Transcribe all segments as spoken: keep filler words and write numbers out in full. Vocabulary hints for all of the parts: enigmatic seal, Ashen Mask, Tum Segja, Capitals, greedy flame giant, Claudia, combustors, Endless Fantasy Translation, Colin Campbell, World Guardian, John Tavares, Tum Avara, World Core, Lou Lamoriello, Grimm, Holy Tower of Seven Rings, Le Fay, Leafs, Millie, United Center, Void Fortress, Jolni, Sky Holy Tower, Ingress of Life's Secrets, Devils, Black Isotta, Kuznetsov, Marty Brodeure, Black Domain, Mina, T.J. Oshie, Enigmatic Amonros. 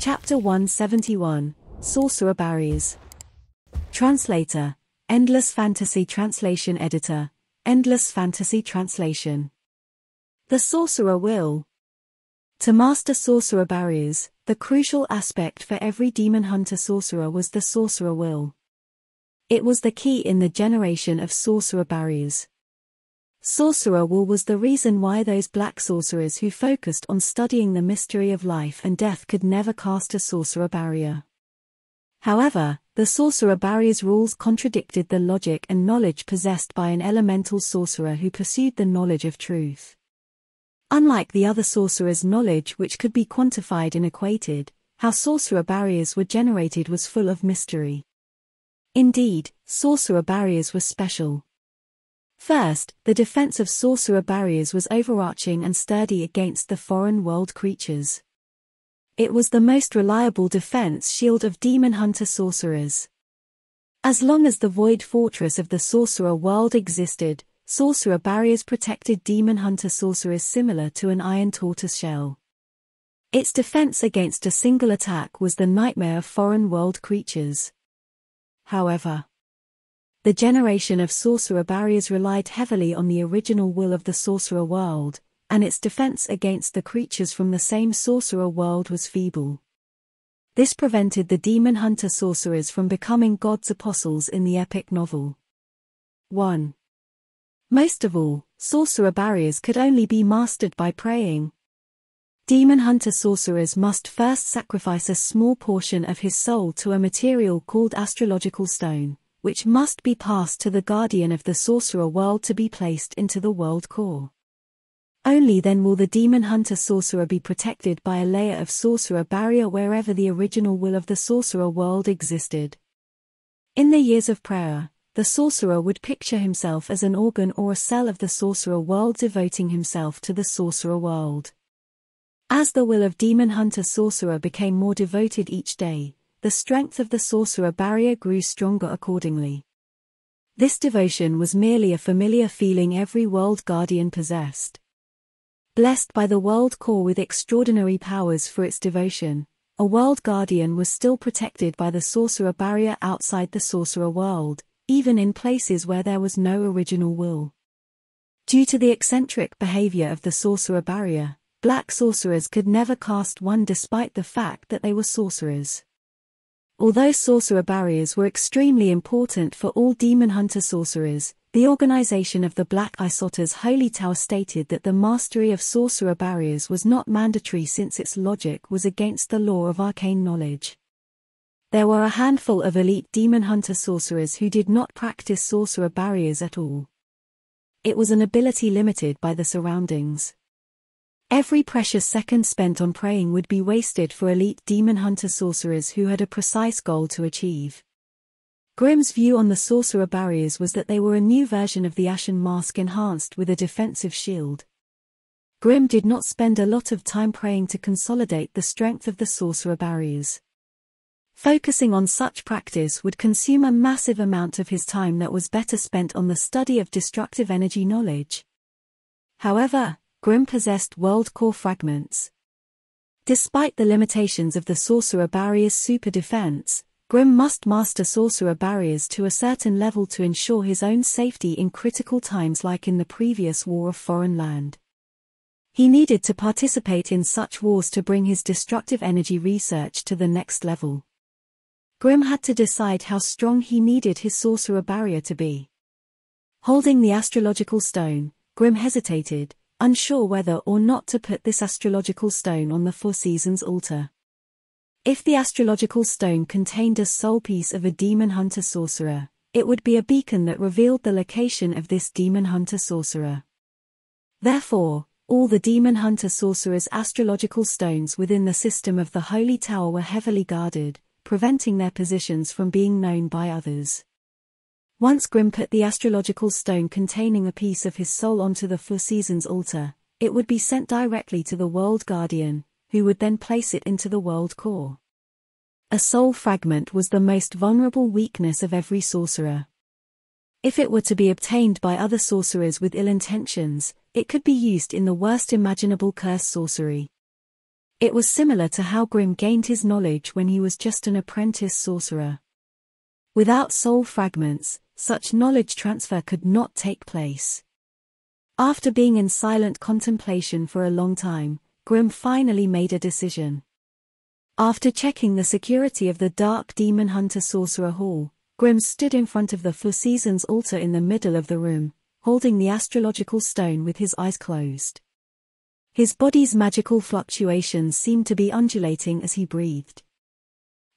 Chapter one seventy-one, Sorcerer Barriers. Translator, Endless Fantasy Translation Editor, Endless Fantasy Translation. The Sorcerer will. To master sorcerer barriers, the crucial aspect for every demon hunter sorcerer was the sorcerer will. It was the key in the generation of sorcerer barriers. Sorcerer will was the reason why those black sorcerers who focused on studying the mystery of life and death could never cast a sorcerer barrier. However, the sorcerer barrier's rules contradicted the logic and knowledge possessed by an elemental sorcerer who pursued the knowledge of truth. Unlike the other sorcerers' knowledge, which could be quantified and equated, how sorcerer barriers were generated was full of mystery. Indeed, sorcerer barriers were special. First, the defense of sorcerer barriers was overarching and sturdy against the foreign world creatures. It was the most reliable defense shield of demon hunter sorcerers. As long as the void fortress of the sorcerer world existed, sorcerer barriers protected demon hunter sorcerers similar to an iron tortoiseshell. Its defense against a single attack was the nightmare of foreign world creatures. However, the generation of sorcerer barriers relied heavily on the original will of the sorcerer world, and its defense against the creatures from the same sorcerer world was feeble. This prevented the demon hunter sorcerers from becoming God's apostles in the epic novel. one. Most of all, sorcerer barriers could only be mastered by praying. Demon hunter sorcerers must first sacrifice a small portion of his soul to a material called astrological stone, which must be passed to the guardian of the sorcerer world to be placed into the world core. Only then will the demon hunter sorcerer be protected by a layer of sorcerer barrier wherever the original will of the sorcerer world existed. In the years of prayer, the sorcerer would picture himself as an organ or a cell of the sorcerer world, devoting himself to the sorcerer world. As the will of demon hunter sorcerer became more devoted each day, the strength of the sorcerer barrier grew stronger accordingly. This devotion was merely a familiar feeling every world guardian possessed. Blessed by the world core with extraordinary powers for its devotion, a world guardian was still protected by the sorcerer barrier outside the sorcerer world, even in places where there was no original will. Due to the eccentric behavior of the sorcerer barrier, black sorcerers could never cast one despite the fact that they were sorcerers. Although sorcerer barriers were extremely important for all demon hunter sorcerers, the organization of the Black Isotta's Holy Tower stated that the mastery of sorcerer barriers was not mandatory since its logic was against the law of arcane knowledge. There were a handful of elite demon hunter sorcerers who did not practice sorcerer barriers at all. It was an ability limited by the surroundings. Every precious second spent on praying would be wasted for elite demon hunter sorcerers who had a precise goal to achieve. Grimm's view on the sorcerer barriers was that they were a new version of the Ashen Mask enhanced with a defensive shield. Grimm did not spend a lot of time praying to consolidate the strength of the sorcerer barriers. Focusing on such practice would consume a massive amount of his time that was better spent on the study of destructive energy knowledge. However, Grimm possessed world core fragments. Despite the limitations of the sorcerer barrier's super defense, Grimm must master sorcerer barriers to a certain level to ensure his own safety in critical times like in the previous War of Foreign Land. He needed to participate in such wars to bring his destructive energy research to the next level. Grimm had to decide how strong he needed his sorcerer barrier to be. Holding the astrological stone, Grimm hesitated, unsure whether or not to put this astrological stone on the Four Seasons Altar. If the astrological stone contained a soul piece of a demon hunter sorcerer, it would be a beacon that revealed the location of this demon hunter sorcerer. Therefore, all the demon hunter sorcerer's astrological stones within the system of the Holy Tower were heavily guarded, preventing their positions from being known by others. Once Grimm put the astrological stone containing a piece of his soul onto the Four Seasons Altar, it would be sent directly to the World Guardian, who would then place it into the World Core. A soul fragment was the most vulnerable weakness of every sorcerer. If it were to be obtained by other sorcerers with ill intentions, it could be used in the worst imaginable curse sorcery. It was similar to how Grimm gained his knowledge when he was just an apprentice sorcerer. Without soul fragments, such knowledge transfer could not take place. After being in silent contemplation for a long time, Grimm finally made a decision. After checking the security of the Dark Demon Hunter Sorcerer Hall, Grimm stood in front of the Four Seasons Altar in the middle of the room, holding the astrological stone with his eyes closed. His body's magical fluctuations seemed to be undulating as he breathed.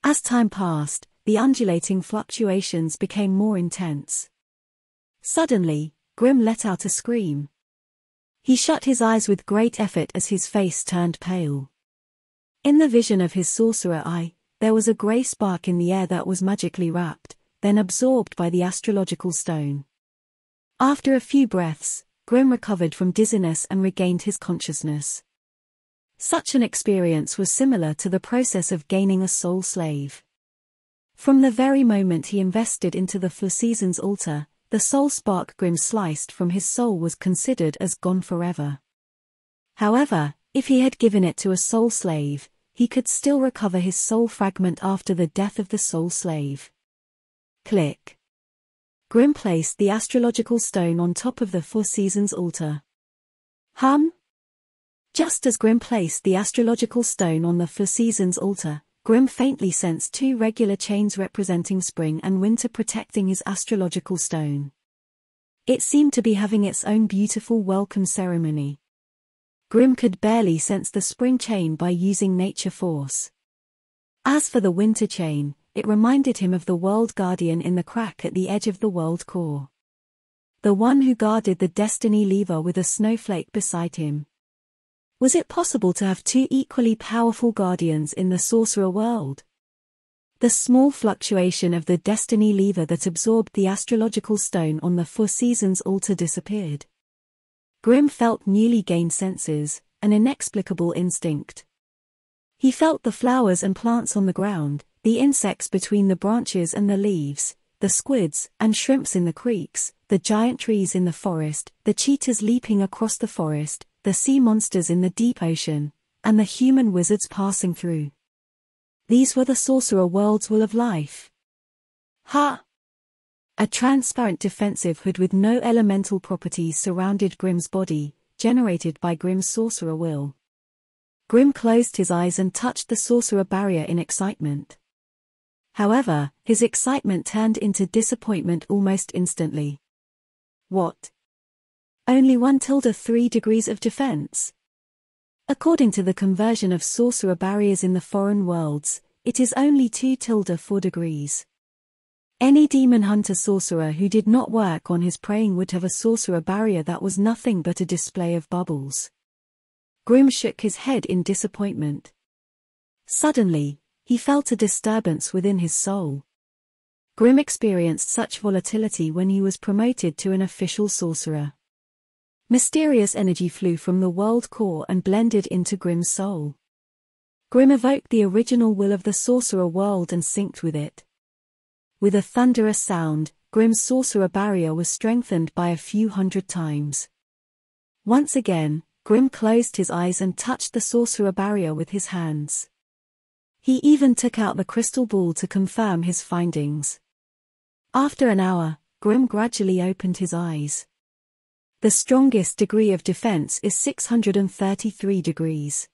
As time passed, the undulating fluctuations became more intense. Suddenly, Grimm let out a scream. He shut his eyes with great effort as his face turned pale. In the vision of his sorcerer eye, there was a grey spark in the air that was magically wrapped, then absorbed by the astrological stone. After a few breaths, Grimm recovered from dizziness and regained his consciousness. Such an experience was similar to the process of gaining a soul slave. From the very moment he invested into the Four Seasons Altar, the soul spark Grimm sliced from his soul was considered as gone forever. However, if he had given it to a soul slave, he could still recover his soul fragment after the death of the soul slave. Click. Grimm placed the astrological stone on top of the Four Seasons Altar. Hum? Just as Grimm placed the astrological stone on the Four Seasons Altar, Grimm faintly sensed two regular chains representing spring and winter protecting his astrological stone. It seemed to be having its own beautiful welcome ceremony. Grimm could barely sense the spring chain by using nature force. As for the winter chain, it reminded him of the World Guardian in the crack at the edge of the World Core. The one who guarded the destiny lever with a snowflake beside him. Was it possible to have two equally powerful guardians in the Sorcerer World? The small fluctuation of the destiny lever that absorbed the astrological stone on the Four Seasons Altar disappeared. Grimm felt newly gained senses, an inexplicable instinct. He felt the flowers and plants on the ground, the insects between the branches and the leaves, the squids and shrimps in the creeks, the giant trees in the forest, the cheetahs leaping across the forest, the sea monsters in the deep ocean, and the human wizards passing through. These were the Sorcerer World's will of life. Ha! A transparent defensive hood with no elemental properties surrounded Grimm's body, generated by Grimm's sorcerer will. Grimm closed his eyes and touched the sorcerer barrier in excitement. However, his excitement turned into disappointment almost instantly. What? Only one tilde three degrees of defense. According to the conversion of sorcerer barriers in the foreign worlds, it is only two tilde four degrees. Any demon hunter sorcerer who did not work on his praying would have a sorcerer barrier that was nothing but a display of bubbles. Grimm shook his head in disappointment. Suddenly, he felt a disturbance within his soul. Grimm experienced such volatility when he was promoted to an official sorcerer. Mysterious energy flew from the World Core and blended into Grimm's soul. Grimm evoked the original will of the Sorcerer World and synced with it. With a thunderous sound, Grimm's sorcerer barrier was strengthened by a few hundred times. Once again, Grimm closed his eyes and touched the sorcerer barrier with his hands. He even took out the crystal ball to confirm his findings. After an hour, Grimm gradually opened his eyes. The strongest degree of defense is six hundred thirty-three degrees.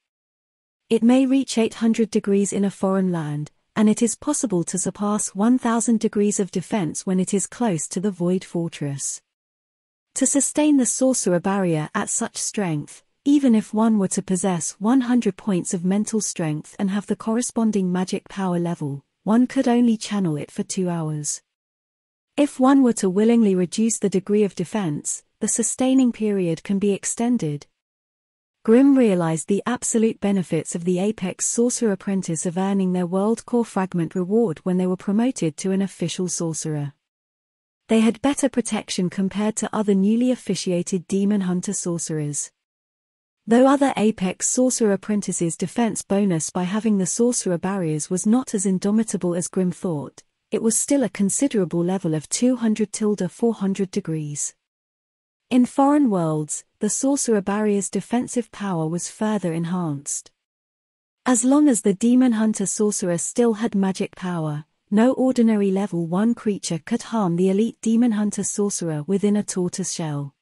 It may reach eight hundred degrees in a foreign land, and it is possible to surpass one thousand degrees of defense when it is close to the Void Fortress. To sustain the sorcerer barrier at such strength, even if one were to possess one hundred points of mental strength and have the corresponding magic power level, one could only channel it for two hours. If one were to willingly reduce the degree of defense, the sustaining period can be extended. Grimm realized the absolute benefits of the Apex Sorcerer Apprentice of earning their World Core Fragment reward when they were promoted to an official sorcerer. They had better protection compared to other newly officiated Demon Hunter sorcerers. Though other Apex Sorcerer Apprentices' defense bonus by having the sorcerer barriers was not as indomitable as Grimm thought, it was still a considerable level of two hundred to four hundred degrees. In foreign worlds, the sorcerer barrier's defensive power was further enhanced. As long as the demon hunter sorcerer still had magic power, no ordinary level one creature could harm the elite demon hunter sorcerer within a tortoise shell.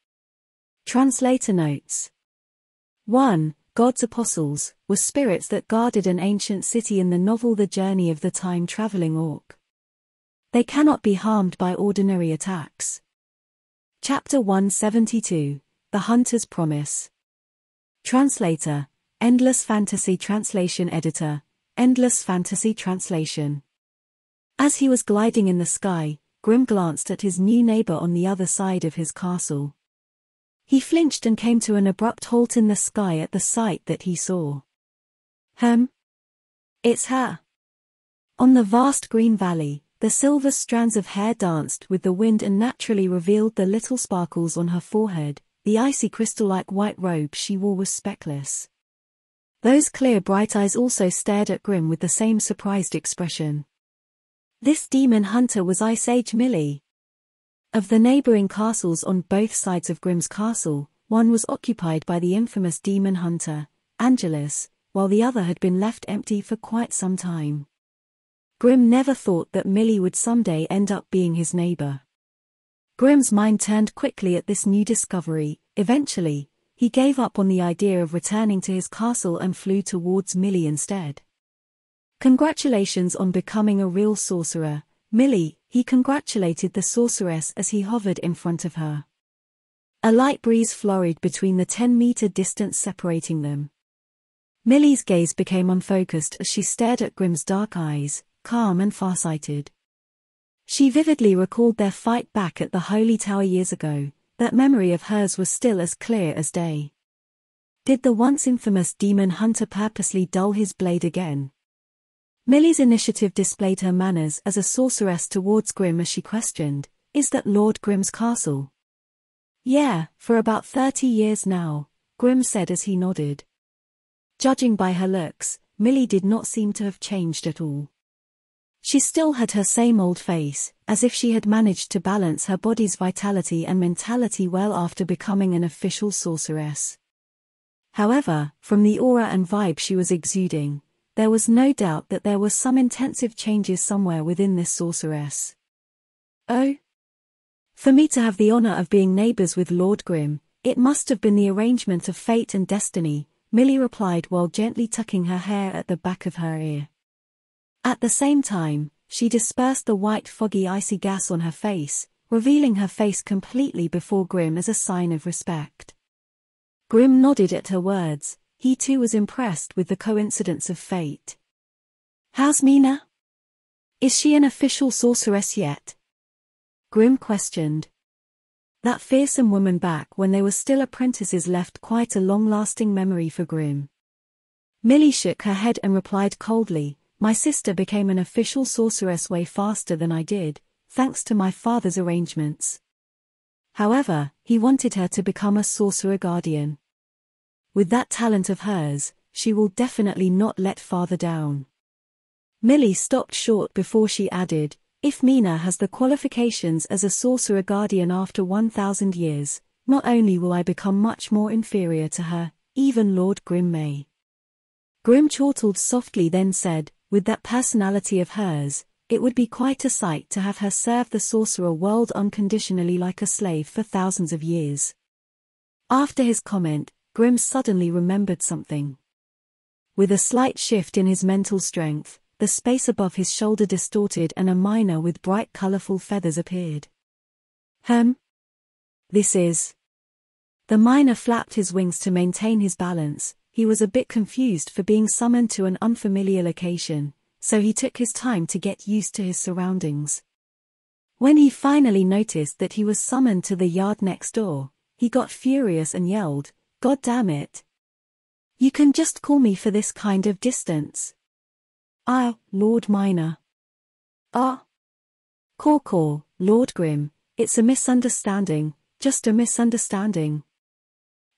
Translator notes. one. God's apostles were spirits that guarded an ancient city in the novel The Journey of the Time-Traveling Orc. They cannot be harmed by ordinary attacks. Chapter one seventy-two, The Hunter's Promise. Translator, Endless Fantasy Translation Editor, Endless Fantasy Translation. As he was gliding in the sky, Grimm glanced at his new neighbor on the other side of his castle. He flinched and came to an abrupt halt in the sky at the sight that he saw. Hem? It's her. On the vast green valley, the silver strands of hair danced with the wind and naturally revealed the little sparkles on her forehead. The icy crystal-like white robe she wore was speckless. Those clear bright eyes also stared at Grimm with the same surprised expression. This demon hunter was Ice Age Millie. Of the neighboring castles on both sides of Grimm's castle, one was occupied by the infamous demon hunter, Angelus, while the other had been left empty for quite some time. Grimm never thought that Millie would someday end up being his neighbor. Grimm's mind turned quickly at this new discovery. Eventually, he gave up on the idea of returning to his castle and flew towards Millie instead. Congratulations on becoming a real sorcerer, Millie, he congratulated the sorceress as he hovered in front of her. A light breeze flurried between the ten-meter distance separating them. Millie's gaze became unfocused as she stared at Grimm's dark eyes, calm and farsighted. She vividly recalled their fight back at the Holy Tower years ago. That memory of hers was still as clear as day. Did the once infamous demon hunter purposely dull his blade again? Millie's initiative displayed her manners as a sorceress towards Grimm as she questioned, "Is that Lord Grimm's castle?" "Yeah, for about thirty years now," Grimm said as he nodded. Judging by her looks, Millie did not seem to have changed at all. She still had her same old face, as if she had managed to balance her body's vitality and mentality well after becoming an official sorceress. However, from the aura and vibe she was exuding, there was no doubt that there were some intensive changes somewhere within this sorceress. "Oh? For me to have the honor of being neighbors with Lord Grimm, it must have been the arrangement of fate and destiny," Millie replied while gently tucking her hair at the back of her ear. At the same time, she dispersed the white foggy icy gas on her face, revealing her face completely before Grimm as a sign of respect. Grimm nodded at her words. He too was impressed with the coincidence of fate. "How's Mina? Is she an official sorceress yet?" Grimm questioned. That fearsome woman back when they were still apprentices left quite a long-lasting memory for Grimm. Millie shook her head and replied coldly, "My sister became an official sorceress way faster than I did, thanks to my father's arrangements. However, he wanted her to become a sorcerer guardian. With that talent of hers, she will definitely not let father down." Millie stopped short before she added, "If Mina has the qualifications as a sorcerer guardian after one thousand years, not only will I become much more inferior to her, even Lord Grimm may." Grimm chortled softly then said, "With that personality of hers, it would be quite a sight to have her serve the sorcerer world unconditionally like a slave for thousands of years." After his comment, Grimm suddenly remembered something. With a slight shift in his mental strength, the space above his shoulder distorted and a miner with bright colorful feathers appeared. "Hem? This is..." The miner flapped his wings to maintain his balance. He was a bit confused for being summoned to an unfamiliar location, so he took his time to get used to his surroundings. When he finally noticed that he was summoned to the yard next door, he got furious and yelled, "God damn it. You can just call me for this kind of distance. Ah, Lord Miner. Ah. Caw caw, Lord Grimm, it's a misunderstanding, just a misunderstanding."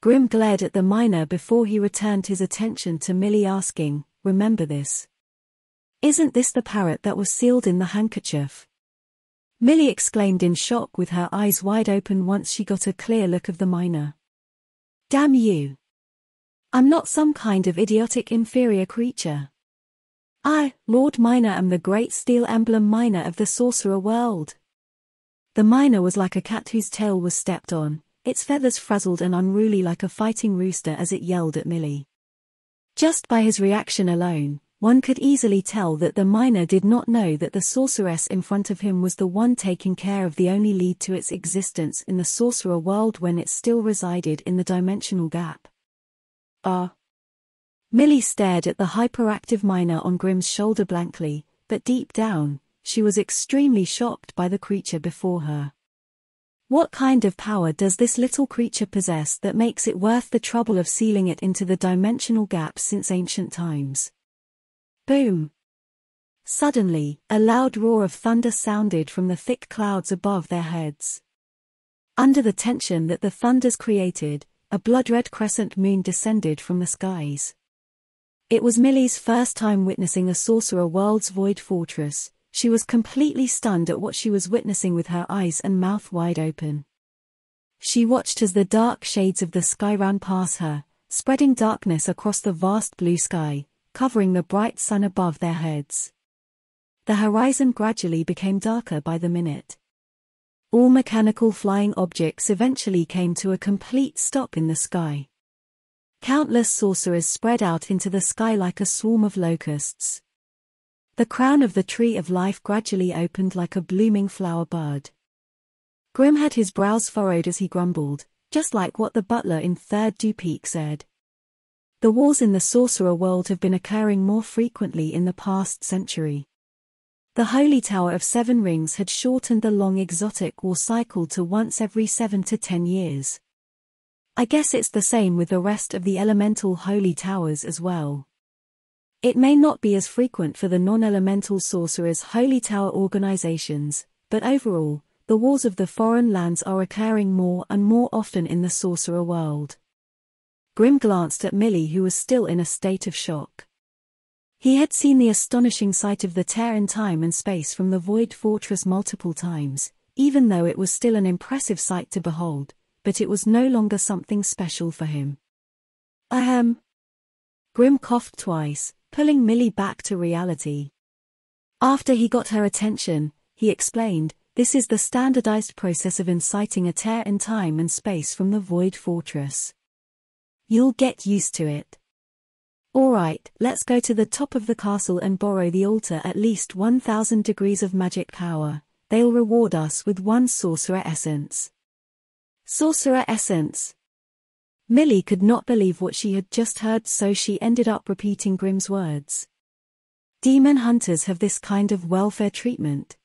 Grimm glared at the miner before he returned his attention to Millie asking, "Remember this? Isn't this the parrot that was sealed in the handkerchief?" Millie exclaimed in shock with her eyes wide open once she got a clear look of the miner. "Damn you. I'm not some kind of idiotic inferior creature. I, Lord Mina, am the great steel emblem Mina of the Sorcerer World. The Mina was like a cat whose tail was stepped on, its feathers frazzled and unruly like a fighting rooster as it yelled at Millie. Just by his reaction alone, one could easily tell that the Mina did not know that the sorceress in front of him was the one taking care of the only lead to its existence in the Sorcerer World when it still resided in the dimensional gap. Ah. Uh. Millie stared at the hyperactive Mina on Grimm's shoulder blankly, but deep down, she was extremely shocked by the creature before her. What kind of power does this little creature possess that makes it worth the trouble of sealing it into the dimensional gap since ancient times? Boom! Suddenly, a loud roar of thunder sounded from the thick clouds above their heads. Under the tension that the thunders created, a blood-red crescent moon descended from the skies. It was Millie's first time witnessing a Sorcerer World's Void Fortress. She was completely stunned at what she was witnessing with her eyes and mouth wide open. She watched as the dark shades of the sky ran past her, spreading darkness across the vast blue sky, covering the bright sun above their heads. The horizon gradually became darker by the minute. All mechanical flying objects eventually came to a complete stop in the sky. Countless sorcerers spread out into the sky like a swarm of locusts. The crown of the Tree of Life gradually opened like a blooming flower bud. Grimm had his brows furrowed as he grumbled, just like what the butler in Third Dupeak said. The wars in the Sorcerer World have been occurring more frequently in the past century. The Holy Tower of Seven Rings had shortened the long exotic war cycle to once every seven to ten years. I guess it's the same with the rest of the elemental holy towers as well. It may not be as frequent for the non-elemental sorcerers' holy tower organizations, but overall, the wars of the foreign lands are occurring more and more often in the Sorcerer World. Grimm glanced at Millie, who was still in a state of shock. He had seen the astonishing sight of the tear in time and space from the Void Fortress multiple times, even though it was still an impressive sight to behold, but it was no longer something special for him. Ahem. Grimm coughed twice, pulling Millie back to reality. After he got her attention, he explained, "This is the standardized process of inciting a tear in time and space from the Void Fortress. You'll get used to it. Alright, let's go to the top of the castle and borrow the altar at least one thousand degrees of magic power. They'll reward us with one sorcerer essence." Sorcerer essence. Millie could not believe what she had just heard, so she ended up repeating Grimm's words. Demon hunters have this kind of welfare treatment.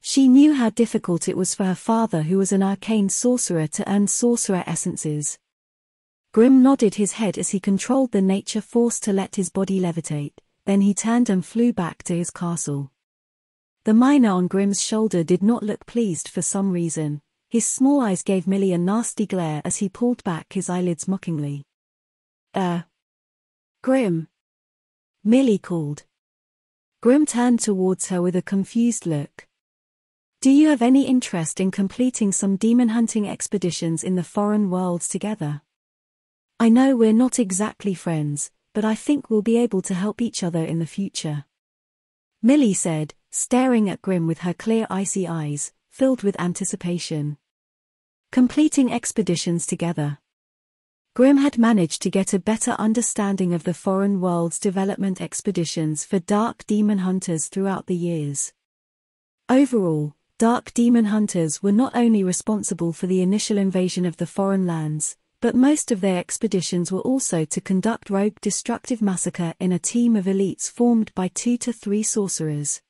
She knew how difficult it was for her father, who was an arcane sorcerer, to earn sorcerer essences. Grimm nodded his head as he controlled the nature force to let his body levitate, then he turned and flew back to his castle. The miner on Grimm's shoulder did not look pleased for some reason. His small eyes gave Millie a nasty glare as he pulled back his eyelids mockingly. Uh. Grimm. Millie called. Grimm turned towards her with a confused look. Do you have any interest in completing some demon hunting expeditions in the foreign worlds together? I know we're not exactly friends, but I think we'll be able to help each other in the future. Millie said, staring at Grimm with her clear icy eyes, filled with anticipation. Completing expeditions together. Grimm had managed to get a better understanding of the foreign world's development expeditions for dark demon hunters throughout the years. Overall, dark demon hunters were not only responsible for the initial invasion of the foreign lands, but most of their expeditions were also to conduct rogue destructive massacre in a team of elites formed by two to three sorcerers.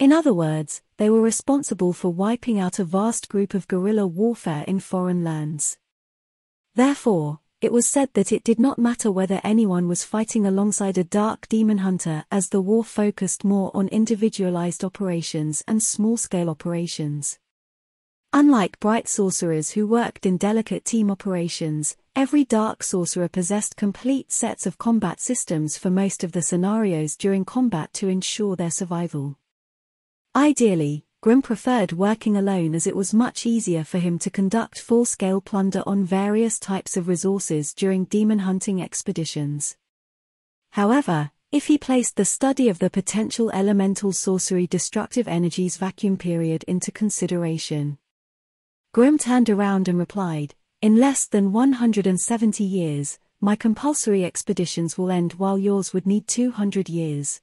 In other words, they were responsible for wiping out a vast group of guerrilla warfare in foreign lands. Therefore, it was said that it did not matter whether anyone was fighting alongside a dark demon hunter, as the war focused more on individualized operations and small-scale operations. Unlike bright sorcerers who worked in delicate team operations, every dark sorcerer possessed complete sets of combat systems for most of the scenarios during combat to ensure their survival. Ideally, Grimm preferred working alone as it was much easier for him to conduct full-scale plunder on various types of resources during demon-hunting expeditions. However, if he placed the study of the potential elemental sorcery destructive energies vacuum period into consideration, Grimm turned around and replied, "In less than one hundred seventy years, my compulsory expeditions will end while yours would need two hundred years."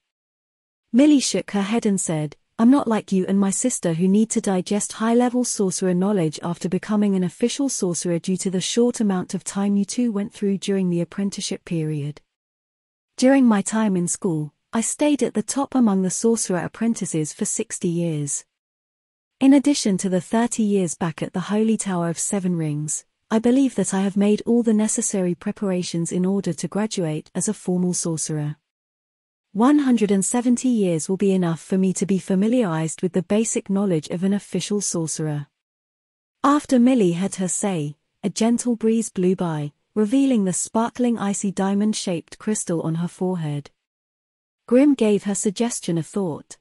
Millie shook her head and said, "I'm not like you and my sister who need to digest high-level sorcerer knowledge after becoming an official sorcerer due to the short amount of time you two went through during the apprenticeship period. During my time in school, I stayed at the top among the sorcerer apprentices for sixty years. In addition to the thirty years back at the Holy Tower of Seven Rings, I believe that I have made all the necessary preparations in order to graduate as a formal sorcerer. one hundred seventy years will be enough for me to be familiarized with the basic knowledge of an official sorcerer." After Millie had her say, a gentle breeze blew by, revealing the sparkling icy diamond-shaped crystal on her forehead. Grimm gave her suggestion a thought.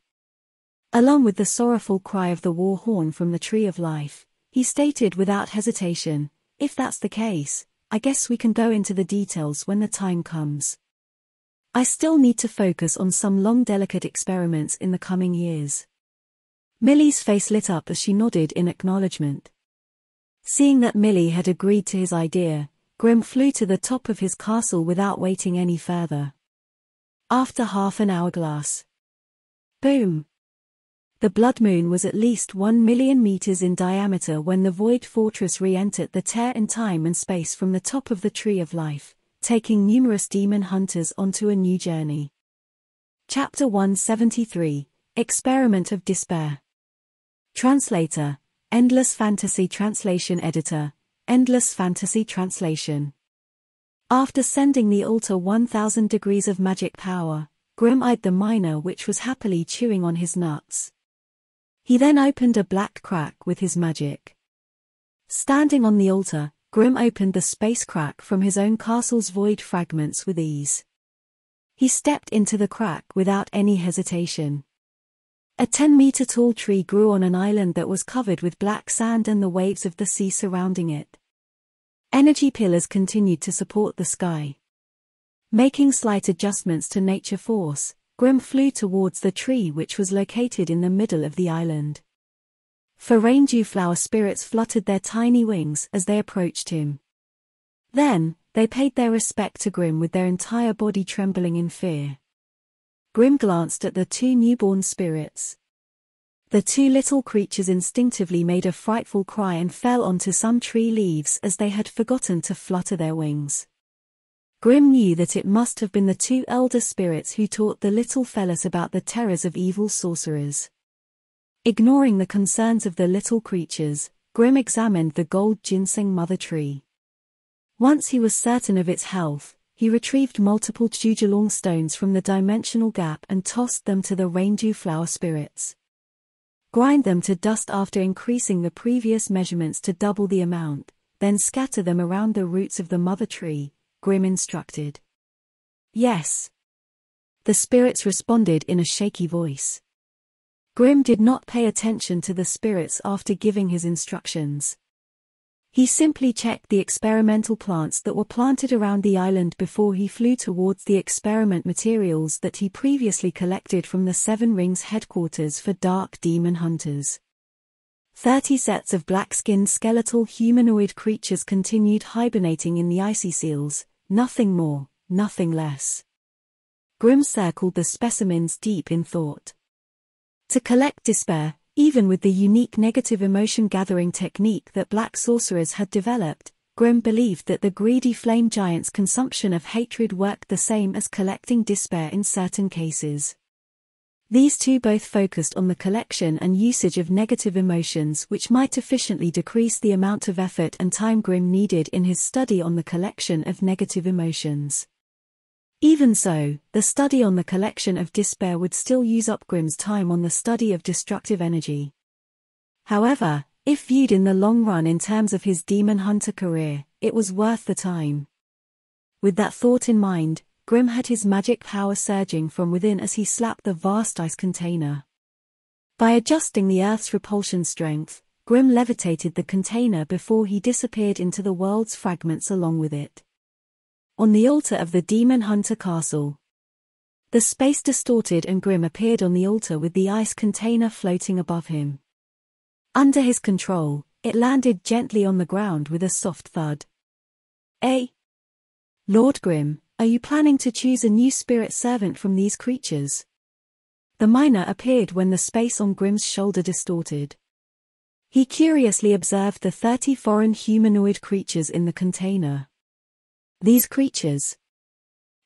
Along with the sorrowful cry of the war horn from the Tree of Life, he stated without hesitation, "If that's the case, I guess we can go into the details when the time comes. I still need to focus on some long delicate experiments in the coming years." Millie's face lit up as she nodded in acknowledgement. Seeing that Millie had agreed to his idea, Grimm flew to the top of his castle without waiting any further. After half an hourglass, boom! The blood moon was at least one million meters in diameter when the Void Fortress re-entered the tear in time and space from the top of the Tree of Life, taking numerous demon hunters onto a new journey. Chapter one seventy-three, Experiment of Despair. Translator, Endless Fantasy Translation Editor, Endless Fantasy Translation. After sending the altar one thousand degrees of magic power, Grimm eyed the miner which was happily chewing on his nuts. He then opened a black crack with his magic. Standing on the altar, Grimm opened the space crack from his own castle's void fragments with ease. He stepped into the crack without any hesitation. A ten-meter tall tree grew on an island that was covered with black sand and the waves of the sea surrounding it. Energy pillars continued to support the sky. Making slight adjustments to nature force, Grimm flew towards the tree which was located in the middle of the island. For raindew flower spirits fluttered their tiny wings as they approached him. Then, they paid their respect to Grimm with their entire body trembling in fear. Grimm glanced at the two newborn spirits. The two little creatures instinctively made a frightful cry and fell onto some tree leaves as they had forgotten to flutter their wings. Grimm knew that it must have been the two elder spirits who taught the little fellas about the terrors of evil sorcerers. Ignoring the concerns of the little creatures, Grimm examined the gold ginseng mother tree. Once he was certain of its health, he retrieved multiple Chujalong stones from the dimensional gap and tossed them to the raindew flower spirits. Grind them to dust after increasing the previous measurements to double the amount, then scatter them around the roots of the mother tree, Grimm instructed. "Yes," the spirits responded in a shaky voice. Grimm did not pay attention to the spirits after giving his instructions. He simply checked the experimental plants that were planted around the island before he flew towards the experiment materials that he previously collected from the Seven Rings headquarters for dark demon hunters. Thirty sets of black-skinned skeletal humanoid creatures continued hibernating in the icy seals, nothing more, nothing less. Grimm circled the specimens deep in thought. To collect despair, even with the unique negative emotion-gathering technique that black sorcerers had developed, Grimm believed that the greedy flame giant's consumption of hatred worked the same as collecting despair in certain cases. These two both focused on the collection and usage of negative emotions, which might efficiently decrease the amount of effort and time Grimm needed in his study on the collection of negative emotions. Even so, the study on the collection of despair would still use up Grimm's time on the study of destructive energy. However, if viewed in the long run in terms of his demon hunter career, it was worth the time. With that thought in mind, Grimm had his magic power surging from within as he slapped the vast ice container. By adjusting the Earth's repulsion strength, Grimm levitated the container before he disappeared into the world's fragments along with it. On the altar of the Demon Hunter Castle, the space distorted and Grimm appeared on the altar with the ice container floating above him. Under his control, it landed gently on the ground with a soft thud. "Hey, Lord Grimm, are you planning to choose a new spirit servant from these creatures?" The miner appeared when the space on Grimm's shoulder distorted. He curiously observed the thirty foreign humanoid creatures in the container. These creatures,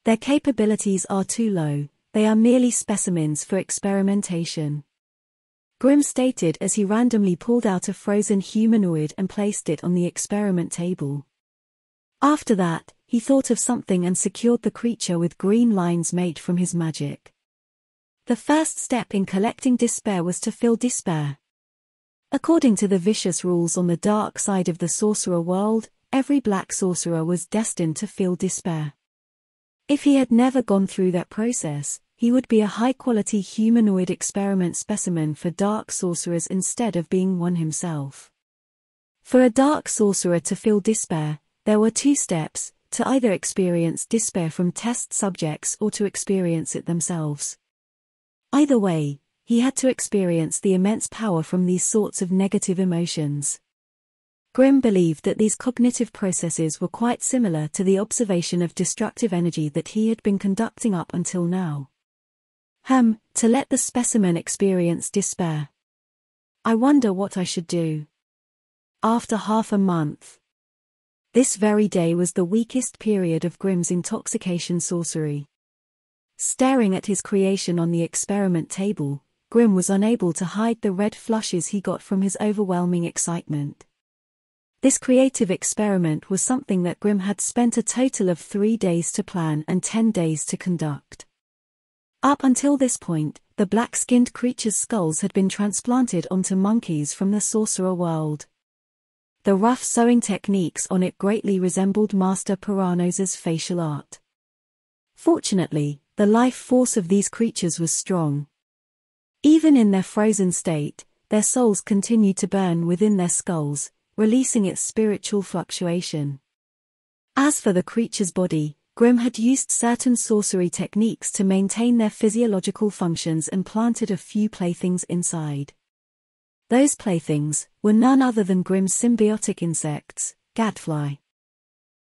their capabilities are too low, they are merely specimens for experimentation, Grimm stated as he randomly pulled out a frozen humanoid and placed it on the experiment table. After that, he thought of something and secured the creature with green lines made from his magic. The first step in collecting despair was to fill despair. According to the vicious rules on the dark side of the Sorcerer World, every black sorcerer was destined to feel despair. If he had never gone through that process, he would be a high-quality humanoid experiment specimen for dark sorcerers instead of being one himself. For a dark sorcerer to feel despair, there were two steps, to either experience despair from test subjects or to experience it themselves. Either way, he had to experience the immense power from these sorts of negative emotions. Grimm believed that these cognitive processes were quite similar to the observation of destructive energy that he had been conducting up until now. Hmm, to let the specimen experience despair. I wonder what I should do. After half a month. This very day was the weakest period of Grimm's intoxication sorcery. Staring at his creation on the experiment table, Grimm was unable to hide the red flushes he got from his overwhelming excitement. This creative experiment was something that Grimm had spent a total of three days to plan and ten days to conduct. Up until this point, the black-skinned creatures' skulls had been transplanted onto monkeys from the Sorcerer World. The rough sewing techniques on it greatly resembled Master Piranha's facial art. Fortunately, the life force of these creatures was strong. Even in their frozen state, their souls continued to burn within their skulls, releasing its spiritual fluctuation. As for the creature's body, Grimm had used certain sorcery techniques to maintain their physiological functions and planted a few playthings inside. Those playthings were none other than Grimm's symbiotic insects, Gadfly.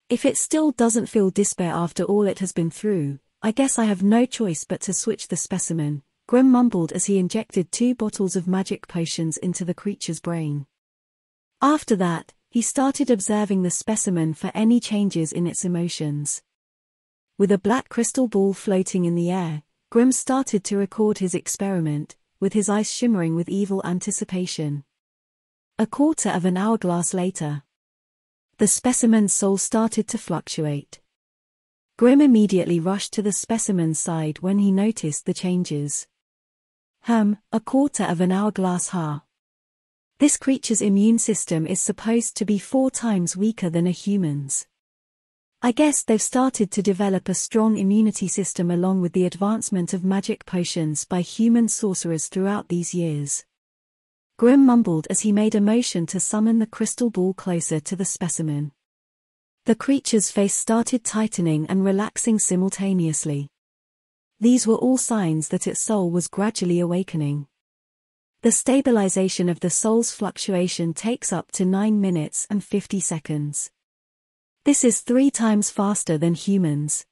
If it still doesn't feel despair after all it has been through, I guess I have no choice but to switch the specimen, Grimm mumbled as he injected two bottles of magic potions into the creature's brain. After that, he started observing the specimen for any changes in its emotions. With a black crystal ball floating in the air, Grimm started to record his experiment, with his eyes shimmering with evil anticipation. A quarter of an hourglass later, the specimen's soul started to fluctuate. Grimm immediately rushed to the specimen's side when he noticed the changes. Hum, a quarter of an hourglass ha. This creature's immune system is supposed to be four times weaker than a human's. I guess they've started to develop a strong immunity system along with the advancement of magic potions by human sorcerers throughout these years. Grimm mumbled as he made a motion to summon the crystal ball closer to the specimen. The creature's face started tightening and relaxing simultaneously. These were all signs that its soul was gradually awakening. The stabilization of the soul's fluctuation takes up to nine minutes and fifty seconds. This is three times faster than humans.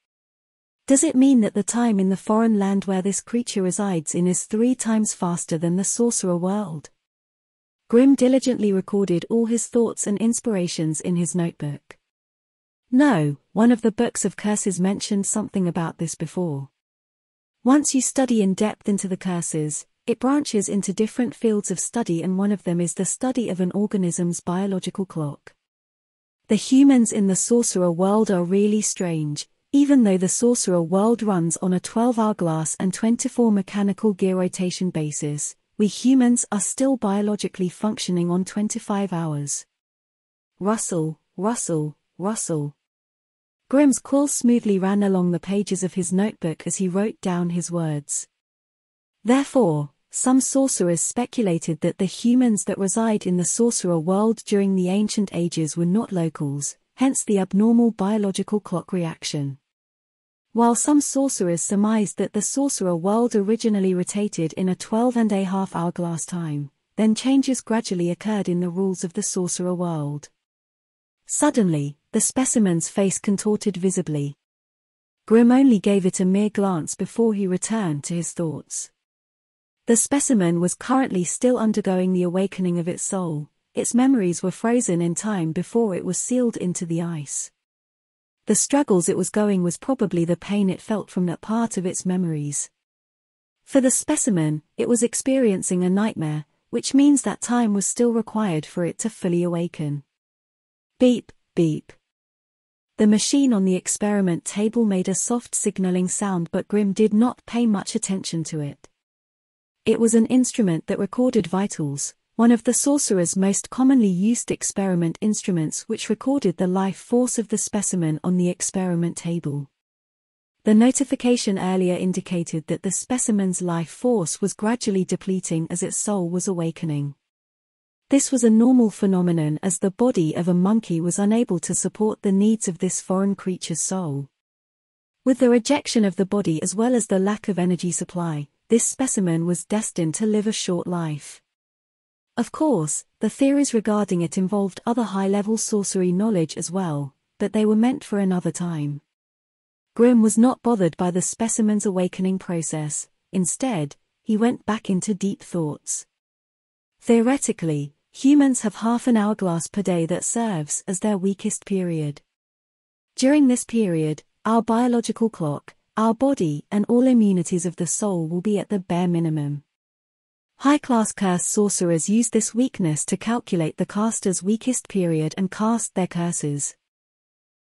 Does it mean that the time in the foreign land where this creature resides in is three times faster than the Sorcerer World? Grimm diligently recorded all his thoughts and inspirations in his notebook. No, one of the books of curses mentioned something about this before. Once you study in depth into the curses, it branches into different fields of study, and one of them is the study of an organism's biological clock. The humans in the Sorcerer World are really strange, even though the Sorcerer World runs on a twelve hourglass and twenty-four mechanical gear rotation basis, we humans are still biologically functioning on twenty-five hours. Rustle, rustle, rustle. Grimm's quill smoothly ran along the pages of his notebook as he wrote down his words. Therefore, some sorcerers speculated that the humans that reside in the Sorcerer World during the ancient ages were not locals, hence the abnormal biological clock reaction. While some sorcerers surmised that the Sorcerer World originally rotated in a twelve and a half hourglass time, then changes gradually occurred in the rules of the Sorcerer World. Suddenly, the specimen's face contorted visibly. Grimm only gave it a mere glance before he returned to his thoughts. The specimen was currently still undergoing the awakening of its soul, its memories were frozen in time before it was sealed into the ice. The struggles it was going was probably the pain it felt from that part of its memories. For the specimen, it was experiencing a nightmare, which means that time was still required for it to fully awaken. Beep, beep. The machine on the experiment table made a soft signaling sound, but Grimm did not pay much attention to it. It was an instrument that recorded vitals, one of the sorcerer's most commonly used experiment instruments, which recorded the life force of the specimen on the experiment table. The notification earlier indicated that the specimen's life force was gradually depleting as its soul was awakening. This was a normal phenomenon as the body of a monkey was unable to support the needs of this foreign creature's soul. With the rejection of the body as well as the lack of energy supply, this specimen was destined to live a short life. Of course, the theories regarding it involved other high-level sorcery knowledge as well, but they were meant for another time. Grimm was not bothered by the specimen's awakening process, instead, he went back into deep thoughts. Theoretically, humans have half an hourglass per day that serves as their weakest period. During this period, our biological clock, our body and all immunities of the soul will be at the bare minimum. High-class cursed sorcerers use this weakness to calculate the caster's weakest period and cast their curses.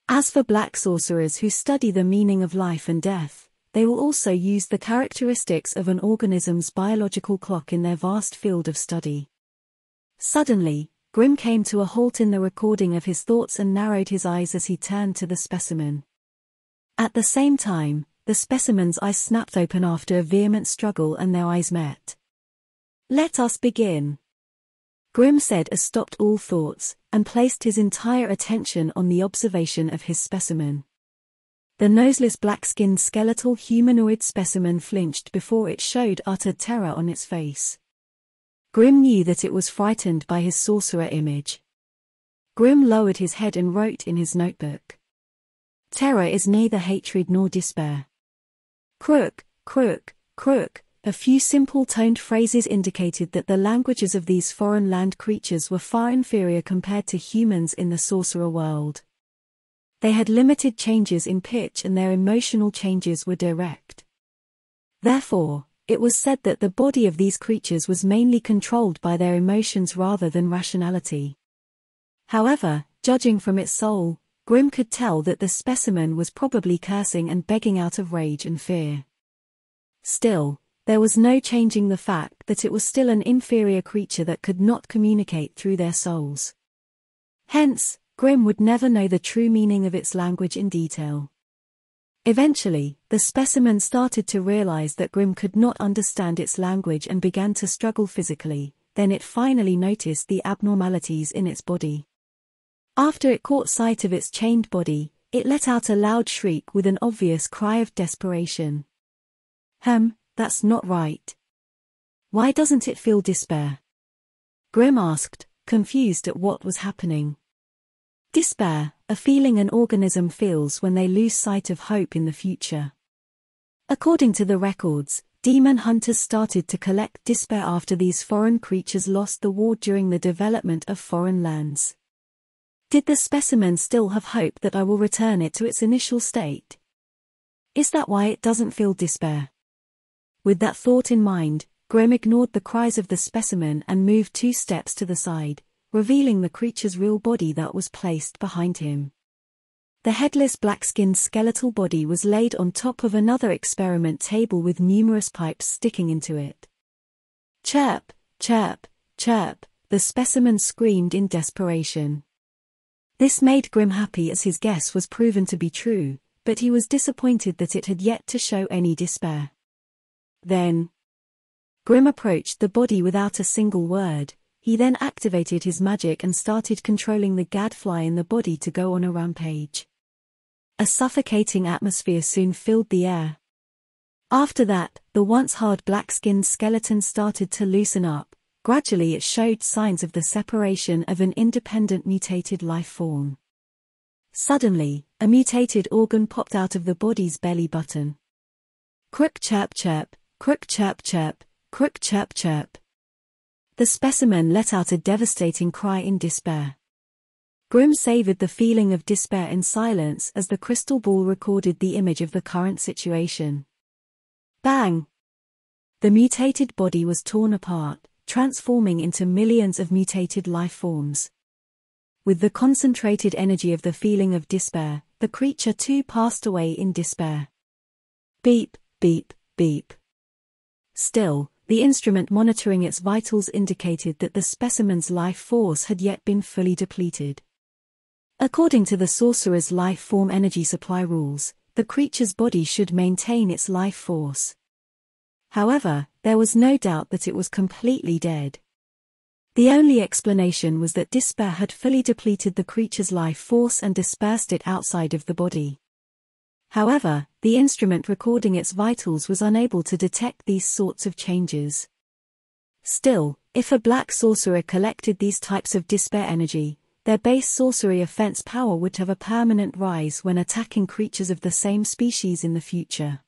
As for black sorcerers who study the meaning of life and death, they will also use the characteristics of an organism's biological clock in their vast field of study. Suddenly, Grimm came to a halt in the recording of his thoughts and narrowed his eyes as he turned to the specimen. At the same time, the specimen's eyes snapped open after a vehement struggle and their eyes met. "Let us begin," Grimm said as stopped all thoughts, and placed his entire attention on the observation of his specimen. The noseless black-skinned skeletal humanoid specimen flinched before it showed utter terror on its face. Grimm knew that it was frightened by his sorcerer image. Grimm lowered his head and wrote in his notebook. "Terror is neither hatred nor despair. Crook, crook, crook." A few simple-toned phrases indicated that the languages of these foreign land creatures were far inferior compared to humans in the Sorcerer World. They had limited changes in pitch and their emotional changes were direct. Therefore, it was said that the body of these creatures was mainly controlled by their emotions rather than rationality. However, judging from its soul, Grimm could tell that the specimen was probably cursing and begging out of rage and fear. Still, there was no changing the fact that it was still an inferior creature that could not communicate through their souls. Hence, Grimm would never know the true meaning of its language in detail. Eventually, the specimen started to realize that Grimm could not understand its language and began to struggle physically, then it finally noticed the abnormalities in its body. After it caught sight of its chained body, it let out a loud shriek with an obvious cry of desperation. Hem. "That's not right. Why doesn't it feel despair?" Grimm asked, confused at what was happening. Despair, a feeling an organism feels when they lose sight of hope in the future. According to the records, demon hunters started to collect despair after these foreign creatures lost the war during the development of foreign lands. Did the specimen still have hope that I will return it to its initial state? Is that why it doesn't feel despair? With that thought in mind, Grimm ignored the cries of the specimen and moved two steps to the side, revealing the creature's real body that was placed behind him. The headless black-skinned skeletal body was laid on top of another experiment table with numerous pipes sticking into it. Chirp, chirp, chirp, the specimen screamed in desperation. This made Grimm happy as his guess was proven to be true, but he was disappointed that it had yet to show any despair. Then Grimm approached the body without a single word. He then activated his magic and started controlling the gadfly in the body to go on a rampage. A suffocating atmosphere soon filled the air. After that, the once hard black-skinned skeleton started to loosen up. Gradually it showed signs of the separation of an independent mutated life form. Suddenly, a mutated organ popped out of the body's belly button. Crook chirp chirp, crook chirp chirp, crook chirp chirp. The specimen let out a devastating cry in despair. Grimm savored the feeling of despair in silence as the crystal ball recorded the image of the current situation. Bang! The mutated body was torn apart, transforming into millions of mutated life forms. With the concentrated energy of the feeling of despair, the creature too passed away in despair. Beep, beep, beep. Still, the instrument monitoring its vitals indicated that the specimen's life force had yet been fully depleted. According to the sorcerer's life form energy supply rules, the creature's body should maintain its life force. However, there was no doubt that it was completely dead. The only explanation was that despair had fully depleted the creature's life force and dispersed it outside of the body. However, the instrument recording its vitals was unable to detect these sorts of changes. Still, if a black sorcerer collected these types of despair energy, their base sorcery offense power would have a permanent rise when attacking creatures of the same species in the future.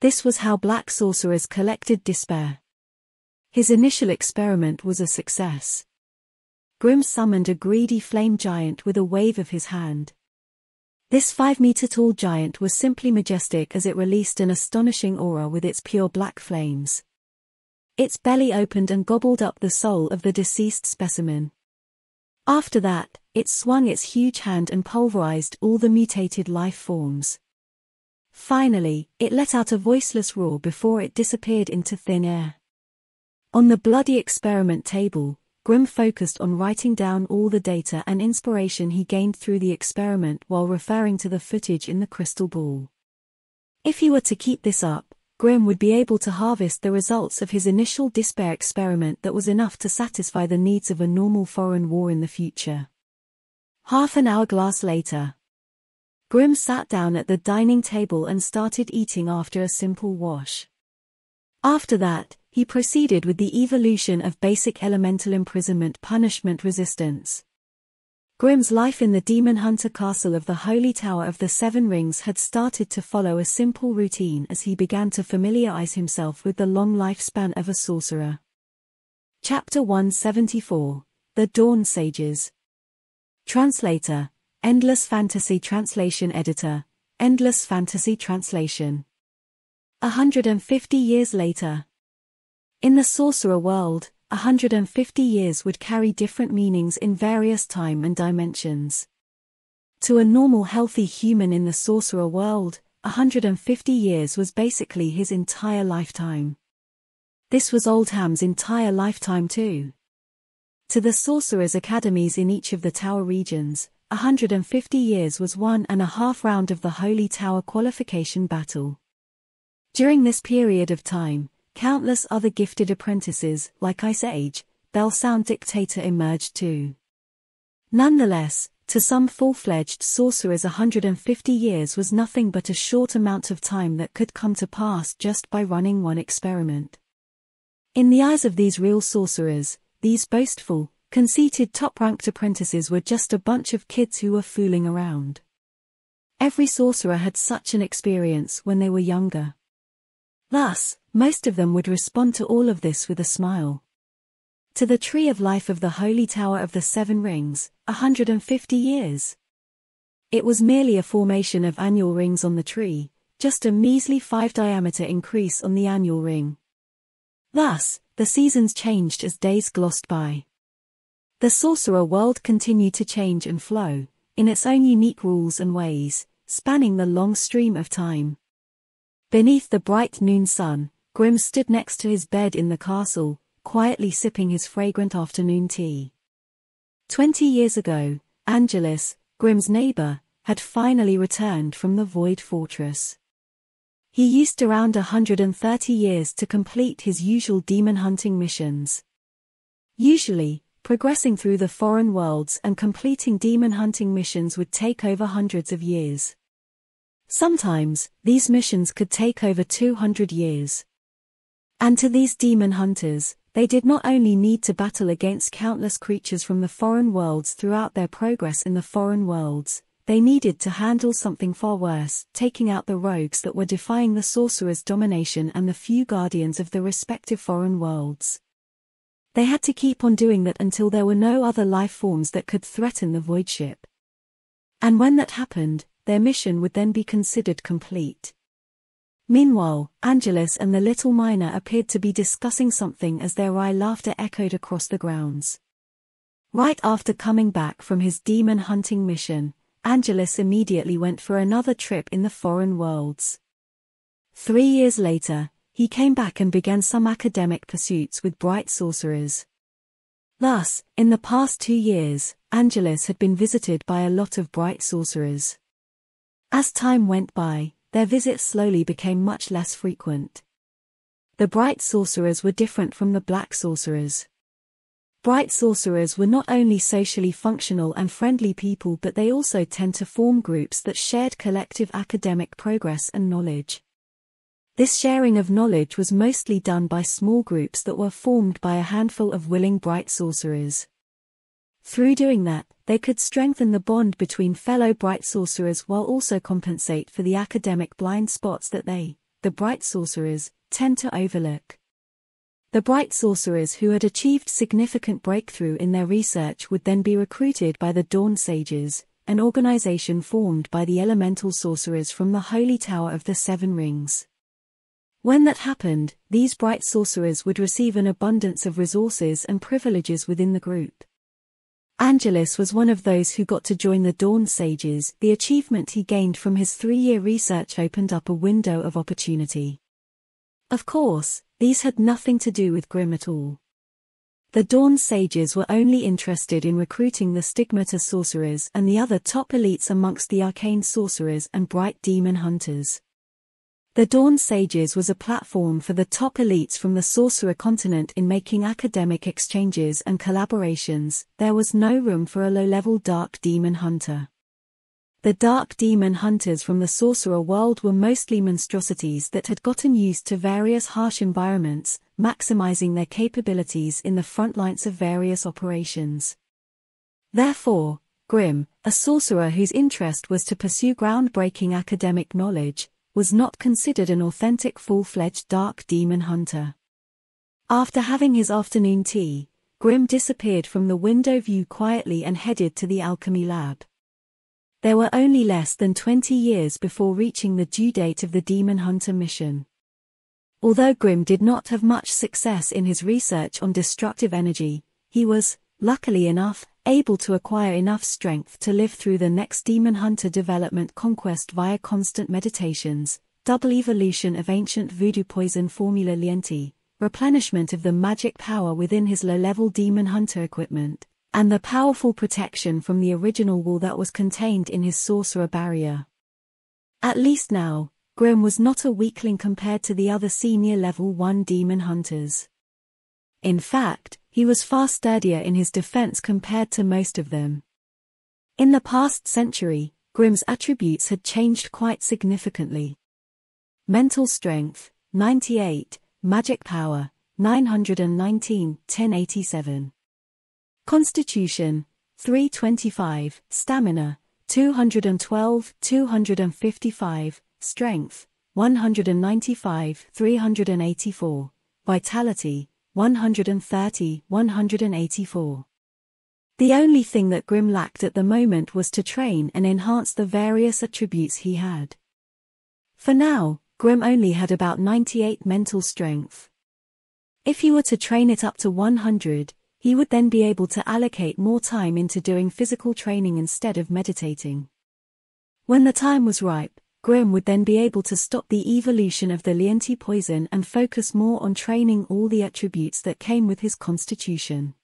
This was how black sorcerers collected despair. His initial experiment was a success. Grimm summoned a greedy flame giant with a wave of his hand. This five-meter-tall giant was simply majestic as it released an astonishing aura with its pure black flames. Its belly opened and gobbled up the soul of the deceased specimen. After that, it swung its huge hand and pulverized all the mutated life forms. Finally, it let out a voiceless roar before it disappeared into thin air. On the bloody experiment table, Grimm focused on writing down all the data and inspiration he gained through the experiment while referring to the footage in the crystal ball. If he were to keep this up, Grimm would be able to harvest the results of his initial despair experiment that was enough to satisfy the needs of a normal foreign war in the future. Half an hourglass later, Grimm sat down at the dining table and started eating after a simple wash. After that, he proceeded with the evolution of basic elemental imprisonment punishment resistance. Grimm's life in the demon hunter castle of the Holy Tower of the Seven Rings had started to follow a simple routine as he began to familiarize himself with the long lifespan of a sorcerer. Chapter one seventy-four, The Dawn Sages. Translator, Endless Fantasy Translation Editor, Endless Fantasy Translation. one hundred fifty years later. In the sorcerer world, one hundred fifty years would carry different meanings in various time and dimensions. To a normal healthy human in the sorcerer world, one hundred fifty years was basically his entire lifetime. This was Oldham's entire lifetime too. To the sorcerers' academies in each of the tower regions, one hundred fifty years was one and a half round of the Holy Tower qualification battle. During this period of time, countless other gifted apprentices, like Ice Age, Belsound Dictator emerged too. Nonetheless, to some full-fledged sorcerers one hundred fifty years was nothing but a short amount of time that could come to pass just by running one experiment. In the eyes of these real sorcerers, these boastful, conceited top-ranked apprentices were just a bunch of kids who were fooling around. Every sorcerer had such an experience when they were younger. Thus, most of them would respond to all of this with a smile. To the Tree of Life of the Holy Tower of the Seven Rings, one hundred fifty years. It was merely a formation of annual rings on the tree, just a measly five diameter increase on the annual ring. Thus, the seasons changed as days glossed by. The sorcerer world continued to change and flow, in its own unique rules and ways, spanning the long stream of time. Beneath the bright noon sun, Grimm stood next to his bed in the castle, quietly sipping his fragrant afternoon tea. Twenty years ago, Angelus, Grimm's neighbor, had finally returned from the Void Fortress. He used around one hundred thirty years to complete his usual demon-hunting missions. Usually, progressing through the foreign worlds and completing demon-hunting missions would take over hundreds of years. Sometimes, these missions could take over two hundred years. And to these demon hunters, they did not only need to battle against countless creatures from the foreign worlds throughout their progress in the foreign worlds, they needed to handle something far worse, taking out the rogues that were defying the sorcerer's domination and the few guardians of the respective foreign worlds. They had to keep on doing that until there were no other life forms that could threaten the voidship. And when that happened, their mission would then be considered complete. Meanwhile, Angelus and the little miner appeared to be discussing something as their wry laughter echoed across the grounds. Right after coming back from his demon-hunting mission, Angelus immediately went for another trip in the foreign worlds. Three years later, he came back and began some academic pursuits with bright sorcerers. Thus, in the past two years, Angelus had been visited by a lot of bright sorcerers. As time went by, their visits slowly became much less frequent. The bright sorcerers were different from the black sorcerers. Bright sorcerers were not only socially functional and friendly people, but they also tend to form groups that shared collective academic progress and knowledge. This sharing of knowledge was mostly done by small groups that were formed by a handful of willing bright sorcerers. Through doing that, they could strengthen the bond between fellow bright sorcerers while also compensate for the academic blind spots that they, the bright sorcerers, tend to overlook. The bright sorcerers who had achieved significant breakthrough in their research would then be recruited by the Dawn Sages, an organization formed by the elemental sorcerers from the Holy Tower of the Seven Rings. When that happened, these bright sorcerers would receive an abundance of resources and privileges within the group. Angelus was one of those who got to join the Dawn Sages. The achievement he gained from his three-year research opened up a window of opportunity. Of course, these had nothing to do with Grimm at all. The Dawn Sages were only interested in recruiting the Stigmata sorcerers and the other top elites amongst the arcane sorcerers and bright demon hunters. The Dawn Sages was a platform for the top elites from the sorcerer continent in making academic exchanges and collaborations. There was no room for a low-level dark demon hunter. The dark demon hunters from the sorcerer world were mostly monstrosities that had gotten used to various harsh environments, maximizing their capabilities in the front lines of various operations. Therefore, Grimm, a sorcerer whose interest was to pursue groundbreaking academic knowledge, was not considered an authentic full-fledged dark demon hunter. After having his afternoon tea, Grimm disappeared from the window view quietly and headed to the alchemy lab. There were only less than twenty years before reaching the due date of the demon hunter mission. Although Grimm did not have much success in his research on destructive energy, he was, luckily enough, able to acquire enough strength to live through the next demon hunter development conquest via constant meditations, double evolution of ancient voodoo poison formula Lienti, replenishment of the magic power within his low-level demon hunter equipment, and the powerful protection from the original wall that was contained in his sorcerer barrier. At least now, Grimm was not a weakling compared to the other senior level one demon hunters. In fact, he was far sturdier in his defense compared to most of them. In the past century, Grimm's attributes had changed quite significantly. Mental strength, ninety-eight, magic power, nine hundred nineteen, ten eighty-seven. Constitution, three twenty-five, stamina, two hundred twelve, two hundred fifty-five, strength, one hundred ninety-five, three hundred eighty-four, vitality, one hundred thirty, one hundred eighty-four. The only thing that Grimm lacked at the moment was to train and enhance the various attributes he had. For now, Grimm only had about ninety-eight mental strength. If he were to train it up to one hundred, he would then be able to allocate more time into doing physical training instead of meditating. When the time was ripe, Grimm would then be able to stop the evolution of the Lienti poison and focus more on training all the attributes that came with his constitution.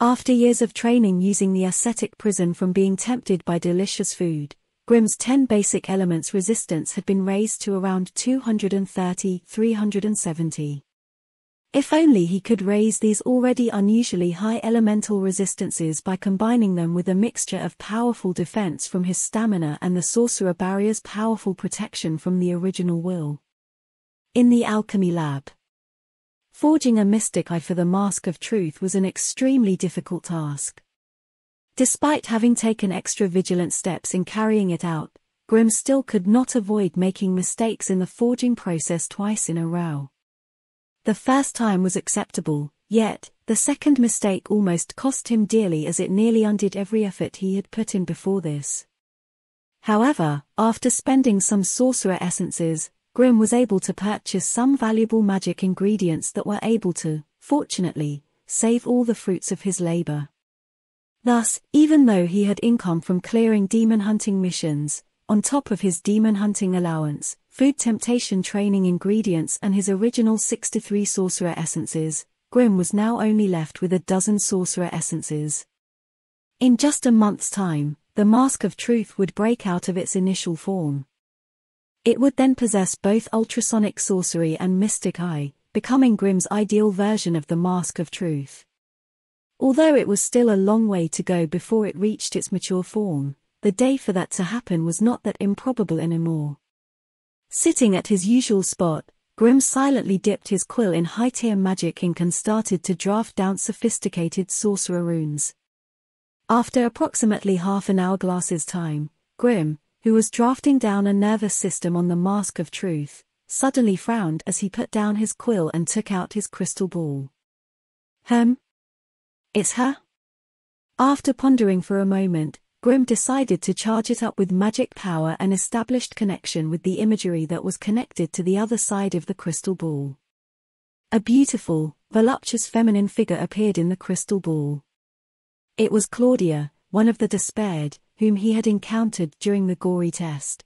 After years of training using the ascetic prison from being tempted by delicious food, Grimm's ten basic elements resistance had been raised to around two hundred thirty to three hundred seventy. If only he could raise these already unusually high elemental resistances by combining them with a mixture of powerful defense from his stamina and the sorcerer barrier's powerful protection from the original will. In the alchemy lab, forging a mystic eye for the Mask of Truth was an extremely difficult task. Despite having taken extra vigilant steps in carrying it out, Grimm still could not avoid making mistakes in the forging process twice in a row. The first time was acceptable, yet, the second mistake almost cost him dearly as it nearly undid every effort he had put in before this. However, after spending some sorcerer essences, Grimm was able to purchase some valuable magic ingredients that were able to, fortunately, save all the fruits of his labor. Thus, even though he had income from clearing demon hunting missions, on top of his demon hunting allowance, food temptation training ingredients and his original sixty-three sorcerer essences, Grimm was now only left with a dozen sorcerer essences. In just a month's time, the Mask of Truth would break out of its initial form. It would then possess both ultrasonic sorcery and mystic eye, becoming Grimm's ideal version of the Mask of Truth. Although it was still a long way to go before it reached its mature form, the day for that to happen was not that improbable anymore. Sitting at his usual spot, Grimm silently dipped his quill in high-tier magic ink and started to draft down sophisticated sorcerer runes. After approximately half an hourglass's time, Grimm, who was drafting down a nervous system on the Mask of Truth, suddenly frowned as he put down his quill and took out his crystal ball. Hem? It's her? After pondering for a moment, Grimm decided to charge it up with magic power and established connection with the imagery that was connected to the other side of the crystal ball. A beautiful, voluptuous feminine figure appeared in the crystal ball. It was Claudia, one of the despaired, whom he had encountered during the gory test.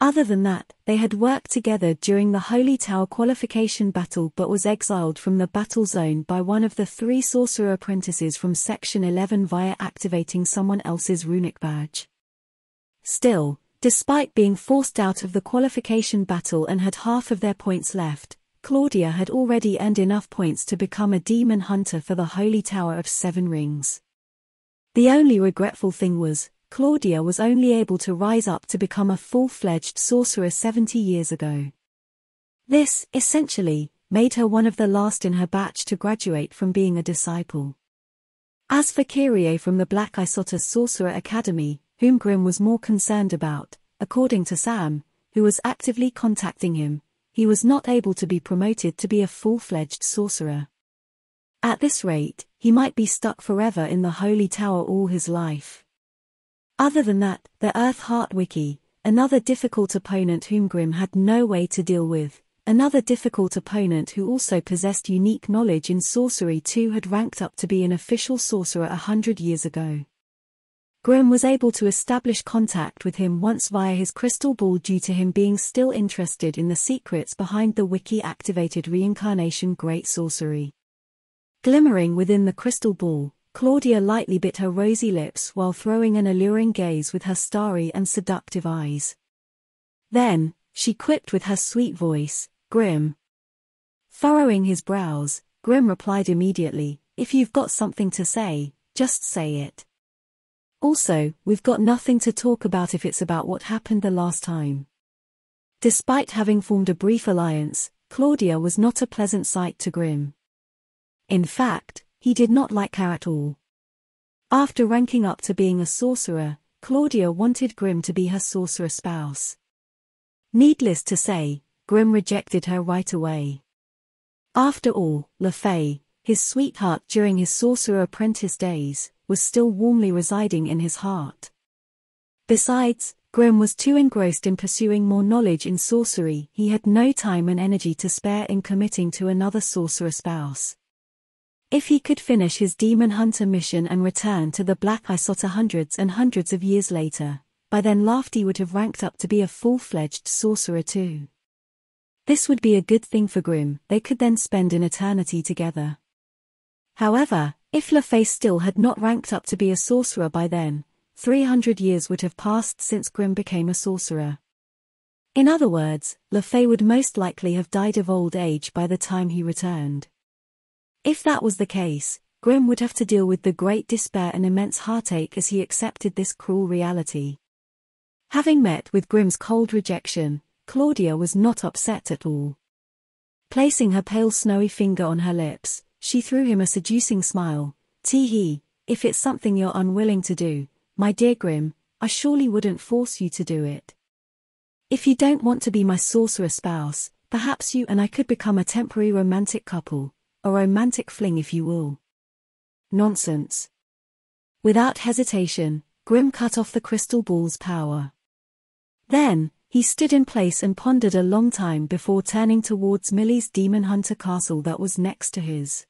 Other than that, they had worked together during the Holy Tower qualification battle but was exiled from the battle zone by one of the three sorcerer apprentices from Section eleven via activating someone else's runic badge. Still, despite being forced out of the qualification battle and had half of their points left, Claudia had already earned enough points to become a demon hunter for the Holy Tower of Seven Rings. The only regretful thing was, Claudia was only able to rise up to become a full-fledged sorcerer seventy years ago. This, essentially, made her one of the last in her batch to graduate from being a disciple. As for Kyrie from the Black Isotta Sorcerer Academy, whom Grimm was more concerned about, according to Sam, who was actively contacting him, he was not able to be promoted to be a full-fledged sorcerer. At this rate, he might be stuck forever in the Holy Tower all his life. Other than that, the Earth Heart Wiki, another difficult opponent whom Grimm had no way to deal with, another difficult opponent who also possessed unique knowledge in sorcery too had ranked up to be an official sorcerer a hundred years ago. Grimm was able to establish contact with him once via his crystal ball due to him being still interested in the secrets behind the wiki-activated reincarnation great sorcery. Glimmering within the crystal ball, Claudia lightly bit her rosy lips while throwing an alluring gaze with her starry and seductive eyes. Then, she quipped with her sweet voice, "Grimm." Furrowing his brows, Grimm replied immediately, "If you've got something to say, just say it. Also, we've got nothing to talk about if it's about what happened the last time." Despite having formed a brief alliance, Claudia was not a pleasant sight to Grimm. In fact, he did not like her at all. After ranking up to being a sorcerer, Claudia wanted Grimm to be her sorcerer spouse. Needless to say, Grimm rejected her right away. After all, Le Fay, his sweetheart during his sorcerer apprentice days, was still warmly residing in his heart. Besides, Grimm was too engrossed in pursuing more knowledge in sorcery, he had no time and energy to spare in committing to another sorcerer spouse. If he could finish his demon hunter mission and return to the Black Isotta hundreds and hundreds of years later, by then Lafty would have ranked up to be a full-fledged sorcerer too. This would be a good thing for Grimm, they could then spend an eternity together. However, if Le Fay still had not ranked up to be a sorcerer by then, three hundred years would have passed since Grimm became a sorcerer. In other words, Le Fay would most likely have died of old age by the time he returned. If that was the case, Grimm would have to deal with the great despair and immense heartache as he accepted this cruel reality. Having met with Grimm's cold rejection, Claudia was not upset at all. Placing her pale snowy finger on her lips, she threw him a seducing smile. "Tee-hee, if it's something you're unwilling to do, my dear Grimm, I surely wouldn't force you to do it. If you don't want to be my sorcerer spouse, perhaps you and I could become a temporary romantic couple, a romantic fling if you will." "Nonsense." Without hesitation, Grimm cut off the crystal ball's power. Then, he stood in place and pondered a long time before turning towards Millie's demon hunter castle that was next to his.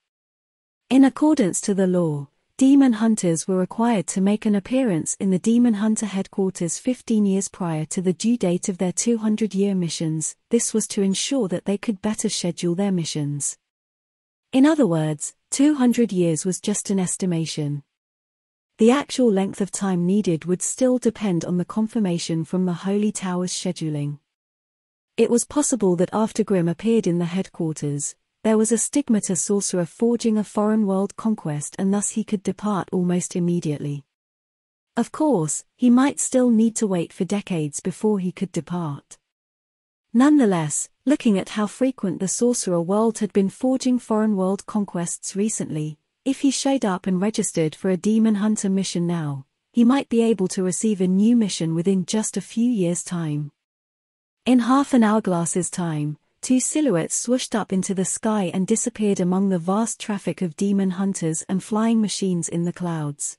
In accordance to the law, demon hunters were required to make an appearance in the demon hunter headquarters fifteen years prior to the due date of their two hundred year missions. This was to ensure that they could better schedule their missions. In other words, two hundred years was just an estimation. The actual length of time needed would still depend on the confirmation from the Holy Tower's scheduling. It was possible that after Grimm appeared in the headquarters, there was a stigmata sorcerer forging a foreign world conquest and thus he could depart almost immediately. Of course, he might still need to wait for decades before he could depart. Nonetheless, looking at how frequent the sorcerer world had been forging foreign world conquests recently, if he showed up and registered for a demon hunter mission now, he might be able to receive a new mission within just a few years' time. In half an hourglass's time, two silhouettes swooshed up into the sky and disappeared among the vast traffic of demon hunters and flying machines in the clouds.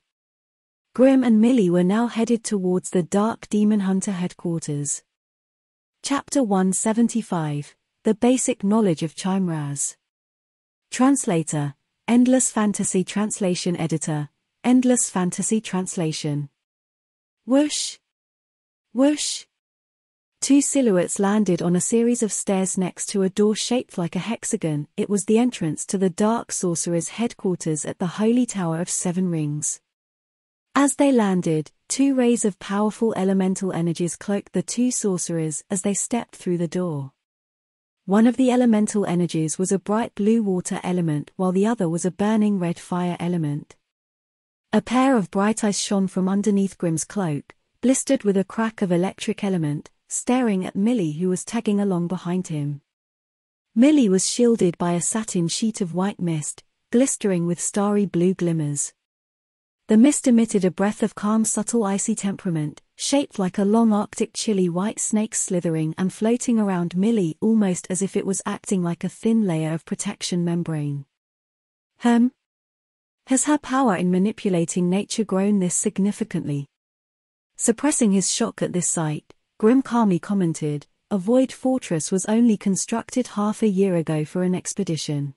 Grimm and Millie were now headed towards the dark demon hunter headquarters. Chapter one seventy-five, The Basic Knowledge of Chimeras. Translator, Endless Fantasy Translation Editor, Endless Fantasy Translation. Whoosh! Whoosh! Two silhouettes landed on a series of stairs next to a door shaped like a hexagon. It was the entrance to the Dark Sorcerer's headquarters at the Holy Tower of Seven Rings. As they landed, two rays of powerful elemental energies cloaked the two sorcerers as they stepped through the door. One of the elemental energies was a bright blue water element while the other was a burning red fire element. A pair of bright eyes shone from underneath Grimm's cloak, blistered with a crack of electric element, staring at Millie who was tagging along behind him. Millie was shielded by a satin sheet of white mist, glistering with starry blue glimmers. The mist emitted a breath of calm, subtle icy temperament, shaped like a long arctic chilly white snake slithering and floating around Millie almost as if it was acting like a thin layer of protection membrane. Hem? Has her power in manipulating nature grown this significantly? Suppressing his shock at this sight, Grimm calmly commented, "A void fortress was only constructed half a year ago for an expedition.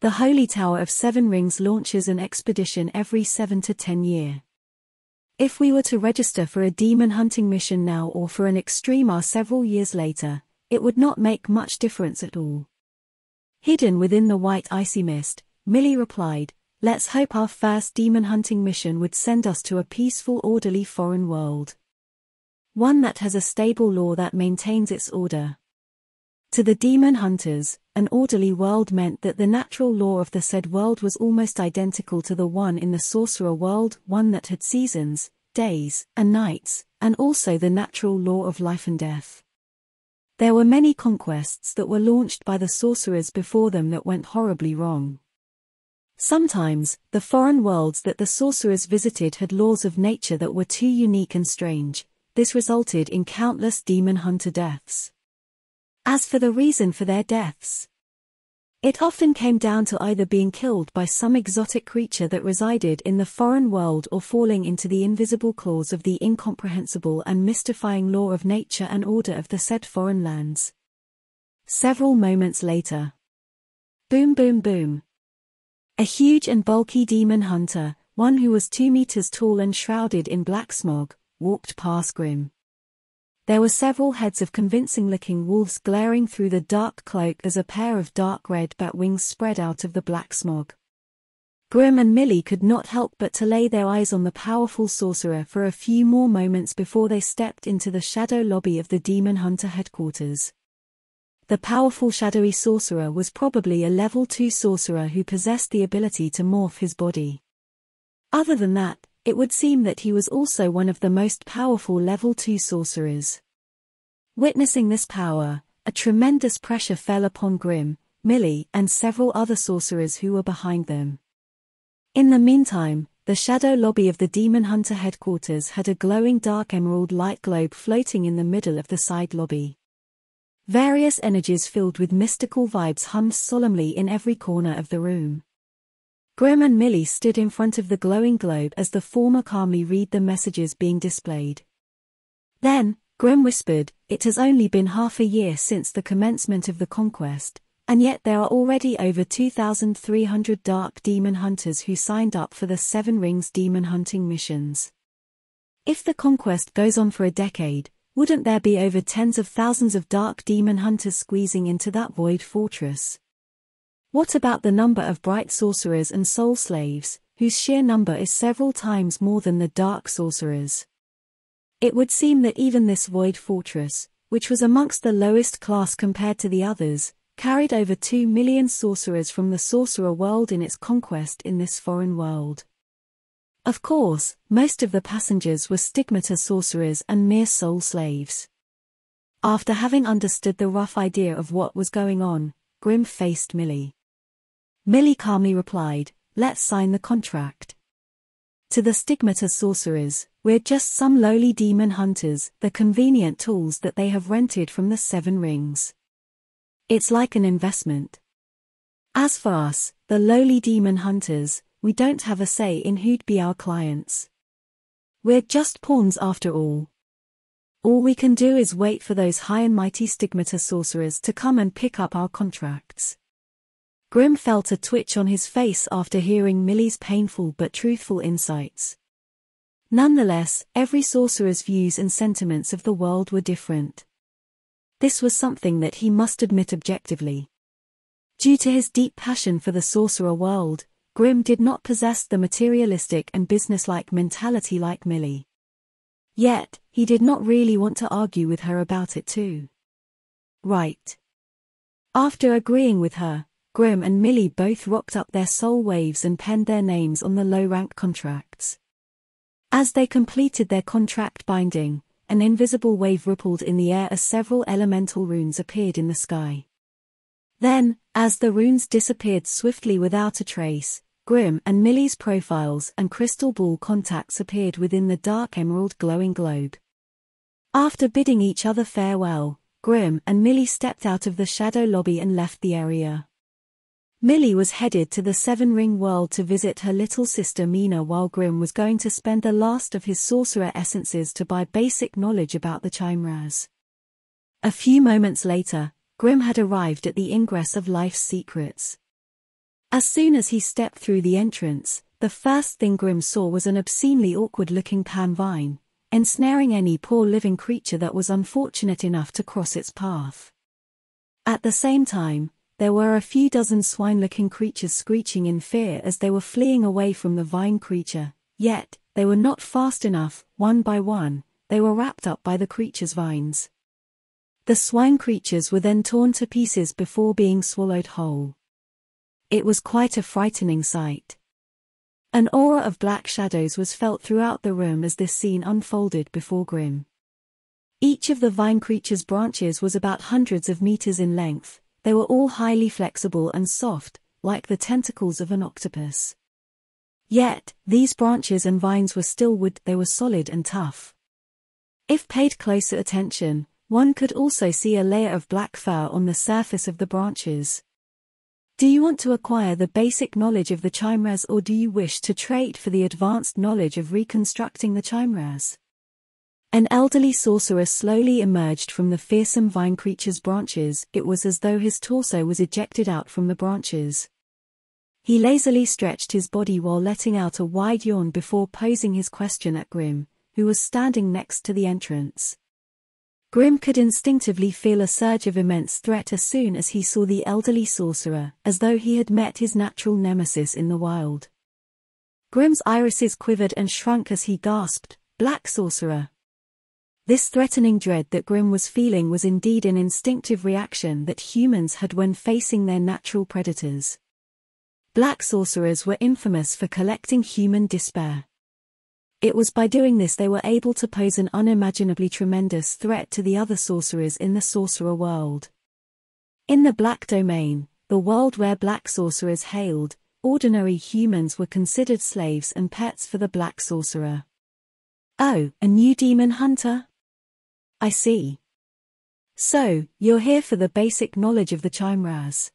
The Holy Tower of Seven Rings launches an expedition every seven to ten years. If we were to register for a demon hunting mission now or for an extremar several years later, it would not make much difference at all." Hidden within the white icy mist, Millie replied, "Let's hope our first demon hunting mission would send us to a peaceful, orderly foreign world. One that has a stable law that maintains its order." To the demon hunters, an orderly world meant that the natural law of the said world was almost identical to the one in the sorcerer world, one that had seasons, days, and nights, and also the natural law of life and death. There were many conquests that were launched by the sorcerers before them that went horribly wrong. Sometimes, the foreign worlds that the sorcerers visited had laws of nature that were too unique and strange. This resulted in countless demon hunter deaths. As for the reason for their deaths, it often came down to either being killed by some exotic creature that resided in the foreign world or falling into the invisible claws of the incomprehensible and mystifying law of nature and order of the said foreign lands. Several moments later. Boom boom boom. A huge and bulky demon hunter, one who was two meters tall and shrouded in black smog, walked past Grimm. There were several heads of convincing-looking wolves glaring through the dark cloak as a pair of dark red bat wings spread out of the black smog. Grimm and Millie could not help but to lay their eyes on the powerful sorcerer for a few more moments before they stepped into the shadow lobby of the Demon Hunter headquarters. The powerful shadowy sorcerer was probably a level two sorcerer who possessed the ability to morph his body. Other than that, it would seem that he was also one of the most powerful level two sorcerers. Witnessing this power, a tremendous pressure fell upon Grimm, Millie, and several other sorcerers who were behind them. In the meantime, the shadow lobby of the Demon Hunter headquarters had a glowing dark emerald light globe floating in the middle of the side lobby. Various energies filled with mystical vibes hummed solemnly in every corner of the room. Grimm and Millie stood in front of the glowing globe as the former calmly read the messages being displayed. Then, Grimm whispered, "It has only been half a year since the commencement of the conquest, and yet there are already over two thousand three hundred dark demon hunters who signed up for the Seven Rings demon hunting missions. If the conquest goes on for a decade, wouldn't there be over tens of thousands of dark demon hunters squeezing into that void fortress? What about the number of bright sorcerers and soul slaves, whose sheer number is several times more than the dark sorcerers? It would seem that even this void fortress, which was amongst the lowest class compared to the others, carried over two million sorcerers from the Sorcerer World in its conquest in this foreign world. Of course, most of the passengers were stigmata sorcerers and mere soul slaves." After having understood the rough idea of what was going on, Grimm faced Millie. Millie calmly replied, "Let's sign the contract. To the stigmata sorcerers, we're just some lowly demon hunters, the convenient tools that they have rented from the Seven Rings. It's like an investment. As for us, the lowly demon hunters, we don't have a say in who'd be our clients. We're just pawns after all. All we can do is wait for those high and mighty stigmata sorcerers to come and pick up our contracts." Grimm felt a twitch on his face after hearing Millie's painful but truthful insights. Nonetheless, every sorcerer's views and sentiments of the world were different. This was something that he must admit objectively. Due to his deep passion for the Sorcerer World, Grimm did not possess the materialistic and businesslike mentality like Millie. Yet, he did not really want to argue with her about it too. Right. After agreeing with her, Grimm and Millie both rocked up their soul waves and penned their names on the low-rank contracts. As they completed their contract binding, an invisible wave rippled in the air as several elemental runes appeared in the sky. Then, as the runes disappeared swiftly without a trace, Grimm and Millie's profiles and crystal ball contacts appeared within the dark emerald glowing globe. After bidding each other farewell, Grimm and Millie stepped out of the shadow lobby and left the area. Millie was headed to the Seven Ring World to visit her little sister Mina, while Grimm was going to spend the last of his sorcerer essences to buy basic knowledge about the chimeras. A few moments later, Grimm had arrived at the Ingress of Life's Secrets. As soon as he stepped through the entrance, the first thing Grimm saw was an obscenely awkward-looking palm vine, ensnaring any poor living creature that was unfortunate enough to cross its path. At the same time, there were a few dozen swine-looking creatures screeching in fear as they were fleeing away from the vine creature, yet, they were not fast enough. One by one, they were wrapped up by the creature's vines. The swine creatures were then torn to pieces before being swallowed whole. It was quite a frightening sight. An aura of black shadows was felt throughout the room as this scene unfolded before Grimm. Each of the vine creature's branches was about hundreds of meters in length. They were all highly flexible and soft, like the tentacles of an octopus. Yet, these branches and vines were still wood. They were solid and tough. If paid closer attention, one could also see a layer of black fur on the surface of the branches. Do you want to acquire the basic knowledge of the chimeras, or do you wish to trade for the advanced knowledge of reconstructing the chimeras? An elderly sorcerer slowly emerged from the fearsome vine creature's branches. It was as though his torso was ejected out from the branches. He lazily stretched his body while letting out a wide yawn before posing his question at Grimm, who was standing next to the entrance. Grimm could instinctively feel a surge of immense threat as soon as he saw the elderly sorcerer, as though he had met his natural nemesis in the wild. Grimm's irises quivered and shrunk as he gasped, "Black Sorcerer." This threatening dread that Grimm was feeling was indeed an instinctive reaction that humans had when facing their natural predators. Black sorcerers were infamous for collecting human despair. It was by doing this they were able to pose an unimaginably tremendous threat to the other sorcerers in the Sorcerer World. In the Black Domain, the world where black sorcerers hailed, ordinary humans were considered slaves and pets for the black sorcerer. "Oh, a new demon hunter? I see. So, you're here for the basic knowledge of the chimeras.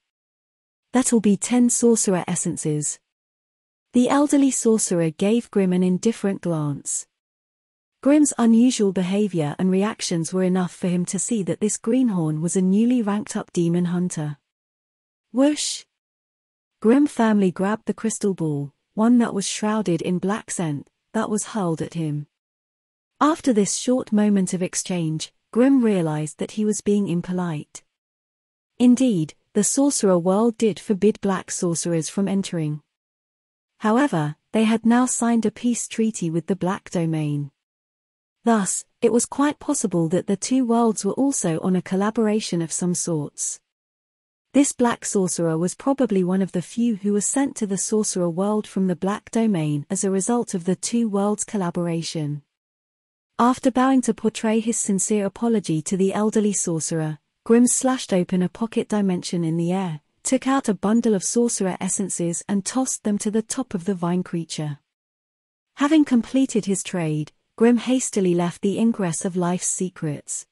That'll be ten sorcerer essences." The elderly sorcerer gave Grimm an indifferent glance. Grimm's unusual behavior and reactions were enough for him to see that this greenhorn was a newly ranked-up demon hunter. Whoosh! Grimm firmly grabbed the crystal ball, one that was shrouded in black scent, that was hurled at him. After this short moment of exchange, Grimm realized that he was being impolite. Indeed, the Sorcerer World did forbid black sorcerers from entering. However, they had now signed a peace treaty with the Black Domain. Thus, it was quite possible that the two worlds were also on a collaboration of some sorts. This black sorcerer was probably one of the few who was sent to the Sorcerer World from the Black Domain as a result of the two worlds' collaboration. After bowing to portray his sincere apology to the elderly sorcerer, Grimm slashed open a pocket dimension in the air, took out a bundle of sorcerer essences and tossed them to the top of the vine creature. Having completed his trade, Grimm hastily left the Ingress of Life's Secrets.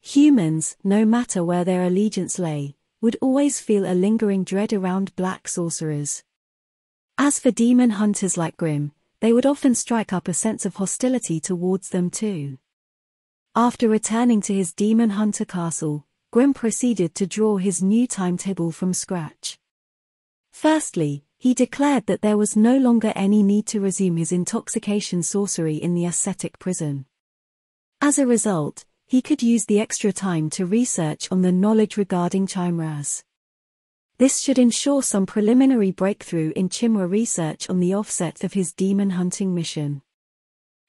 Humans, no matter where their allegiance lay, would always feel a lingering dread around black sorcerers. As for demon hunters like Grimm, they would often strike up a sense of hostility towards them too. After returning to his demon hunter castle, Grimm proceeded to draw his new timetable from scratch. Firstly, he declared that there was no longer any need to resume his intoxication sorcery in the ascetic prison. As a result, he could use the extra time to research on the knowledge regarding chimeras. This should ensure some preliminary breakthrough in chimera research on the offset of his demon-hunting mission.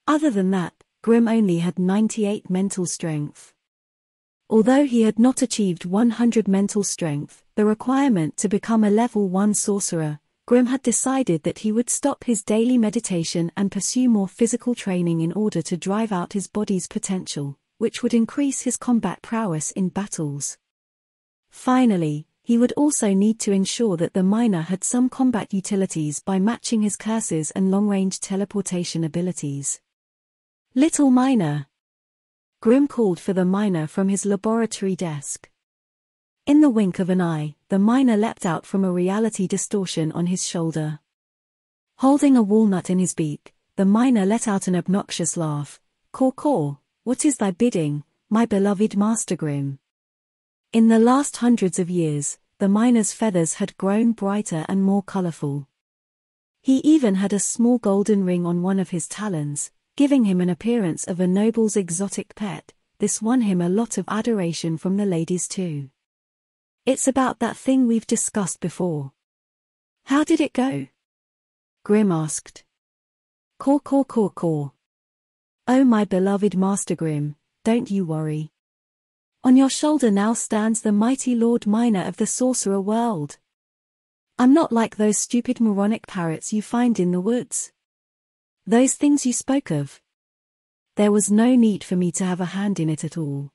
Other than that, Grimm only had ninety-eight mental strength. Although he had not achieved one hundred mental strength, the requirement to become a level one sorcerer, Grimm had decided that he would stop his daily meditation and pursue more physical training in order to drive out his body's potential, which would increase his combat prowess in battles. Finally, he would also need to ensure that the miner had some combat utilities by matching his curses and long-range teleportation abilities. "Little miner!" Grimm called for the miner from his laboratory desk. In the wink of an eye, the miner leapt out from a reality distortion on his shoulder. Holding a walnut in his beak, the miner let out an obnoxious laugh. "Caw caw, what is thy bidding, my beloved Master Grimm?" In the last hundreds of years, the miner's feathers had grown brighter and more colorful. He even had a small golden ring on one of his talons, giving him an appearance of a noble's exotic pet. This won him a lot of adoration from the ladies too. "It's about that thing we've discussed before. How did it go?" Grimm asked. "Caw caw caw caw. Oh my beloved Master Grimm, don't you worry. On your shoulder now stands the mighty Lord Miner of the Sorcerer World. I'm not like those stupid moronic parrots you find in the woods. Those things you spoke of. There was no need for me to have a hand in it at all.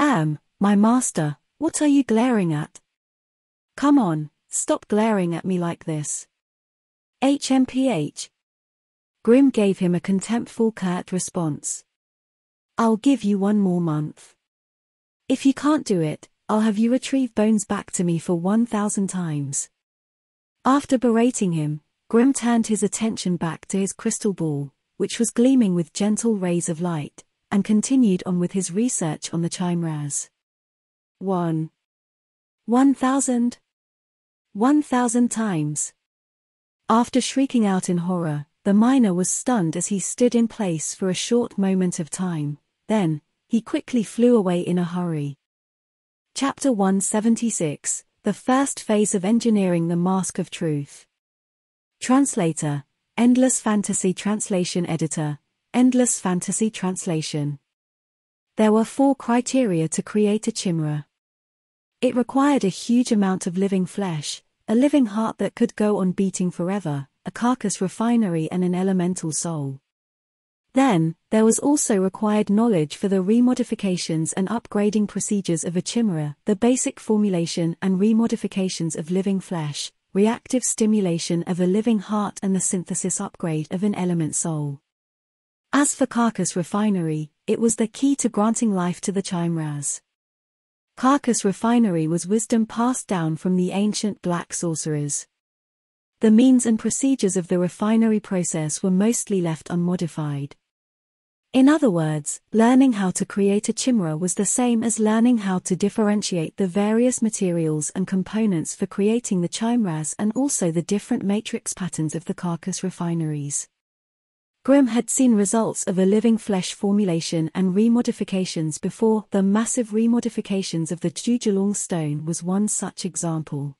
Am, my master, what are you glaring at? Come on, stop glaring at me like this. H M P H. Grimm gave him a contemptful curt response. "I'll give you one more month. If you can't do it, I'll have you retrieve bones back to me for one thousand times." After berating him, Grimm turned his attention back to his crystal ball, which was gleaming with gentle rays of light, and continued on with his research on the chimeras. One. One thousand. One thousand times. After shrieking out in horror, the miner was stunned as he stood in place for a short moment of time, then, he quickly flew away in a hurry. Chapter one seventy-six, The First Phase of Engineering the Mask of Truth. Translator, Endless Fantasy Translation Editor, Endless Fantasy Translation. There were four criteria to create a chimera. It required a huge amount of living flesh, a living heart that could go on beating forever, a carcass refinery and an elemental soul. Then, there was also required knowledge for the remodifications and upgrading procedures of a chimera, the basic formulation and remodifications of living flesh, reactive stimulation of a living heart and the synthesis upgrade of an element soul. As for carcass refinery, it was the key to granting life to the chimeras. Carcass refinery was wisdom passed down from the ancient black sorcerers. The means and procedures of the refinery process were mostly left unmodified. In other words, learning how to create a chimera was the same as learning how to differentiate the various materials and components for creating the chimeras and also the different matrix patterns of the carcass refineries. Grimm had seen results of a living flesh formulation and remodifications before. The massive remodifications of the Tujalong stone was one such example.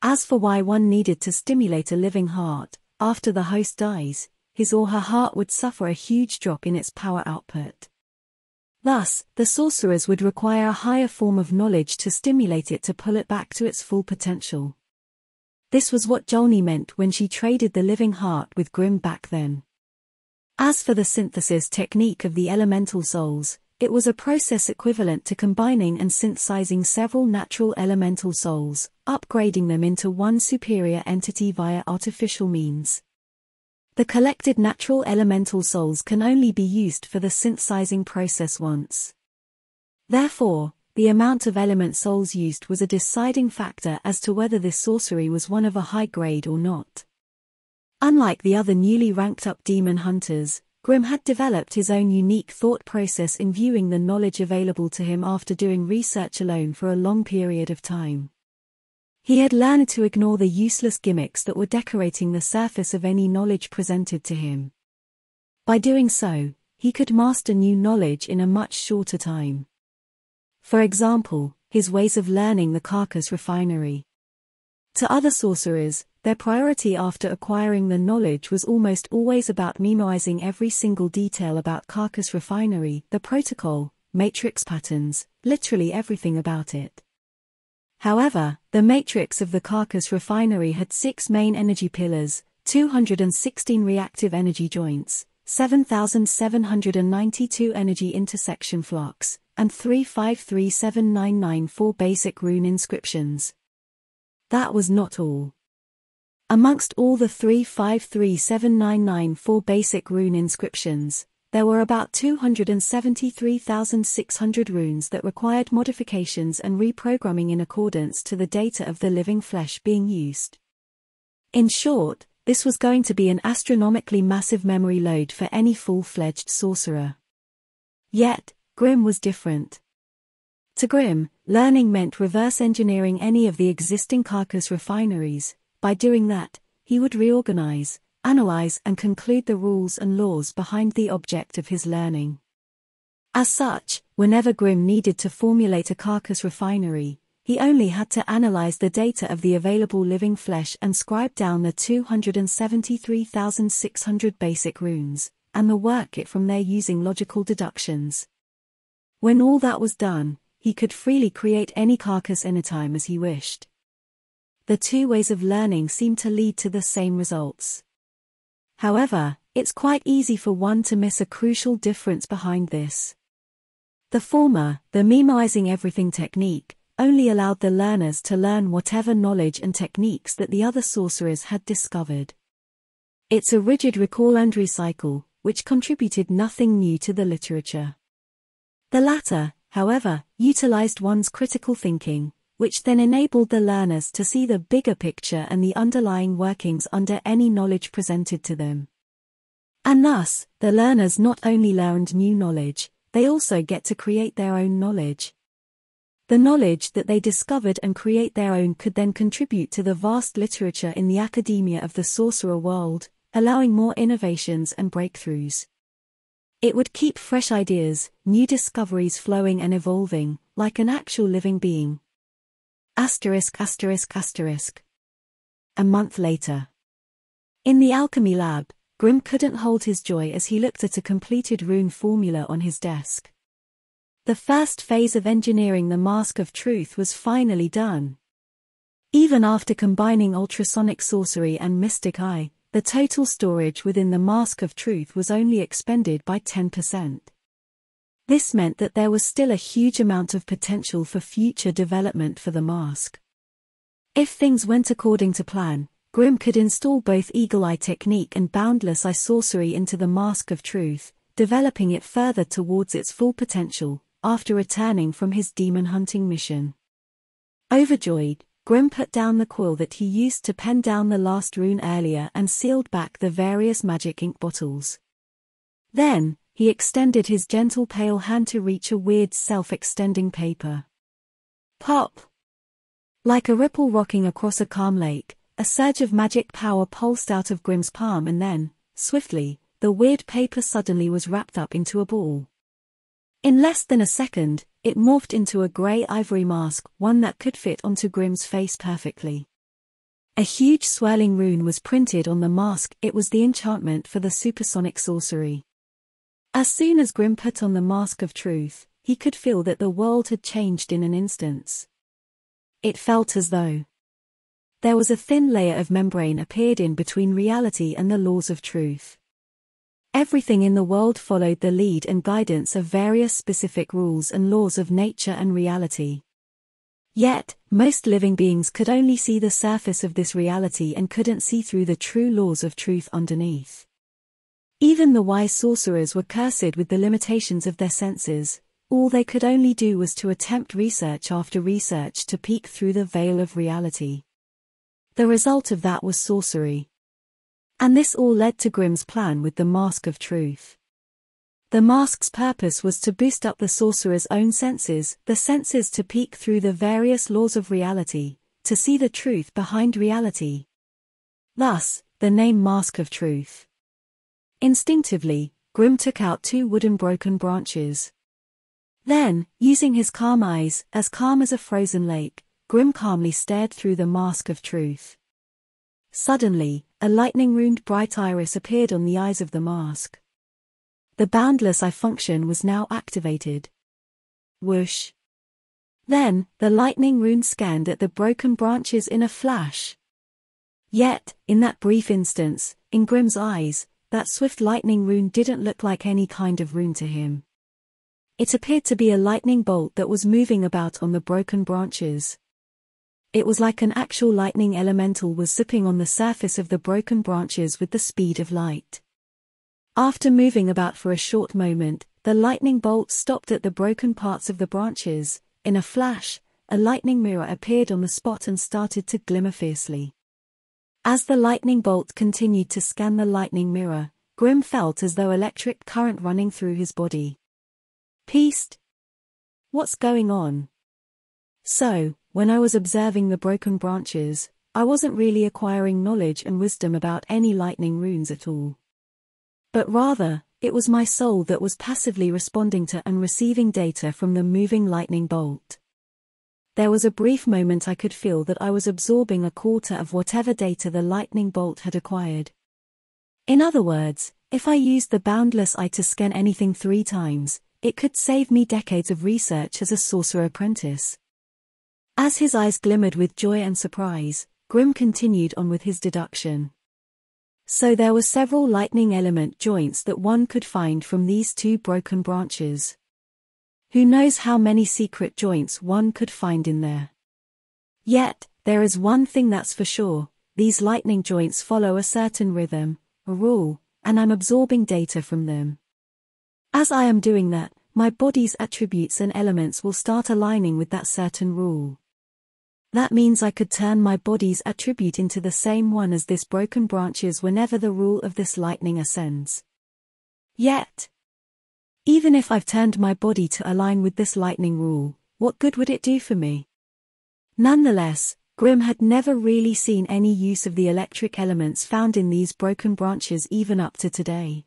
As for why one needed to stimulate a living heart, after the host dies, his or her heart would suffer a huge drop in its power output. Thus, the sorcerers would require a higher form of knowledge to stimulate it to pull it back to its full potential. This was what Jolni meant when she traded the living heart with Grimm back then. As for the synthesis technique of the elemental souls, it was a process equivalent to combining and synthesizing several natural elemental souls, upgrading them into one superior entity via artificial means. The collected natural elemental souls can only be used for the synthesizing process once. Therefore, the amount of element souls used was a deciding factor as to whether this sorcery was one of a high grade or not. Unlike the other newly ranked-up demon hunters, Grimm had developed his own unique thought process in viewing the knowledge available to him after doing research alone for a long period of time. He had learned to ignore the useless gimmicks that were decorating the surface of any knowledge presented to him. By doing so, he could master new knowledge in a much shorter time. For example, his ways of learning the carcass refinery. To other sorcerers, their priority after acquiring the knowledge was almost always about memorizing every single detail about carcass refinery, the protocol, matrix patterns, literally everything about it. However, the matrix of the carcass refinery had six main energy pillars, two hundred sixteen reactive energy joints, seven thousand seven hundred ninety-two energy intersection flocks, and three hundred fifty-three thousand seven hundred ninety-four basic rune inscriptions. That was not all. Amongst all the three hundred fifty-three thousand seven hundred ninety-four basic rune inscriptions, there were about two hundred seventy-three thousand six hundred runes that required modifications and reprogramming in accordance to the data of the living flesh being used. In short, this was going to be an astronomically massive memory load for any full-fledged sorcerer. Yet, Grimm was different. To Grimm, learning meant reverse engineering any of the existing carcass refineries. By doing that, he would reorganize, analyze and conclude the rules and laws behind the object of his learning. As such, whenever Grimm needed to formulate a carcass refinery, he only had to analyze the data of the available living flesh and scribe down the two hundred seventy-three thousand six hundred basic runes, and the work it from there using logical deductions. When all that was done, he could freely create any carcass anytime as he wished. The two ways of learning seem to lead to the same results. However, it's quite easy for one to miss a crucial difference behind this. The former, the memorizing everything technique, only allowed the learners to learn whatever knowledge and techniques that the other sorcerers had discovered. It's a rigid recall and recycle, which contributed nothing new to the literature. The latter, however, utilized one's critical thinking, which then enabled the learners to see the bigger picture and the underlying workings under any knowledge presented to them. And thus, the learners not only learned new knowledge, they also get to create their own knowledge. The knowledge that they discovered and create their own could then contribute to the vast literature in the academia of the Sorcerer World, allowing more innovations and breakthroughs. It would keep fresh ideas, new discoveries flowing and evolving, like an actual living being. Asterisk asterisk asterisk. A month later. In the alchemy lab, Grimm couldn't hold his joy as he looked at a completed rune formula on his desk. The first phase of engineering the Mask of Truth was finally done. Even after combining ultrasonic sorcery and mystic eye, the total storage within the Mask of Truth was only expended by ten percent. This meant that there was still a huge amount of potential for future development for the mask. If things went according to plan, Grimm could install both Eagle Eye Technique and Boundless Eye Sorcery into the Mask of Truth, developing it further towards its full potential, after returning from his demon-hunting mission. Overjoyed, Grimm put down the quill that he used to pen down the last rune earlier and sealed back the various magic ink bottles. Then, he extended his gentle pale hand to reach a weird self-extending paper. Pop! Like a ripple rocking across a calm lake, a surge of magic power pulsed out of Grimm's palm and then, swiftly, the weird paper suddenly was wrapped up into a ball. In less than a second, it morphed into a grey ivory mask, one that could fit onto Grimm's face perfectly. A huge swirling rune was printed on the mask. It was the enchantment for the supersonic sorcery. As soon as Grimm put on the Mask of Truth, he could feel that the world had changed in an instant. It felt as though there was a thin layer of membrane appeared in between reality and the laws of truth. Everything in the world followed the lead and guidance of various specific rules and laws of nature and reality. Yet, most living beings could only see the surface of this reality and couldn't see through the true laws of truth underneath. Even the wise sorcerers were cursed with the limitations of their senses. All they could only do was to attempt research after research to peek through the veil of reality. The result of that was sorcery. And this all led to Grimm's plan with the Mask of Truth. The mask's purpose was to boost up the sorcerer's own senses, the senses to peek through the various laws of reality, to see the truth behind reality. Thus, the name Mask of Truth. Instinctively, Grimm took out two wooden broken branches. Then, using his calm eyes, as calm as a frozen lake, Grimm calmly stared through the Mask of Truth. Suddenly, a lightning-ruined bright iris appeared on the eyes of the mask. The boundless eye function was now activated. Whoosh! Then, the lightning rune scanned at the broken branches in a flash. Yet, in that brief instance, in Grimm's eyes, that swift lightning rune didn't look like any kind of rune to him. It appeared to be a lightning bolt that was moving about on the broken branches. It was like an actual lightning elemental was zipping on the surface of the broken branches with the speed of light. After moving about for a short moment, the lightning bolt stopped at the broken parts of the branches. In a flash, a lightning mirror appeared on the spot and started to glimmer fiercely. As the lightning bolt continued to scan the lightning mirror, Grimm felt as though electric current running through his body. Peaced. What's going on? So, when I was observing the broken branches, I wasn't really acquiring knowledge and wisdom about any lightning runes at all. But rather, it was my soul that was passively responding to and receiving data from the moving lightning bolt. There was a brief moment I could feel that I was absorbing a quarter of whatever data the lightning bolt had acquired. In other words, if I used the boundless eye to scan anything three times, it could save me decades of research as a sorcerer apprentice. As his eyes glimmered with joy and surprise, Grimm continued on with his deduction. So there were several lightning element joints that one could find from these two broken branches. Who knows how many secret joints one could find in there. Yet, there is one thing that's for sure, these lightning joints follow a certain rhythm, a rule, and I'm absorbing data from them. As I am doing that, my body's attributes and elements will start aligning with that certain rule. That means I could turn my body's attribute into the same one as this broken branches whenever the rule of this lightning ascends. Yet, even if I've turned my body to align with this lightning rule, what good would it do for me? Nonetheless, Grimm had never really seen any use of the electric elements found in these broken branches even up to today.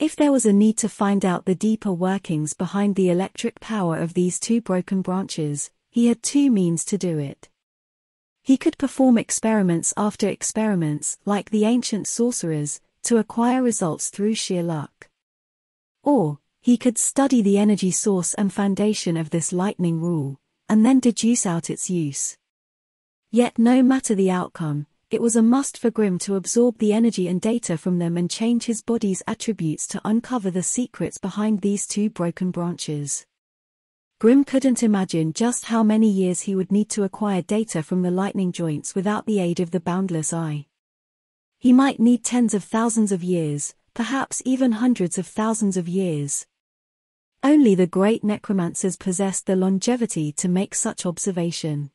If there was a need to find out the deeper workings behind the electric power of these two broken branches, he had two means to do it. He could perform experiments after experiments, like the ancient sorcerers, to acquire results through sheer luck. Or, he could study the energy source and foundation of this lightning rule, and then deduce out its use. Yet no matter the outcome, it was a must for Grimm to absorb the energy and data from them and change his body's attributes to uncover the secrets behind these two broken branches. Grimm couldn't imagine just how many years he would need to acquire data from the lightning joints without the aid of the boundless eye. He might need tens of thousands of years, perhaps even hundreds of thousands of years. Only the great necromancers possessed the longevity to make such observation.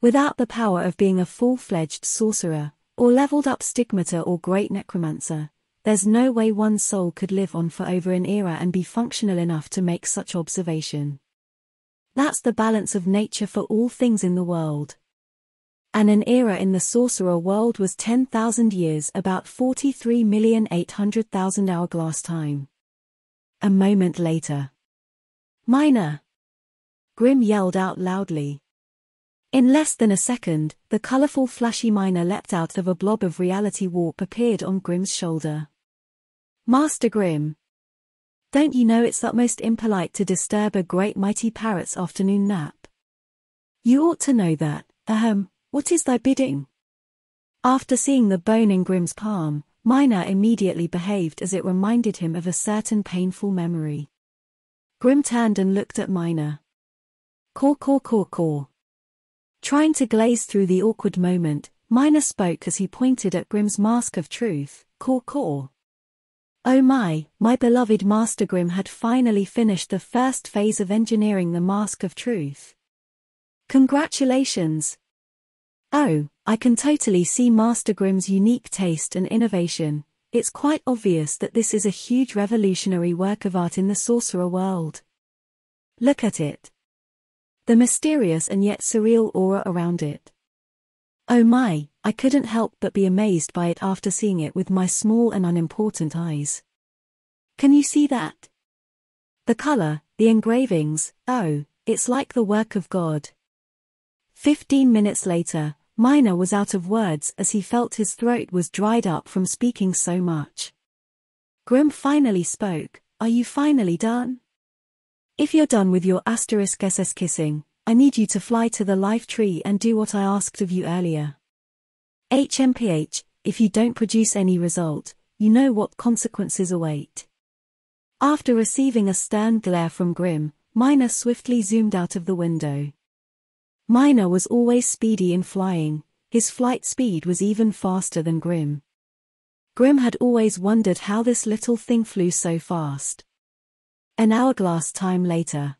Without the power of being a full-fledged sorcerer, or leveled-up stigmata or great necromancer, there's no way one soul could live on for over an era and be functional enough to make such observation. That's the balance of nature for all things in the world. And an era in the sorcerer world was ten thousand years, about forty-three million eight hundred thousand hourglass time. A moment later. "Mina!" Grimm yelled out loudly. In less than a second, the colorful flashy Mina leapt out of a blob of reality warp appeared on Grimm's shoulder. "Master Grimm! Don't you know it's utmost impolite to disturb a great mighty parrot's afternoon nap? You ought to know that. Ahem, what is thy bidding?" After seeing the bone in Grimm's palm, Mina immediately behaved as it reminded him of a certain painful memory. Grimm turned and looked at Mina. "Caw caw caw caw." Trying to glaze through the awkward moment, Mina spoke as he pointed at Grimm's Mask of Truth. "Caw caw." Oh my, my beloved Master Grimm had finally finished the first phase of engineering the Mask of Truth. Congratulations! Oh, I can totally see Master Grimm's unique taste and innovation. It's quite obvious that this is a huge revolutionary work of art in the sorcerer world. Look at it. The mysterious and yet surreal aura around it. Oh my, I couldn't help but be amazed by it after seeing it with my small and unimportant eyes. Can you see that? The color, the engravings, oh, it's like the work of God. Fifteen minutes later, Mina was out of words as he felt his throat was dried up from speaking so much. Grimm finally spoke. "Are you finally done? If you're done with your asterisk S S kissing, I need you to fly to the life tree and do what I asked of you earlier. H M P H, if you don't produce any result, you know what consequences await." After receiving a stern glare from Grimm, Mina swiftly zoomed out of the window. Mina was always speedy in flying, his flight speed was even faster than Grimm. Grimm had always wondered how this little thing flew so fast. An hourglass time later.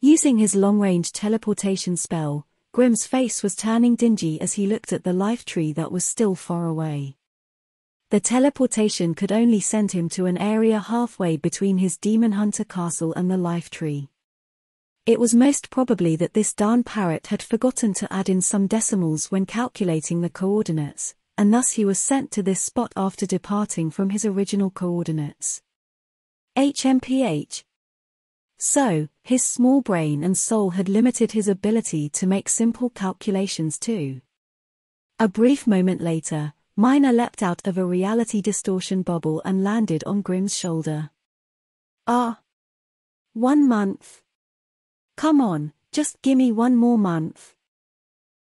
Using his long-range teleportation spell, Grimm's face was turning dingy as he looked at the life tree that was still far away. The teleportation could only send him to an area halfway between his demon hunter castle and the life tree. It was most probably that this darn parrot had forgotten to add in some decimals when calculating the coordinates, and thus he was sent to this spot after departing from his original coordinates. H M P H. So, his small brain and soul had limited his ability to make simple calculations too. A brief moment later, Mina leapt out of a reality distortion bubble and landed on Grimm's shoulder. "Ah. One month. Come on, just gimme one more month.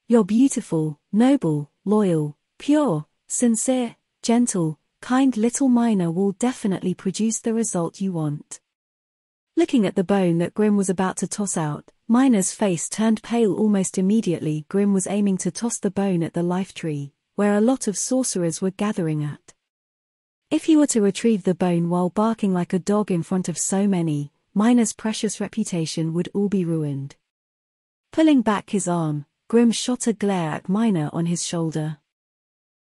You're beautiful, noble, loyal, pure, sincere, gentle, kind little Mina will definitely produce the result you want." Looking at the bone that Grimm was about to toss out, Mina's face turned pale almost immediately. Grimm was aiming to toss the bone at the life tree, where a lot of sorcerers were gathering at. If he were to retrieve the bone while barking like a dog in front of so many, Mina's precious reputation would all be ruined. Pulling back his arm, Grimm shot a glare at Mina on his shoulder.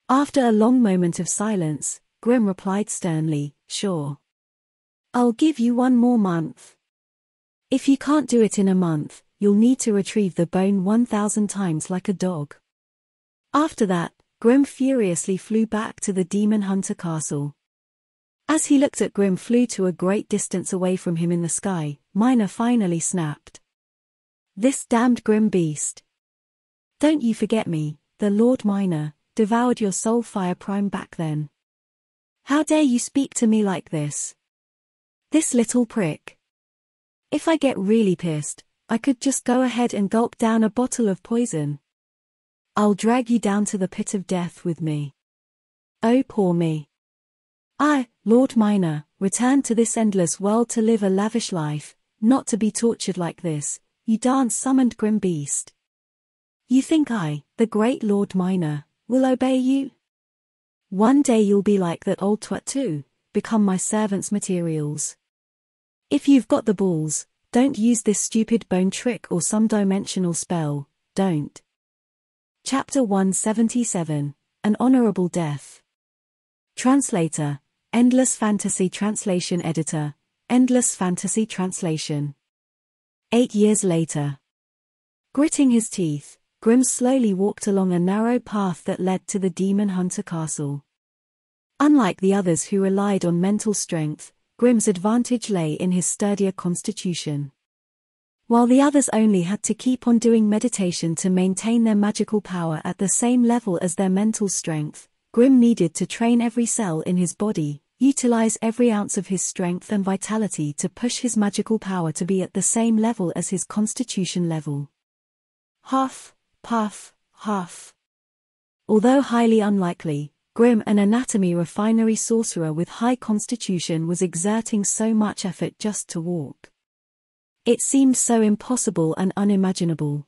After a long moment of silence, Grimm replied sternly, "Sure. I'll give you one more month. If you can't do it in a month, you'll need to retrieve the bone one thousand times like a dog." After that, Grimm furiously flew back to the Demon Hunter Castle. As he looked at Grimm flew to a great distance away from him in the sky, Mina finally snapped. "This damned Grimm beast. Don't you forget me, the Lord Miner, devoured your soul fire prime back then. How dare you speak to me like this? This little prick. If I get really pissed, I could just go ahead and gulp down a bottle of poison. I'll drag you down to the pit of death with me. Oh poor me. I, Lord Miner, returned to this endless world to live a lavish life, not to be tortured like this, you darn summoned grim beast. You think I, the great Lord Miner, will obey you? One day you'll be like that old twat too, become my servant's materials. If you've got the balls, don't use this stupid bone trick or some dimensional spell, don't. Chapter one seventy-seven, An Honorable Death. Translator, Endless Fantasy Translation Editor, Endless Fantasy Translation. Eight years later. Gritting his teeth, Grimm slowly walked along a narrow path that led to the Demon Hunter Castle. Unlike the others who relied on mental strength, Grimm's advantage lay in his sturdier constitution. While the others only had to keep on doing meditation to maintain their magical power at the same level as their mental strength, Grimm needed to train every cell in his body, utilize every ounce of his strength and vitality to push his magical power to be at the same level as his constitution level. Huff, puff, huff. Although highly unlikely, Grimm, an anatomy refinery sorcerer with high constitution, was exerting so much effort just to walk. It seemed so impossible and unimaginable.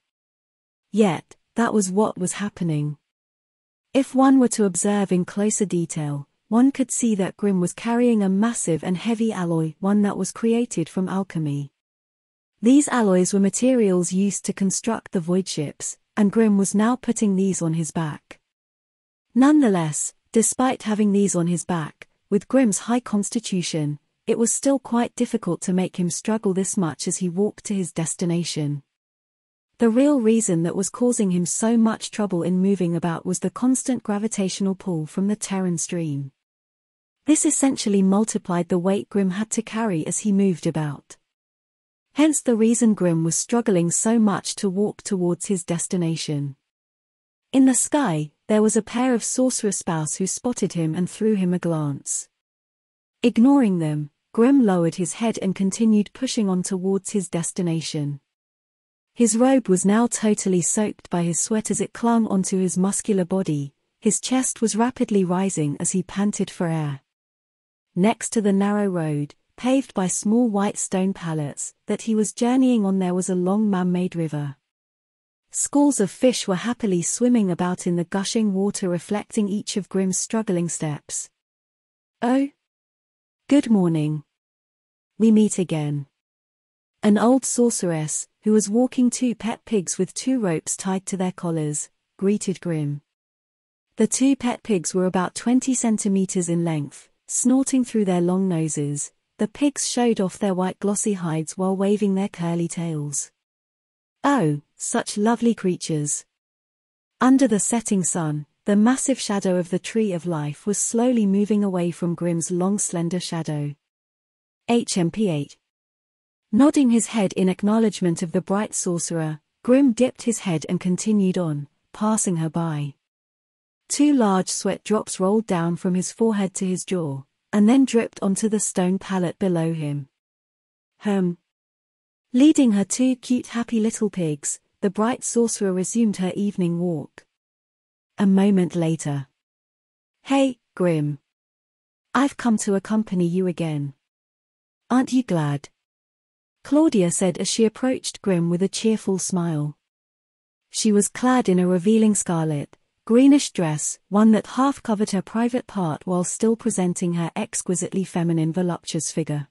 Yet, that was what was happening. If one were to observe in closer detail, one could see that Grimm was carrying a massive and heavy alloy, one that was created from alchemy. These alloys were materials used to construct the void ships, and Grimm was now putting these on his back. Nonetheless, despite having these on his back, with Grimm's high constitution, it was still quite difficult to make him struggle this much as he walked to his destination. The real reason that was causing him so much trouble in moving about was the constant gravitational pull from the Terran stream. This essentially multiplied the weight Grimm had to carry as he moved about. Hence the reason Grimm was struggling so much to walk towards his destination. In the sky, there was a pair of sorcerer spouse who spotted him and threw him a glance. Ignoring them, Grimm lowered his head and continued pushing on towards his destination. His robe was now totally soaked by his sweat as it clung onto his muscular body, his chest was rapidly rising as he panted for air. Next to the narrow road, paved by small white stone pallets, that he was journeying on there was a long man-made river. Schools of fish were happily swimming about in the gushing water, reflecting each of Grimm's struggling steps. Oh! Good morning. We meet again. An old sorceress, who was walking two pet pigs with two ropes tied to their collars, greeted Grimm. The two pet pigs were about twenty centimeters in length, snorting through their long noses. The pigs showed off their white glossy hides while waving their curly tails. Oh, such lovely creatures. Under the setting sun, the massive shadow of the Tree of Life was slowly moving away from Grimm's long slender shadow. H M P H. Nodding his head in acknowledgement of the bright sorcerer, Grimm dipped his head and continued on, passing her by. Two large sweat drops rolled down from his forehead to his jaw, and then dripped onto the stone pallet below him. Hum. Leading her two cute happy little pigs, the bright sorcerer resumed her evening walk. A moment later. Hey, Grimm. I've come to accompany you again. Aren't you glad? Claudia said as she approached Grimm with a cheerful smile. She was clad in a revealing scarlet, greenish dress, one that half covered her private part while still presenting her exquisitely feminine voluptuous figure.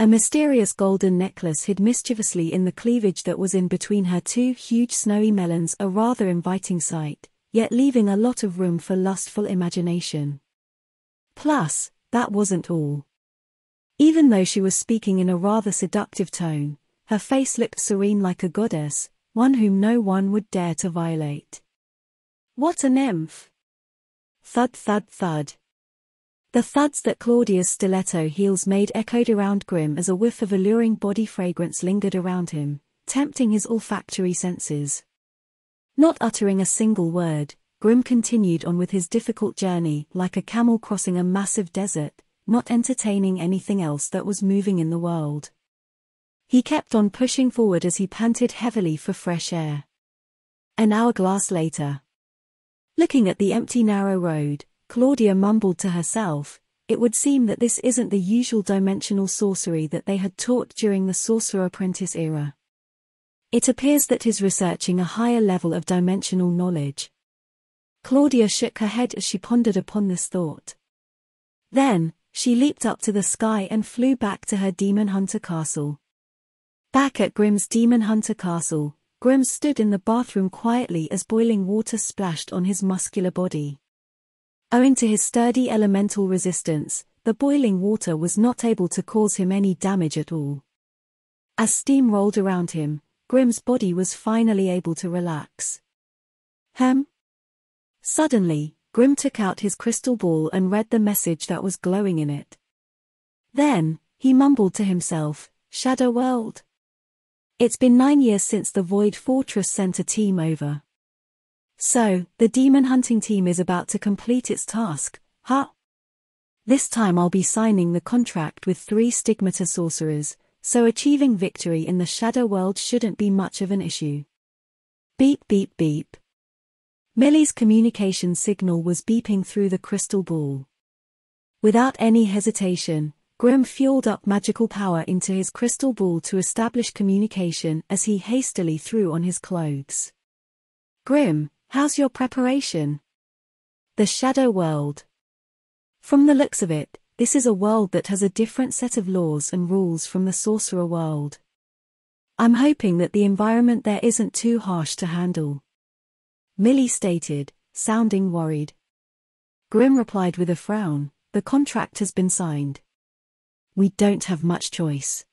A mysterious golden necklace hid mischievously in the cleavage that was in between her two huge snowy melons, a rather inviting sight, yet leaving a lot of room for lustful imagination. Plus, that wasn't all. Even though she was speaking in a rather seductive tone, her face looked serene like a goddess, one whom no one would dare to violate. What a nymph! Thud thud thud. The thuds that Claudia's stiletto heels made echoed around Grimm as a whiff of alluring body fragrance lingered around him, tempting his olfactory senses. Not uttering a single word, Grimm continued on with his difficult journey like a camel crossing a massive desert, not entertaining anything else that was moving in the world. He kept on pushing forward as he panted heavily for fresh air. An hourglass later. Looking at the empty narrow road, Claudia mumbled to herself, it would seem that this isn't the usual dimensional sorcery that they had taught during the Sorcerer Apprentice era. It appears that he's researching a higher level of dimensional knowledge. Claudia shook her head as she pondered upon this thought. Then, she leaped up to the sky and flew back to her Demon Hunter castle. Back at Grimm's Demon Hunter castle, Grimm stood in the bathroom quietly as boiling water splashed on his muscular body. Owing to his sturdy elemental resistance, the boiling water was not able to cause him any damage at all. As steam rolled around him, Grimm's body was finally able to relax. Hem? Suddenly, Grimm took out his crystal ball and read the message that was glowing in it. Then, he mumbled to himself, Shadow World. It's been nine years since the Void Fortress sent a team over. So, the demon hunting team is about to complete its task, huh? This time I'll be signing the contract with three stigmata sorcerers, so achieving victory in the Shadow World shouldn't be much of an issue. Beep beep beep. Millie's communication signal was beeping through the crystal ball. Without any hesitation, Grimm fueled up magical power into his crystal ball to establish communication as he hastily threw on his clothes. Grimm, how's your preparation? The Shadow World. From the looks of it, this is a world that has a different set of laws and rules from the Sorcerer World. I'm hoping that the environment there isn't too harsh to handle. Millie stated, sounding worried. Grimm replied with a frown, the contract has been signed. We don't have much choice.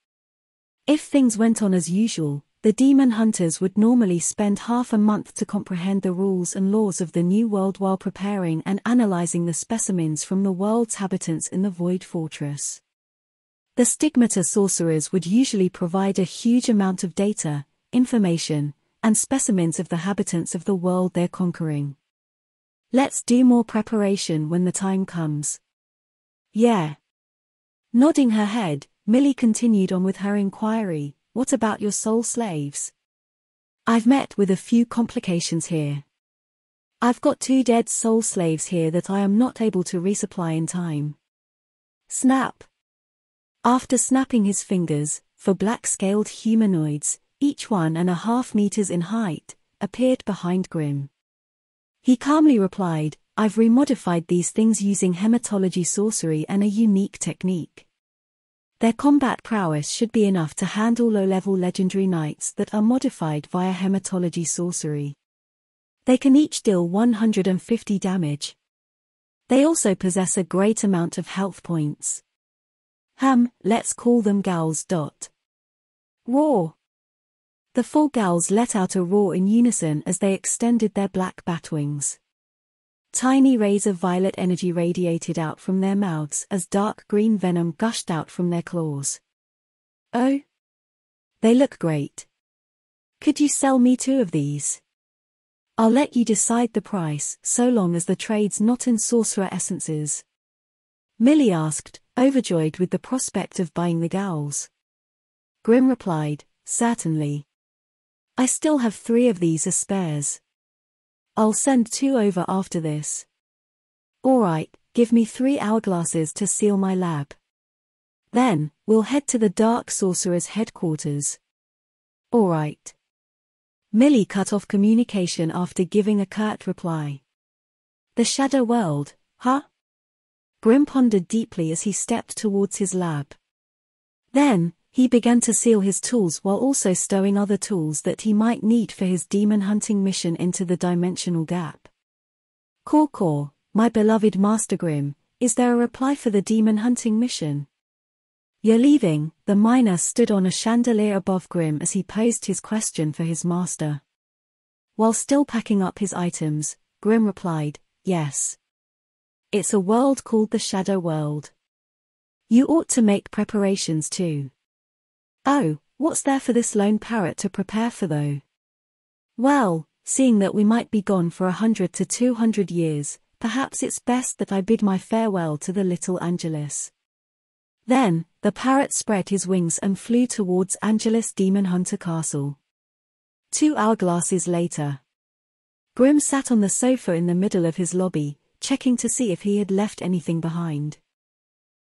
If things went on as usual, the demon hunters would normally spend half a month to comprehend the rules and laws of the new world while preparing and analyzing the specimens from the world's habitants in the Void Fortress. The stigmata sorcerers would usually provide a huge amount of data, information, and specimens of the habitants of the world they're conquering. Let's do more preparation when the time comes. Yeah. Nodding her head, Millie continued on with her inquiry. What about your soul slaves? I've met with a few complications here. I've got two dead soul slaves here that I am not able to resupply in time. Snap. After snapping his fingers, for black-scaled humanoids, each one and a half meters in height, appeared behind Grimm. He calmly replied, I've remodified these things using hematology sorcery and a unique technique. Their combat prowess should be enough to handle low-level legendary knights that are modified via hematology sorcery. They can each deal one hundred fifty damage. They also possess a great amount of health points. Hum, let's call them gals. Dot. Roar! The four gals let out a roar in unison as they extended their black batwings. Tiny rays of violet energy radiated out from their mouths as dark green venom gushed out from their claws. Oh? They look great. Could you sell me two of these? I'll let you decide the price so long as the trade's not in sorcerer essences. Millie asked, overjoyed with the prospect of buying the gals. Grimm replied, certainly. I still have three of these as spares. I'll send two over after this. Alright, give me three hourglasses to seal my lab. Then, we'll head to the Dark Sorcerer's headquarters. Alright. Millie cut off communication after giving a curt reply. The Shadow World, huh? Grimm pondered deeply as he stepped towards his lab. Then, he began to seal his tools while also stowing other tools that he might need for his demon-hunting mission into the dimensional gap. Core Core, my beloved Master Grimm, is there a reply for the demon-hunting mission? You're leaving. The miner stood on a chandelier above Grimm as he posed his question for his master. While still packing up his items, Grimm replied, yes. It's a world called the Shadow World. You ought to make preparations too. Oh, what's there for this lone parrot to prepare for though? Well, seeing that we might be gone for a hundred to two hundred years, perhaps it's best that I bid my farewell to the little Angelus." Then, the parrot spread his wings and flew towards Angelus' demon hunter castle. Two hourglasses later, Grimm sat on the sofa in the middle of his lobby, checking to see if he had left anything behind.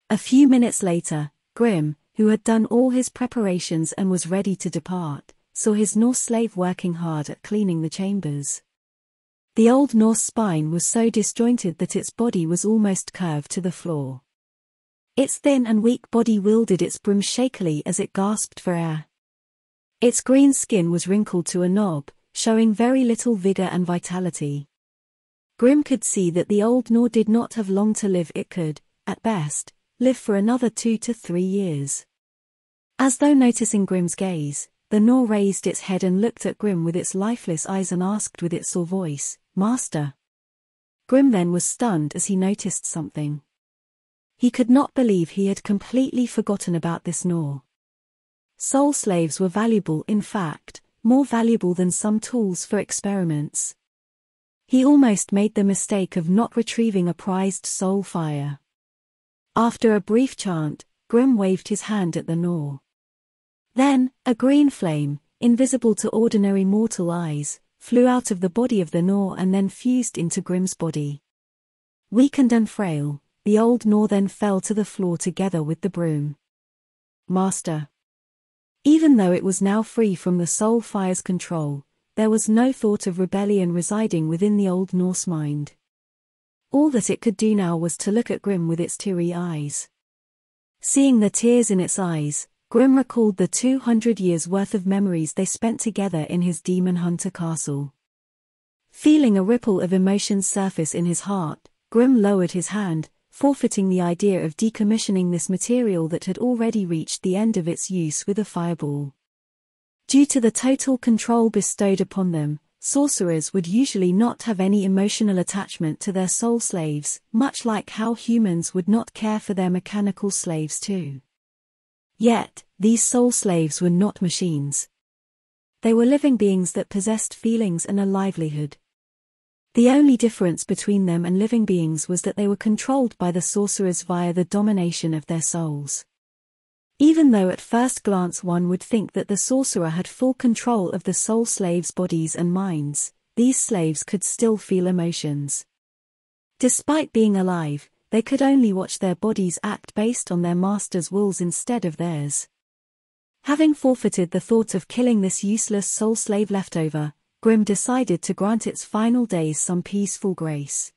A few minutes later, Grimm, who had done all his preparations and was ready to depart, saw his Norse slave working hard at cleaning the chambers. The old Norse spine was so disjointed that its body was almost curved to the floor. Its thin and weak body wielded its broom shakily as it gasped for air. Its green skin was wrinkled to a knob, showing very little vigor and vitality. Grimm could see that the old Gnor did not have long to live. It could, at best, live for another two to three years. As though noticing Grimm's gaze, the Gnor raised its head and looked at Grimm with its lifeless eyes and asked with its sore voice, "Master?" Grimm then was stunned as he noticed something. He could not believe he had completely forgotten about this Gnor. Soul slaves were valuable, in fact, more valuable than some tools for experiments. He almost made the mistake of not retrieving a prized soul fire. After a brief chant, Grimm waved his hand at the Gnor. Then, a green flame, invisible to ordinary mortal eyes, flew out of the body of the Gnor and then fused into Grimm's body. Weakened and frail, the old Gnor then fell to the floor together with the broom. "Master." Even though it was now free from the soul fire's control, there was no thought of rebellion residing within the old Norse mind. All that it could do now was to look at Grimm with its teary eyes. Seeing the tears in its eyes, Grimm recalled the two hundred years' worth of memories they spent together in his demon hunter castle. Feeling a ripple of emotion surface in his heart, Grimm lowered his hand, forfeiting the idea of decommissioning this material that had already reached the end of its use with a fireball. Due to the total control bestowed upon them, sorcerers would usually not have any emotional attachment to their soul slaves, much like how humans would not care for their mechanical slaves too. Yet, these soul slaves were not machines. They were living beings that possessed feelings and a livelihood. The only difference between them and living beings was that they were controlled by the sorcerers via the domination of their souls. Even though at first glance one would think that the sorcerer had full control of the soul slaves' bodies and minds, these slaves could still feel emotions. Despite being alive, they could only watch their bodies act based on their master's wills instead of theirs. Having forfeited the thought of killing this useless soul slave leftover, Grimm decided to grant its final days some peaceful grace.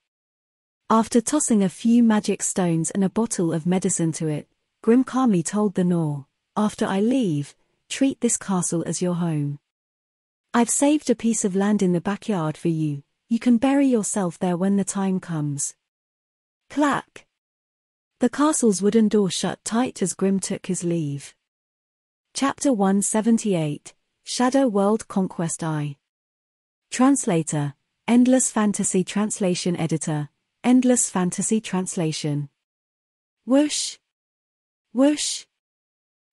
After tossing a few magic stones and a bottle of medicine to it, Grimm calmly told the Gnor, "After I leave, treat this castle as your home. I've saved a piece of land in the backyard for you, you can bury yourself there when the time comes." Clack! The castle's wooden door shut tight as Grimm took his leave. Chapter one seventy-eight, Shadow World Conquest I. Translator, Endless Fantasy Translation Editor, Endless Fantasy Translation. Whoosh! Whoosh!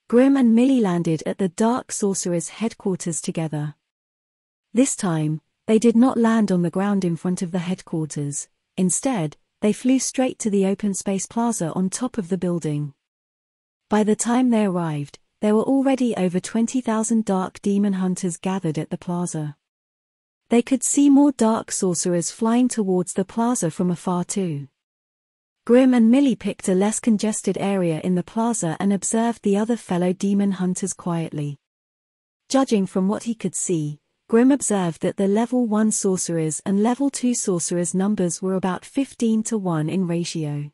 Grimm and Millie landed at the Dark Sorcerer's headquarters together. This time, they did not land on the ground in front of the headquarters. Instead, they flew straight to the open space plaza on top of the building. By the time they arrived, there were already over twenty thousand dark demon hunters gathered at the plaza. They could see more dark sorcerers flying towards the plaza from afar too. Grimm and Millie picked a less congested area in the plaza and observed the other fellow demon hunters quietly. Judging from what he could see, Grimm observed that the level one sorcerers and level two sorcerers numbers were about fifteen to one in ratio.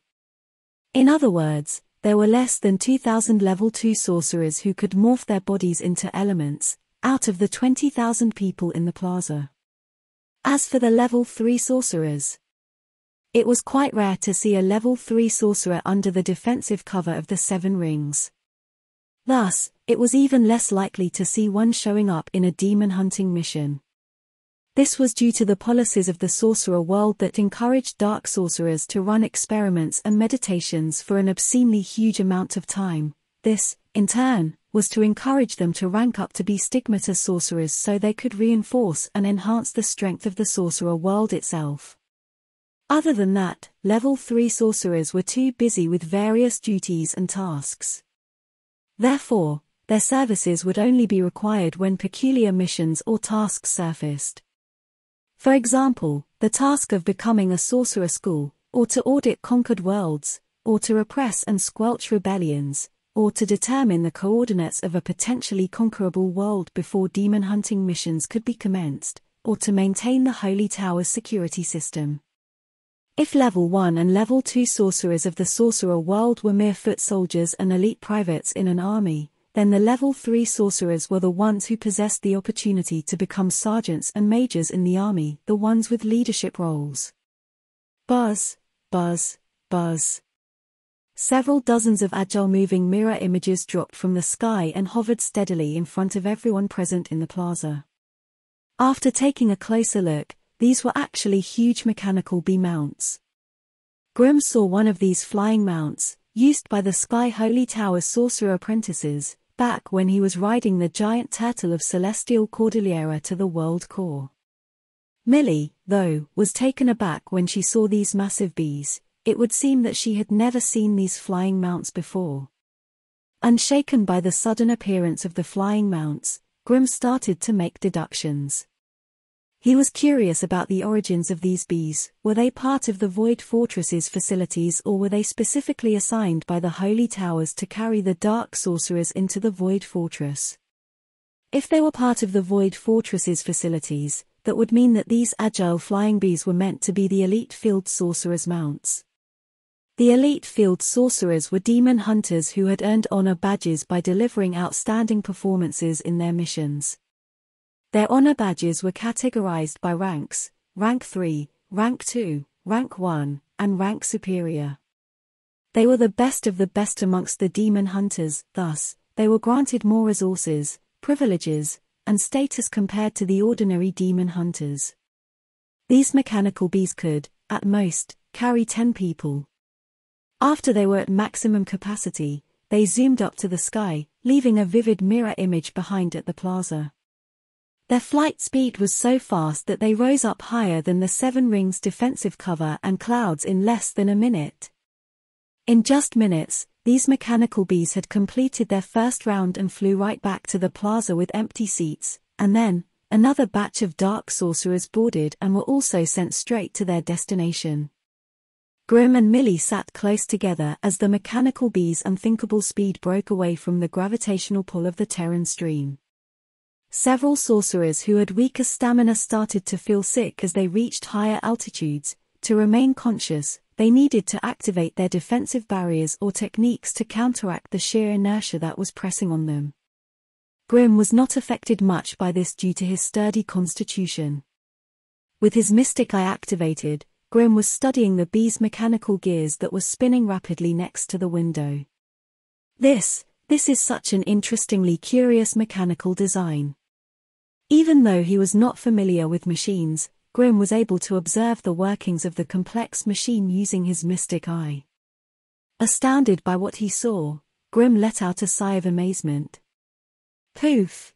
In other words, there were less than two thousand level two sorcerers who could morph their bodies into elements, out of the twenty thousand people in the plaza. As for the level three sorcerers, it was quite rare to see a level three sorcerer under the defensive cover of the Seven Rings. Thus, it was even less likely to see one showing up in a demon-hunting mission. This was due to the policies of the Sorcerer World that encouraged dark sorcerers to run experiments and meditations for an obscenely huge amount of time. This, in turn, was to encourage them to rank up to be stigmata sorcerers so they could reinforce and enhance the strength of the sorcerer world itself. Other than that, level three sorcerers were too busy with various duties and tasks. Therefore, their services would only be required when peculiar missions or tasks surfaced. For example, the task of becoming a sorcerer school, or to audit conquered worlds, or to repress and squelch rebellions, or to determine the coordinates of a potentially conquerable world before demon hunting missions could be commenced, or to maintain the Holy Tower's security system. If level one and level two sorcerers of the sorcerer world were mere foot soldiers and elite privates in an army, then the level three sorcerers were the ones who possessed the opportunity to become sergeants and majors in the army, the ones with leadership roles. Buzz, buzz, buzz. Several dozens of agile moving mirror images dropped from the sky and hovered steadily in front of everyone present in the plaza. After taking a closer look, these were actually huge mechanical B-mounts. Grimm saw one of these flying mounts, used by the Sky Holy Tower sorcerer apprentices, back when he was riding the giant turtle of Celestial Cordillera to the World Core. Millie, though, was taken aback when she saw these massive bees. It would seem that she had never seen these flying mounts before. Unshaken by the sudden appearance of the flying mounts, Grimm started to make deductions. He was curious about the origins of these bees. Were they part of the Void Fortress's facilities, or were they specifically assigned by the Holy Towers to carry the Dark Sorcerers into the Void Fortress? If they were part of the Void Fortress's facilities, that would mean that these agile flying bees were meant to be the elite field sorcerers' mounts. The elite field sorcerers were demon hunters who had earned honor badges by delivering outstanding performances in their missions. Their honor badges were categorized by ranks: rank three, rank two, rank one, and rank superior. They were the best of the best amongst the demon hunters, thus, they were granted more resources, privileges, and status compared to the ordinary demon hunters. These mechanical bees could, at most, carry ten people. After they were at maximum capacity, they zoomed up to the sky, leaving a vivid mirror image behind at the plaza. Their flight speed was so fast that they rose up higher than the Seven Rings' defensive cover and clouds in less than a minute. In just minutes, these mechanical bees had completed their first round and flew right back to the plaza with empty seats, and then, another batch of dark sorcerers boarded and were also sent straight to their destination. Grimm and Millie sat close together as the mechanical bees' unthinkable speed broke away from the gravitational pull of the Terran stream. Several sorcerers who had weaker stamina started to feel sick as they reached higher altitudes. To remain conscious, they needed to activate their defensive barriers or techniques to counteract the sheer inertia that was pressing on them. Grimm was not affected much by this due to his sturdy constitution. With his mystic eye activated, Grimm was studying the bees' mechanical gears that were spinning rapidly next to the window. This, this is such an interestingly curious mechanical design. Even though he was not familiar with machines, Grimm was able to observe the workings of the complex machine using his mystic eye. Astounded by what he saw, Grimm let out a sigh of amazement. Poof!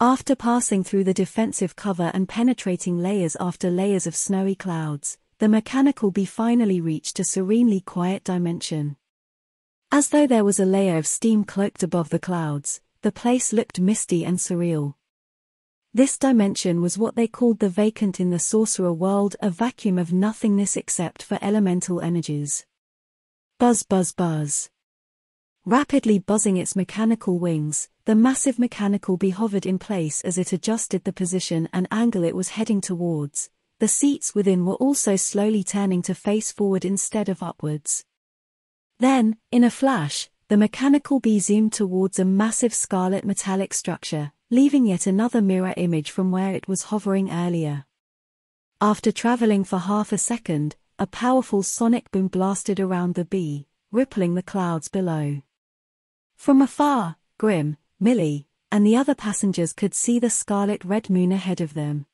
After passing through the defensive cover and penetrating layers after layers of snowy clouds, the mechanical bee finally reached a serenely quiet dimension. As though there was a layer of steam cloaked above the clouds, the place looked misty and surreal. This dimension was what they called the vacant in the sorcerer world, a vacuum of nothingness except for elemental energies. Buzz, buzz, buzz. Rapidly buzzing its mechanical wings, the massive mechanical bee hovered in place as it adjusted the position and angle it was heading towards. The seats within were also slowly turning to face forward instead of upwards. Then, in a flash, the mechanical bee zoomed towards a massive scarlet metallic structure, leaving yet another mirror image from where it was hovering earlier. After traveling for half a second, a powerful sonic boom blasted around the bee, rippling the clouds below. From afar, Grimm, Millie, and the other passengers could see the scarlet red moon ahead of them.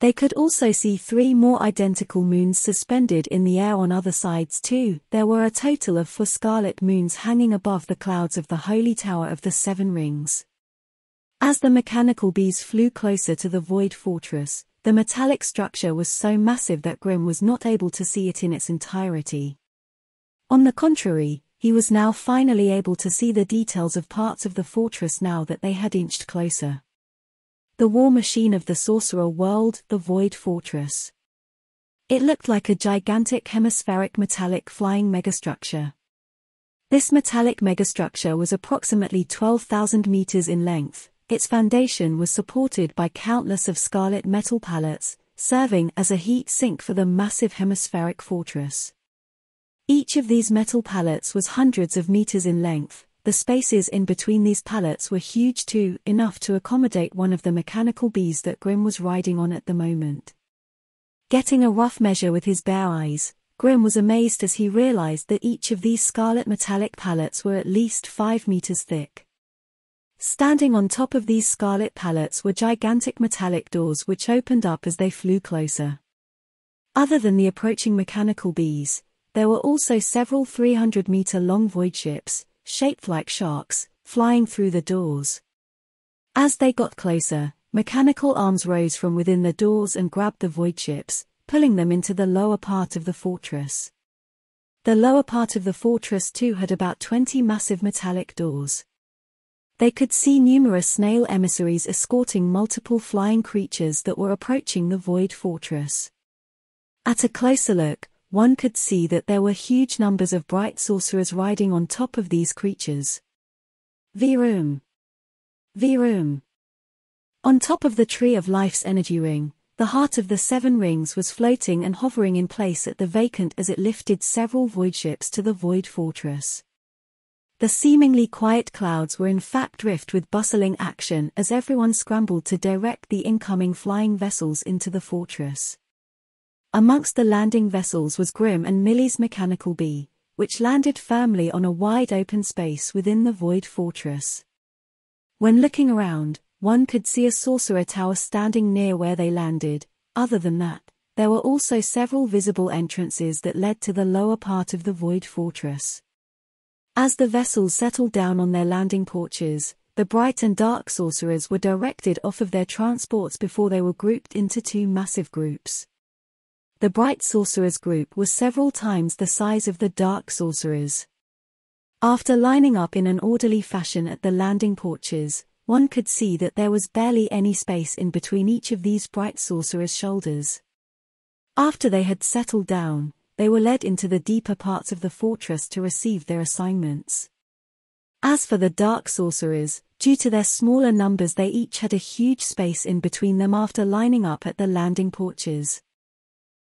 They could also see three more identical moons suspended in the air on other sides too. There were a total of four scarlet moons hanging above the clouds of the Holy Tower of the Seven Rings. As the mechanical bees flew closer to the Void Fortress, the metallic structure was so massive that Grimm was not able to see it in its entirety. On the contrary, he was now finally able to see the details of parts of the fortress now that they had inched closer. The war machine of the Sorcerer World, the Void Fortress. It looked like a gigantic hemispheric metallic flying megastructure. This metallic megastructure was approximately twelve thousand meters in length. Its foundation was supported by countless of scarlet metal pallets, serving as a heat sink for the massive hemispheric fortress. Each of these metal pallets was hundreds of meters in length. The spaces in between these pallets were huge too, enough to accommodate one of the mechanical bees that Grimm was riding on at the moment. Getting a rough measure with his bare eyes, Grimm was amazed as he realized that each of these scarlet metallic pallets were at least five meters thick. Standing on top of these scarlet pallets were gigantic metallic doors which opened up as they flew closer. Other than the approaching mechanical bees, there were also several three hundred meter long void ships, shaped like sharks, flying through the doors. As they got closer, mechanical arms rose from within the doors and grabbed the void ships, pulling them into the lower part of the fortress. The lower part of the fortress too had about twenty massive metallic doors. They could see numerous snail emissaries escorting multiple flying creatures that were approaching the Void Fortress. At a closer look, one could see that there were huge numbers of bright sorcerers riding on top of these creatures. Vroom. Vroom. On top of the Tree of Life's energy ring, the heart of the Seven Rings was floating and hovering in place at the vacant as it lifted several void ships to the Void Fortress. The seemingly quiet clouds were in fact rift with bustling action as everyone scrambled to direct the incoming flying vessels into the fortress. Amongst the landing vessels was Grimm and Millie's mechanical bee, which landed firmly on a wide open space within the Void Fortress. When looking around, one could see a sorcerer tower standing near where they landed. Other than that, there were also several visible entrances that led to the lower part of the Void Fortress. As the vessels settled down on their landing porches, the bright and dark sorcerers were directed off of their transports before they were grouped into two massive groups. The bright sorcerers group was several times the size of the dark sorcerers. After lining up in an orderly fashion at the landing porches, one could see that there was barely any space in between each of these bright sorcerers' shoulders. After they had settled down, they were led into the deeper parts of the fortress to receive their assignments. As for the dark sorcerers, due to their smaller numbers they each had a huge space in between them after lining up at the landing porches.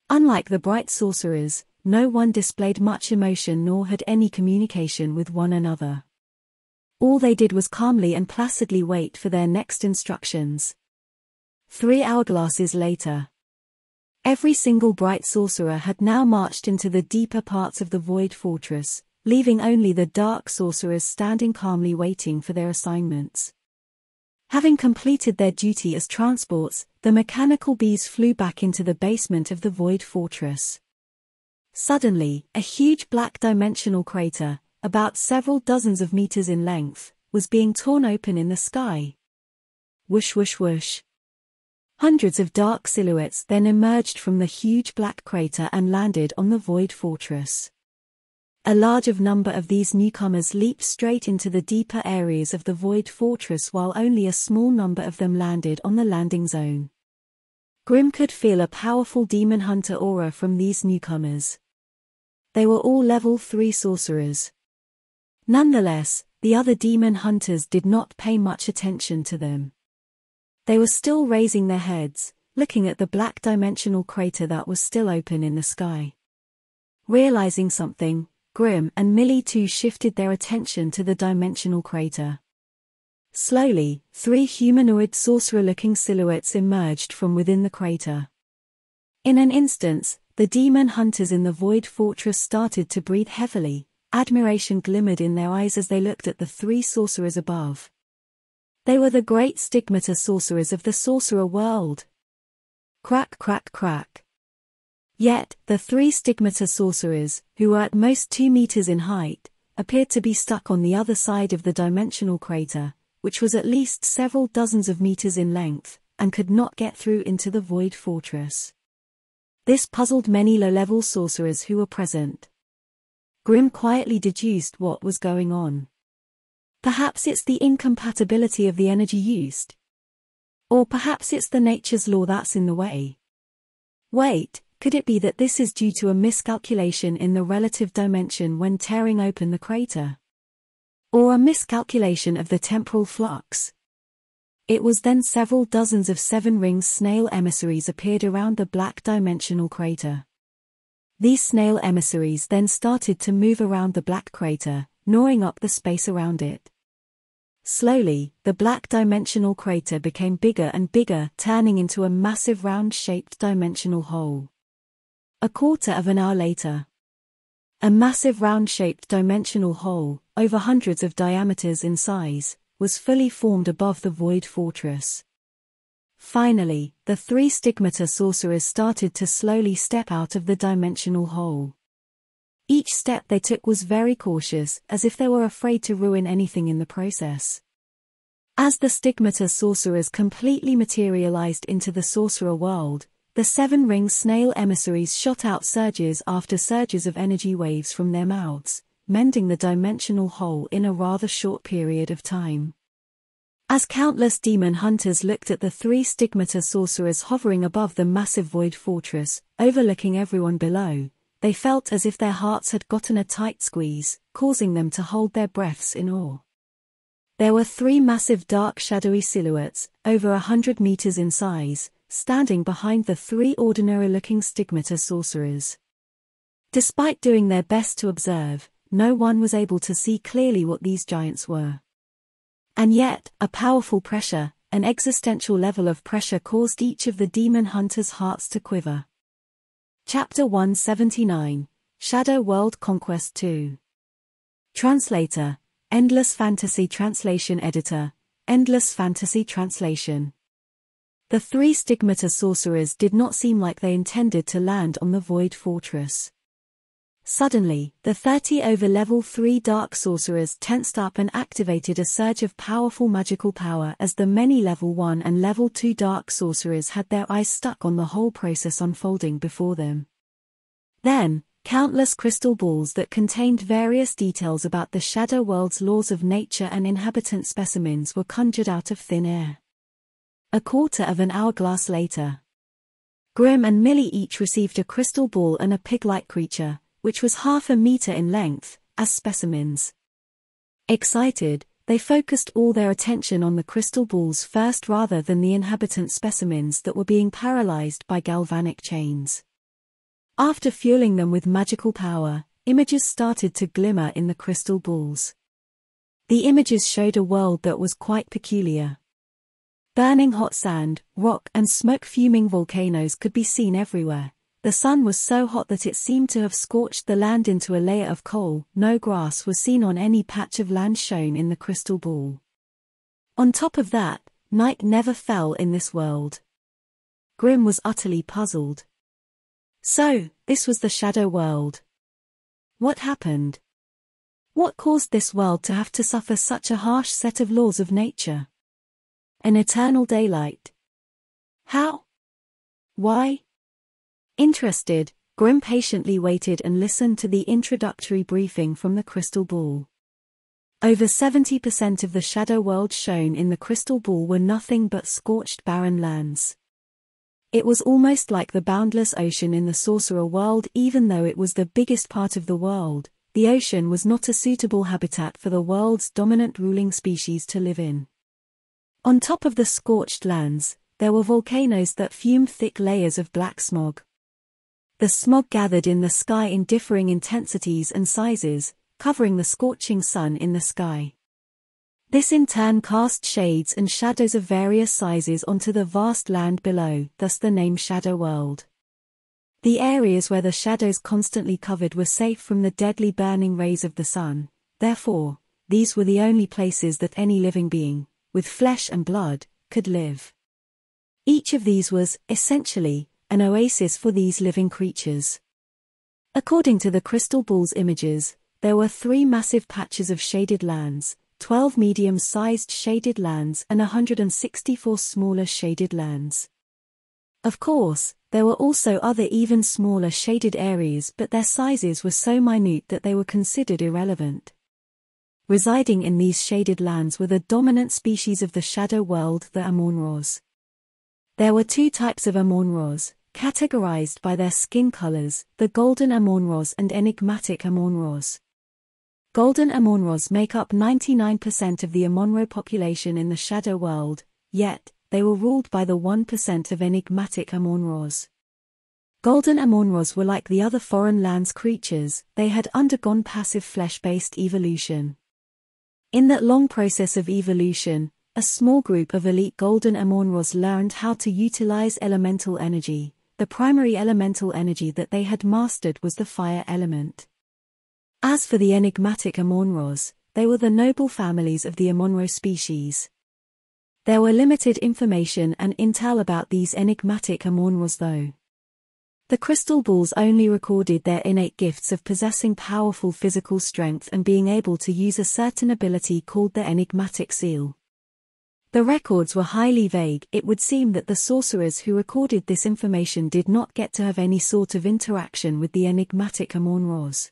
Unlike the bright sorcerers, no one displayed much emotion nor had any communication with one another. All they did was calmly and placidly wait for their next instructions. Three hourglasses later. Every single bright sorcerer had now marched into the deeper parts of the Void Fortress, leaving only the dark sorcerers standing calmly waiting for their assignments. Having completed their duty as transports, the mechanical bees flew back into the basement of the Void Fortress. Suddenly, a huge black dimensional crater, about several dozens of meters in length, was being torn open in the sky. Whoosh whoosh whoosh. Hundreds of dark silhouettes then emerged from the huge black crater and landed on the Void Fortress. A large number of these newcomers leaped straight into the deeper areas of the Void Fortress while only a small number of them landed on the landing zone. Grimm could feel a powerful demon hunter aura from these newcomers. They were all level three sorcerers. Nonetheless, the other demon hunters did not pay much attention to them. They were still raising their heads, looking at the black dimensional crater that was still open in the sky. Realizing something, Grimm and Millie too shifted their attention to the dimensional crater. Slowly, three humanoid sorcerer-looking silhouettes emerged from within the crater. In an instant, the demon hunters in the Void Fortress started to breathe heavily. Admiration glimmered in their eyes as they looked at the three sorcerers above. They were the great stigmata sorcerers of the Sorcerer World. Crack crack crack. Yet, the three stigmata sorcerers, who were at most two meters in height, appeared to be stuck on the other side of the dimensional crater, which was at least several dozens of meters in length, and could not get through into the Void Fortress. This puzzled many low-level sorcerers who were present. Grimm quietly deduced what was going on. Perhaps it's the incompatibility of the energy used. Or perhaps it's the nature's law that's in the way. Wait, could it be that this is due to a miscalculation in the relative dimension when tearing open the crater? Or a miscalculation of the temporal flux? It was then several dozens of Seven Rings snail emissaries appeared around the black dimensional crater. These snail emissaries then started to move around the black crater, gnawing up the space around it. Slowly, the black dimensional crater became bigger and bigger, turning into a massive round-shaped dimensional hole. A quarter of an hour later, a massive round-shaped dimensional hole, over hundreds of diameters in size, was fully formed above the Void Fortress. Finally, the three stigmata sorcerers started to slowly step out of the dimensional hole. Each step they took was very cautious, as if they were afraid to ruin anything in the process. As the stigmata sorcerers completely materialized into the Sorcerer World, the Seven Rings snail emissaries shot out surges after surges of energy waves from their mouths, mending the dimensional hole in a rather short period of time. As countless demon hunters looked at the three stigmata sorcerers hovering above the massive Void Fortress, overlooking everyone below, they felt as if their hearts had gotten a tight squeeze, causing them to hold their breaths in awe. There were three massive dark shadowy silhouettes, over a hundred meters in size, standing behind the three ordinary-looking stigmata sorcerers. Despite doing their best to observe, no one was able to see clearly what these giants were. And yet, a powerful pressure, an existential level of pressure, caused each of the demon hunters' hearts to quiver. Chapter one seventy-nine, Shadow World Conquest two. Translator, Endless Fantasy Translation Editor, Endless Fantasy Translation. The three stigmata sorcerers did not seem like they intended to land on the Void Fortress. Suddenly, the thirty over level three dark sorcerers tensed up and activated a surge of powerful magical power as the many level one and level two dark sorcerers had their eyes stuck on the whole process unfolding before them. Then, countless crystal balls that contained various details about the Shadow World's laws of nature and inhabitant specimens were conjured out of thin air. A quarter of an hourglass later, Grimm and Millie each received a crystal ball and a pig-like creature, which was half a meter in length, as specimens. Excited, they focused all their attention on the crystal balls first rather than the inhabitant specimens that were being paralyzed by galvanic chains. After fueling them with magical power, images started to glimmer in the crystal balls. The images showed a world that was quite peculiar. Burning hot sand, rock and smoke-fuming volcanoes could be seen everywhere. The sun was so hot that it seemed to have scorched the land into a layer of coal. No grass was seen on any patch of land shown in the crystal ball. On top of that, night never fell in this world. Grimm was utterly puzzled. So, this was the Shadow World. What happened? What caused this world to have to suffer such a harsh set of laws of nature? An eternal daylight. How? Why? Interested, Grimm patiently waited and listened to the introductory briefing from the crystal ball. Over seventy percent of the Shadow World shown in the crystal ball were nothing but scorched barren lands. It was almost like the boundless ocean in the Sorcerer World. Even though it was the biggest part of the world, the ocean was not a suitable habitat for the world's dominant ruling species to live in. On top of the scorched lands, there were volcanoes that fumed thick layers of black smog. The smog gathered in the sky in differing intensities and sizes, covering the scorching sun in the sky. This in turn cast shades and shadows of various sizes onto the vast land below, thus the name Shadow World. The areas where the shadows constantly covered were safe from the deadly burning rays of the sun. Therefore, these were the only places that any living being, with flesh and blood, could live. Each of these was, essentially, an oasis for these living creatures. According to the crystal ball's images, there were three massive patches of shaded lands, twelve medium-sized shaded lands and one hundred sixty-four smaller shaded lands. Of course, there were also other even smaller shaded areas, but their sizes were so minute that they were considered irrelevant. Residing in these shaded lands were the dominant species of the Shadow World, the Amonros. There were two types of Amonros, categorized by their skin colors, the Golden Amonros and Enigmatic Amonros. Golden Amonros make up ninety-nine percent of the Amonro population in the Shadow World, yet, they were ruled by the one percent of Enigmatic Amonros. Golden Amonros were like the other foreign lands creatures, they had undergone passive flesh-based evolution. In that long process of evolution, a small group of elite Golden Amonros learned how to utilize elemental energy. The primary elemental energy that they had mastered was the fire element. As for the Enigmatic Amonros, they were the noble families of the Amonro species. There were limited information and intel about these Enigmatic Amonros though. The crystal balls only recorded their innate gifts of possessing powerful physical strength and being able to use a certain ability called the enigmatic seal. The records were highly vague. It would seem that the sorcerers who recorded this information did not get to have any sort of interaction with the Enigmatic Amonros.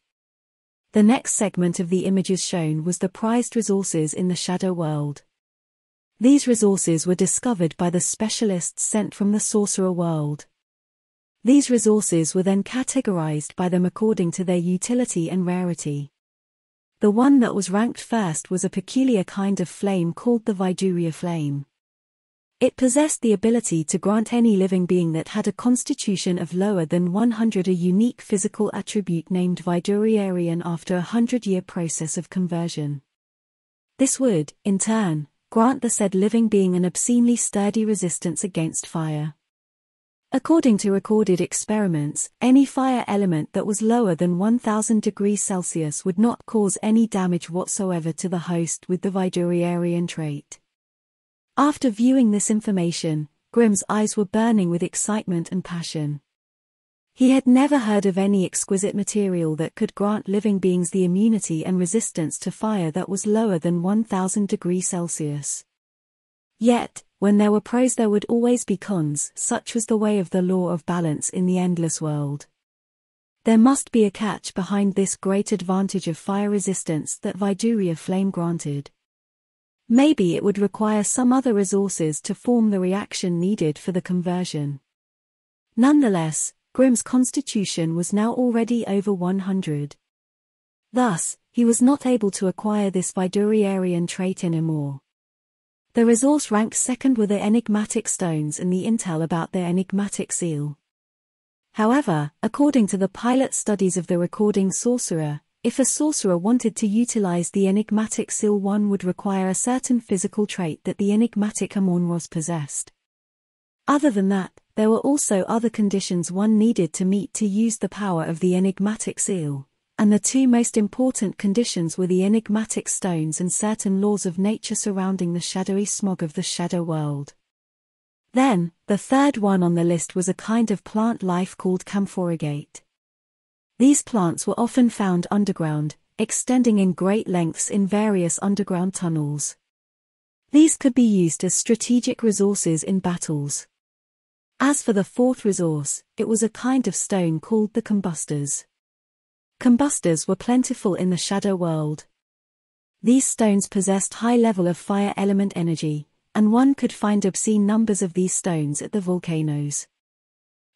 The next segment of the images shown was the prized resources in the Shadow World. These resources were discovered by the specialists sent from the Sorcerer World. These resources were then categorized by them according to their utility and rarity. The one that was ranked first was a peculiar kind of flame called the Viduria flame. It possessed the ability to grant any living being that had a constitution of lower than one hundred a unique physical attribute named Viduriarian after a hundred-year process of conversion. This would, in turn, grant the said living being an obscenely sturdy resistance against fire. According to recorded experiments, any fire element that was lower than one thousand degrees Celsius would not cause any damage whatsoever to the host with the Viduriarian trait. After viewing this information, Grimm's eyes were burning with excitement and passion. He had never heard of any exquisite material that could grant living beings the immunity and resistance to fire that was lower than one thousand degrees Celsius. Yet, when there were pros there would always be cons, such was the way of the law of balance in the endless world. There must be a catch behind this great advantage of fire resistance that Viduria flame granted. Maybe it would require some other resources to form the reaction needed for the conversion. Nonetheless, Grimm's constitution was now already over one hundred. Thus, he was not able to acquire this Viduriarian trait anymore. The resource ranked second were the enigmatic stones and the intel about their enigmatic seal. However, according to the pilot studies of the recording sorcerer, if a sorcerer wanted to utilize the enigmatic seal one would require a certain physical trait that the enigmatic Amonros possessed. Other than that, there were also other conditions one needed to meet to use the power of the enigmatic seal. And the two most important conditions were the enigmatic stones and certain laws of nature surrounding the shadowy smog of the Shadow World. Then, the third one on the list was a kind of plant life called camphoragate. These plants were often found underground, extending in great lengths in various underground tunnels. These could be used as strategic resources in battles. As for the fourth resource, it was a kind of stone called the combustors. Combustors were plentiful in the Shadow World. These stones possessed high level of fire element energy, and one could find obscene numbers of these stones at the volcanoes.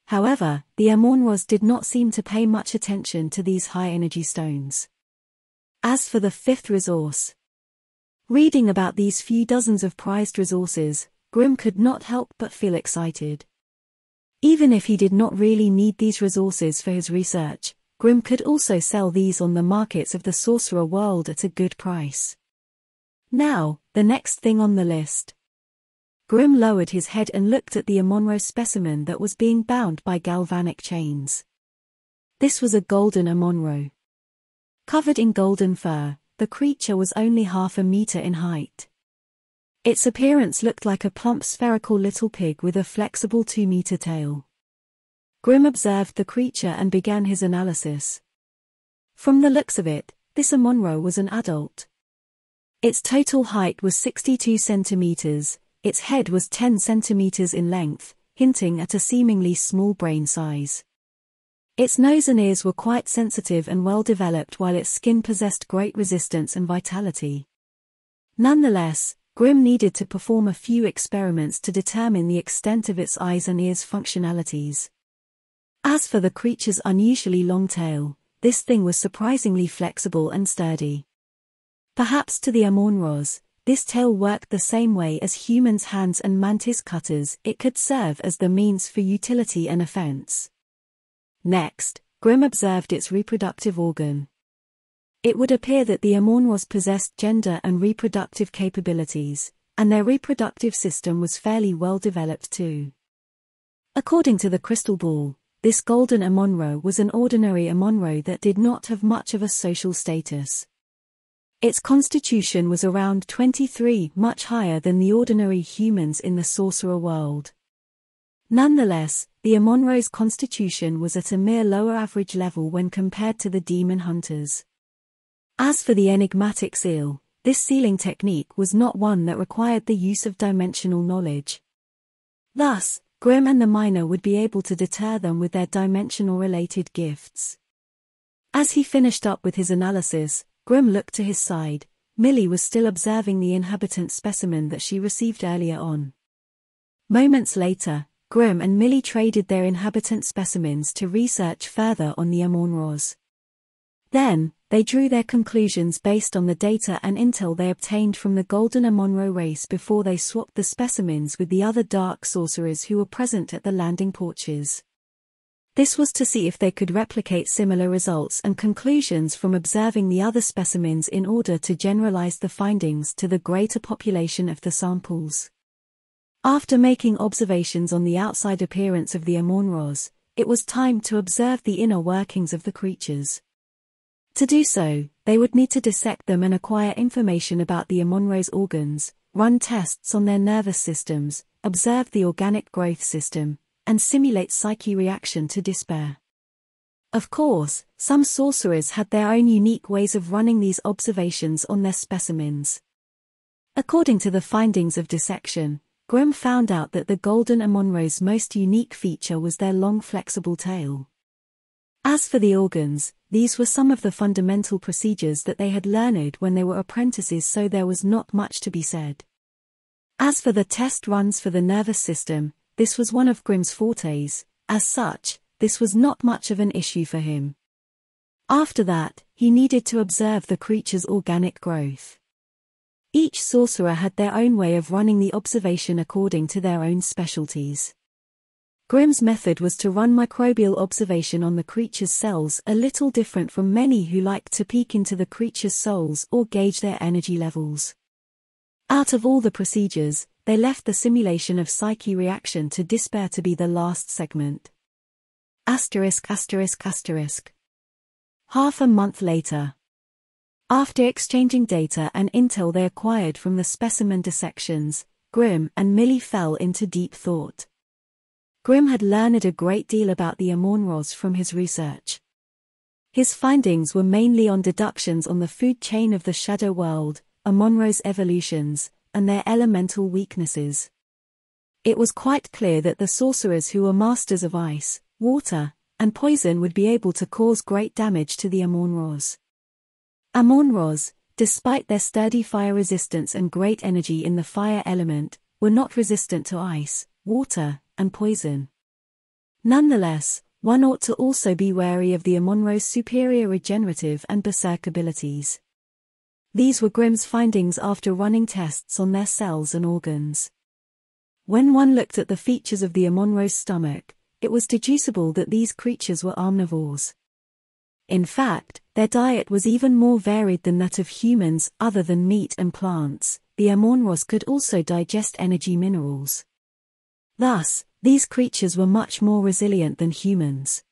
However, the Amonros did not seem to pay much attention to these high energy stones. As for the fifth resource, reading about these few dozens of prized resources, Grimm could not help but feel excited. Even if he did not really need these resources for his research, Grimm could also sell these on the markets of the Sorcerer World at a good price. Now, the next thing on the list. Grimm lowered his head and looked at the Amonro specimen that was being bound by galvanic chains. This was a golden Amonro. Covered in golden fur, the creature was only half a meter in height. Its appearance looked like a plump spherical little pig with a flexible two-meter tail. Grimm observed the creature and began his analysis. From the looks of it, this Amonro was an adult. Its total height was sixty-two centimeters, its head was ten centimeters in length, hinting at a seemingly small brain size. Its nose and ears were quite sensitive and well-developed, while its skin possessed great resistance and vitality. Nonetheless, Grimm needed to perform a few experiments to determine the extent of its eyes and ears' functionalities. As for the creature's unusually long tail, this thing was surprisingly flexible and sturdy. Perhaps to the Amonros, this tail worked the same way as humans' hands and mantis cutters. It could serve as the means for utility and offense. Next, Grimm observed its reproductive organ. It would appear that the Amonros possessed gender and reproductive capabilities, and their reproductive system was fairly well developed too. According to the crystal ball, this golden Amonro was an ordinary Amonro that did not have much of a social status. Its constitution was around twenty-three, much higher than the ordinary humans in the Sorcerer World. Nonetheless, the Amonro's constitution was at a mere lower average level when compared to the demon hunters. As for the enigmatic seal, this sealing technique was not one that required the use of dimensional knowledge. Thus, Grimm and the miner would be able to deter them with their dimensional-related gifts. As he finished up with his analysis, Grimm looked to his side. Millie was still observing the inhabitant specimen that she received earlier on. Moments later, Grimm and Millie traded their inhabitant specimens to research further on the Amonros. Then, they drew their conclusions based on the data and intel they obtained from the Golden Amonro race before they swapped the specimens with the other dark sorcerers who were present at the landing porches. This was to see if they could replicate similar results and conclusions from observing the other specimens in order to generalize the findings to the greater population of the samples. After making observations on the outside appearance of the Amonros, it was time to observe the inner workings of the creatures. To do so, they would need to dissect them and acquire information about the Amonro's organs, run tests on their nervous systems, observe the organic growth system, and simulate psyche reaction to despair. Of course, some sorcerers had their own unique ways of running these observations on their specimens. According to the findings of dissection, Grimm found out that the Golden Amonro's most unique feature was their long flexible tail. As for the organs, these were some of the fundamental procedures that they had learned when they were apprentices, so there was not much to be said. As for the test runs for the nervous system, this was one of Grimm's fortes. As such, this was not much of an issue for him. After that, he needed to observe the creature's organic growth. Each sorcerer had their own way of running the observation according to their own specialties. Grimm's method was to run microbial observation on the creature's cells, a little different from many who liked to peek into the creature's souls or gauge their energy levels. Out of all the procedures, they left the simulation of psyche reaction to despair to be the last segment. Asterisk, asterisk, asterisk. Half a month later. After exchanging data and intel they acquired from the specimen dissections, Grimm and Millie fell into deep thought. Grimm had learned a great deal about the Amonros from his research. His findings were mainly on deductions on the food chain of the Shadow World, Amonros' evolutions, and their elemental weaknesses. It was quite clear that the sorcerers who were masters of ice, water, and poison would be able to cause great damage to the Amonros. Amonros, despite their sturdy fire resistance and great energy in the fire element, were not resistant to ice, water, and poison. Nonetheless, one ought to also be wary of the Amonro's superior regenerative and berserk abilities. These were Grimm's findings after running tests on their cells and organs. When one looked at the features of the Amonro's stomach, it was deducible that these creatures were omnivores. In fact, their diet was even more varied than that of humans. Other than meat and plants, the Amonros could also digest energy minerals. Thus, these creatures were much more resilient than humans.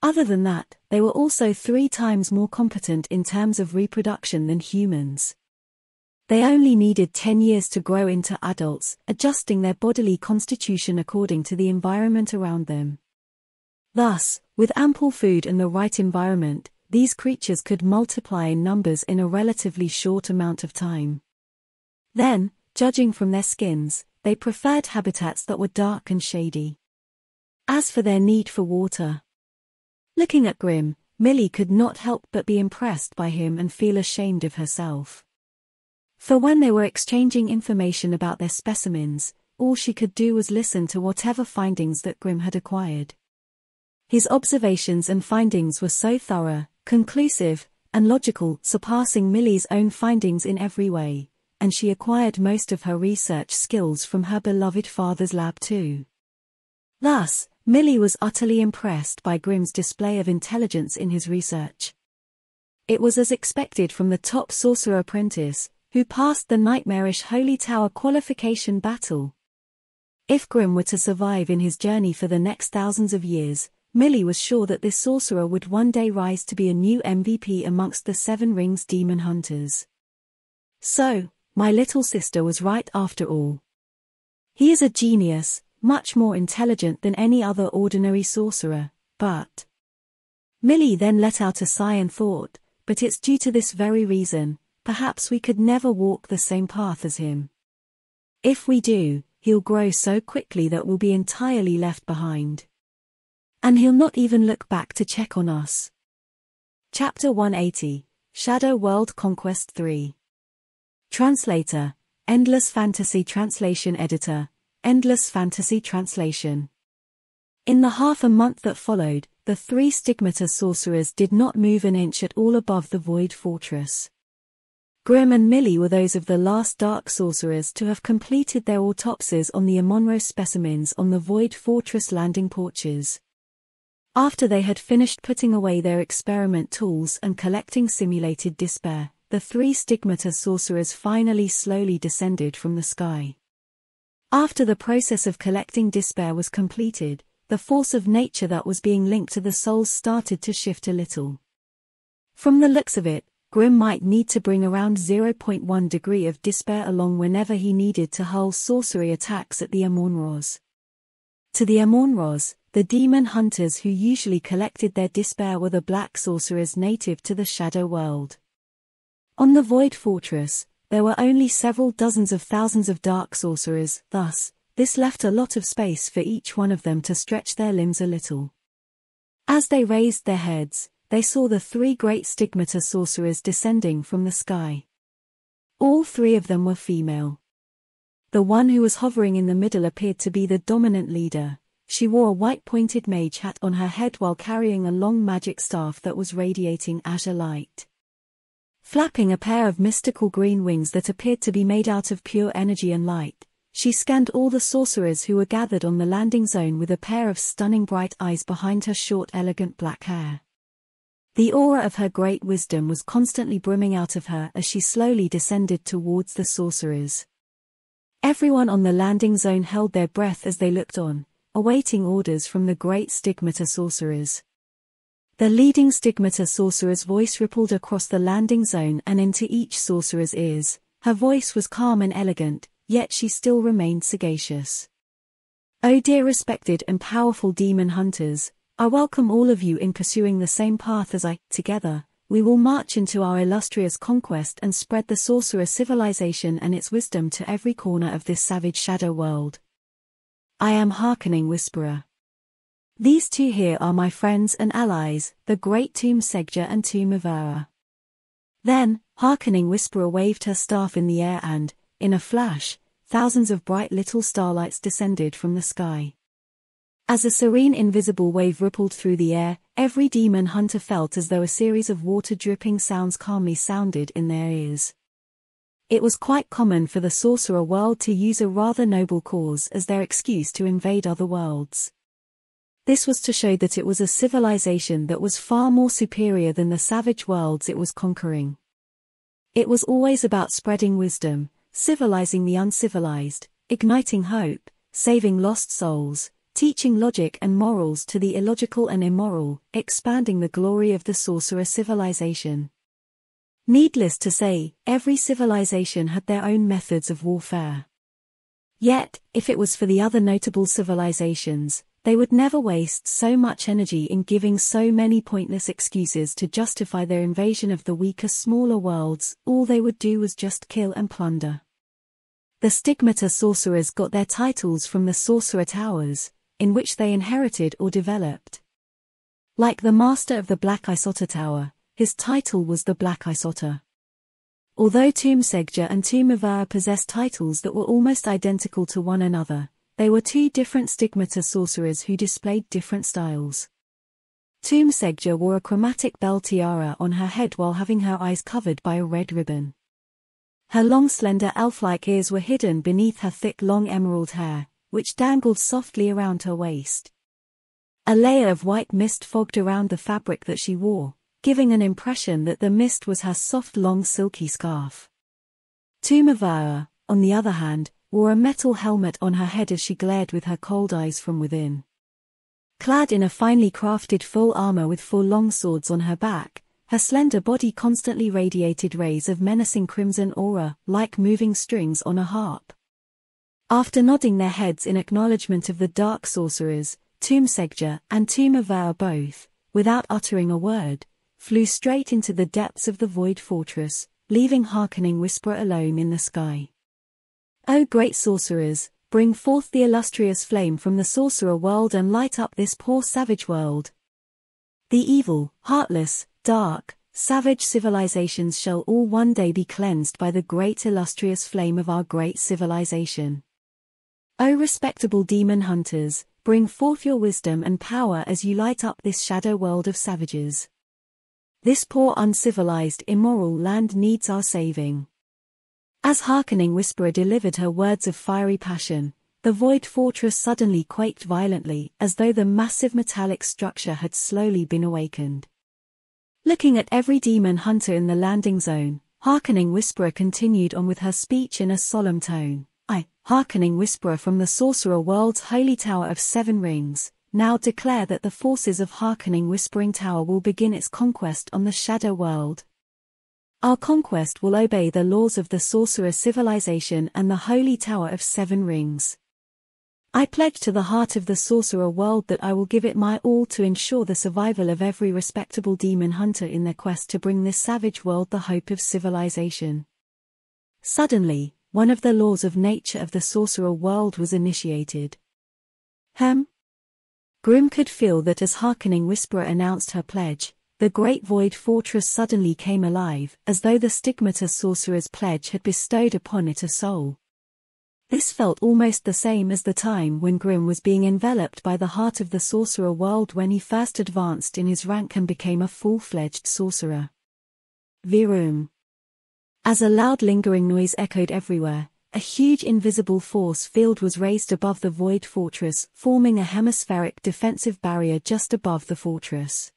Other than that, they were also three times more competent in terms of reproduction than humans. They only needed ten years to grow into adults, adjusting their bodily constitution according to the environment around them. Thus, with ample food and the right environment, these creatures could multiply in numbers in a relatively short amount of time. Then, judging from their skins, they preferred habitats that were dark and shady. As for their need for water, looking at Grimm, Millie could not help but be impressed by him and feel ashamed of herself. For when they were exchanging information about their specimens, all she could do was listen to whatever findings that Grimm had acquired. His observations and findings were so thorough, conclusive, and logical, surpassing Millie's own findings in every way, and she acquired most of her research skills from her beloved father's lab too. Thus, Millie was utterly impressed by Grimm's display of intelligence in his research. It was as expected from the top sorcerer apprentice, who passed the nightmarish Holy Tower qualification battle. If Grimm were to survive in his journey for the next thousands of years, Millie was sure that this sorcerer would one day rise to be a new M V P amongst the Seven Rings demon hunters. So, my little sister was right after all. He is a genius, much more intelligent than any other ordinary sorcerer, but... Millie then let out a sigh and thought, but it's due to this very reason, perhaps we could never walk the same path as him. If we do, he'll grow so quickly that we'll be entirely left behind. And he'll not even look back to check on us. Chapter one eighty, Shadow World Conquest three. Translator, Endless Fantasy Translation Editor, Endless Fantasy Translation. In the half a month that followed, the three stigmata sorcerers did not move an inch at all above the Void Fortress. Grimm and Millie were those of the last dark sorcerers to have completed their autopsies on the Amonros specimens on the Void Fortress landing porches. After they had finished putting away their experiment tools and collecting simulated despair, the three stigmata sorcerers finally slowly descended from the sky. After the process of collecting despair was completed, the force of nature that was being linked to the souls started to shift a little. From the looks of it, Grimm might need to bring around zero point one degree of despair along whenever he needed to hull sorcery attacks at the Amonros. To the Amonros, the demon hunters who usually collected their despair were the black sorcerers native to the Shadow World. On the Void Fortress, there were only several dozens of thousands of dark sorcerers, thus, this left a lot of space for each one of them to stretch their limbs a little. As they raised their heads, they saw the three great stigmata sorcerers descending from the sky. All three of them were female. The one who was hovering in the middle appeared to be the dominant leader. She wore a white pointed mage hat on her head while carrying a long magic staff that was radiating azure light. Flapping a pair of mystical green wings that appeared to be made out of pure energy and light, she scanned all the sorcerers who were gathered on the landing zone with a pair of stunning bright eyes behind her short elegant black hair. The aura of her great wisdom was constantly brimming out of her as she slowly descended towards the sorcerers. Everyone on the landing zone held their breath as they looked on, awaiting orders from the great stigmata sorcerers. The leading stigmata sorcerer's voice rippled across the landing zone and into each sorcerer's ears. Her voice was calm and elegant, yet she still remained sagacious. "Oh dear respected and powerful demon hunters, I welcome all of you in pursuing the same path as I. Together, we will march into our illustrious conquest and spread the sorcerer civilization and its wisdom to every corner of this savage shadow world. I am Hearkening Whisperer. These two here are my friends and allies, the great Tum Segja and Tum Avara." Then, Hearkening Whisperer waved her staff in the air and, in a flash, thousands of bright little starlights descended from the sky. As a serene invisible wave rippled through the air, every demon hunter felt as though a series of water-dripping sounds calmly sounded in their ears. It was quite common for the sorcerer world to use a rather noble cause as their excuse to invade other worlds. This was to show that it was a civilization that was far more superior than the savage worlds it was conquering. It was always about spreading wisdom, civilizing the uncivilized, igniting hope, saving lost souls, teaching logic and morals to the illogical and immoral, expanding the glory of the sorcerer civilization. Needless to say, every civilization had their own methods of warfare. Yet, if it was for the other notable civilizations, they would never waste so much energy in giving so many pointless excuses to justify their invasion of the weaker, smaller worlds. All they would do was just kill and plunder. The Stigmata sorcerers got their titles from the sorcerer towers, in which they inherited or developed. Like the master of the Black Isotta tower, his title was the Black Isotta. Although Tum Segja and Tum Avara possessed titles that were almost identical to one another, they were two different Stigmata sorcerers who displayed different styles. Tum Segja wore a chromatic bell tiara on her head while having her eyes covered by a red ribbon. Her long slender elf-like ears were hidden beneath her thick long emerald hair, which dangled softly around her waist. A layer of white mist fogged around the fabric that she wore, giving an impression that the mist was her soft long silky scarf. Tum Avara, on the other hand, wore a metal helmet on her head as she glared with her cold eyes from within. Clad in a finely crafted full armor with four long swords on her back, her slender body constantly radiated rays of menacing crimson aura, like moving strings on a harp. After nodding their heads in acknowledgement of the dark sorcerers, Tum Segja and Tum Avara both, without uttering a word, flew straight into the depths of the Void Fortress, leaving Hearkening Whisperer alone in the sky. O great sorcerers, bring forth the illustrious flame from the Sorcerer World and light up this poor savage world. The evil, heartless, dark, savage civilizations shall all one day be cleansed by the great illustrious flame of our great civilization. O respectable demon hunters, bring forth your wisdom and power as you light up this shadow world of savages. This poor uncivilized immoral land needs our saving. As Hearkening Whisperer delivered her words of fiery passion, the Void Fortress suddenly quaked violently, as though the massive metallic structure had slowly been awakened. Looking at every demon hunter in the landing zone, Hearkening Whisperer continued on with her speech in a solemn tone. I, Hearkening Whisperer from the Sorcerer World's Holy Tower of Seven Rings, now declare that the forces of Hearkening Whispering Tower will begin its conquest on the Shadow World. Our conquest will obey the laws of the Sorcerer Civilization and the Holy Tower of Seven Rings. I pledge to the heart of the Sorcerer World that I will give it my all to ensure the survival of every respectable demon hunter in their quest to bring this savage world the hope of civilization. Suddenly, one of the laws of nature of the Sorcerer World was initiated. Hem? Grimm could feel that as Hearkening Whisperer announced her pledge, the great Void Fortress suddenly came alive, as though the Stigmata sorcerer's pledge had bestowed upon it a soul. This felt almost the same as the time when Grimm was being enveloped by the heart of the Sorcerer World when he first advanced in his rank and became a full-fledged sorcerer. Vroom. As a loud lingering noise echoed everywhere, a huge invisible force field was raised above the Void Fortress, forming a hemispheric defensive barrier just above the fortress.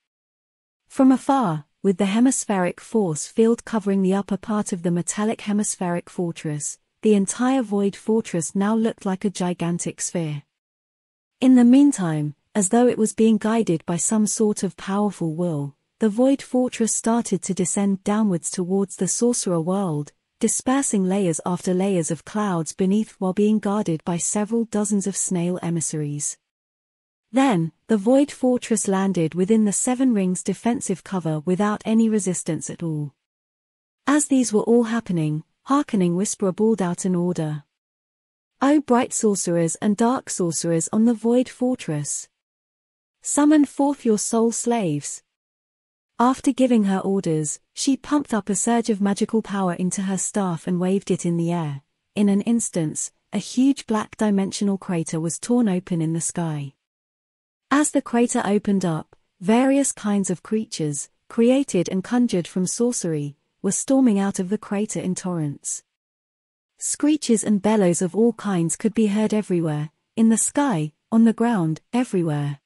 From afar, with the hemispheric force field covering the upper part of the metallic hemispheric fortress, the entire Void Fortress now looked like a gigantic sphere. In the meantime, as though it was being guided by some sort of powerful will, the Void Fortress started to descend downwards towards the Sorcerer World, dispersing layers after layers of clouds beneath while being guarded by several dozens of snail emissaries. Then, the Void Fortress landed within the Seven Rings defensive cover without any resistance at all. As these were all happening, Hearkening Whisperer bawled out an order. O bright sorcerers and dark sorcerers on the Void Fortress! Summon forth your soul slaves! After giving her orders, she pumped up a surge of magical power into her staff and waved it in the air. In an instant, a huge black dimensional crater was torn open in the sky. As the crater opened up, various kinds of creatures, created and conjured from sorcery, were storming out of the crater in torrents. Screeches and bellows of all kinds could be heard everywhere, in the sky, on the ground, everywhere.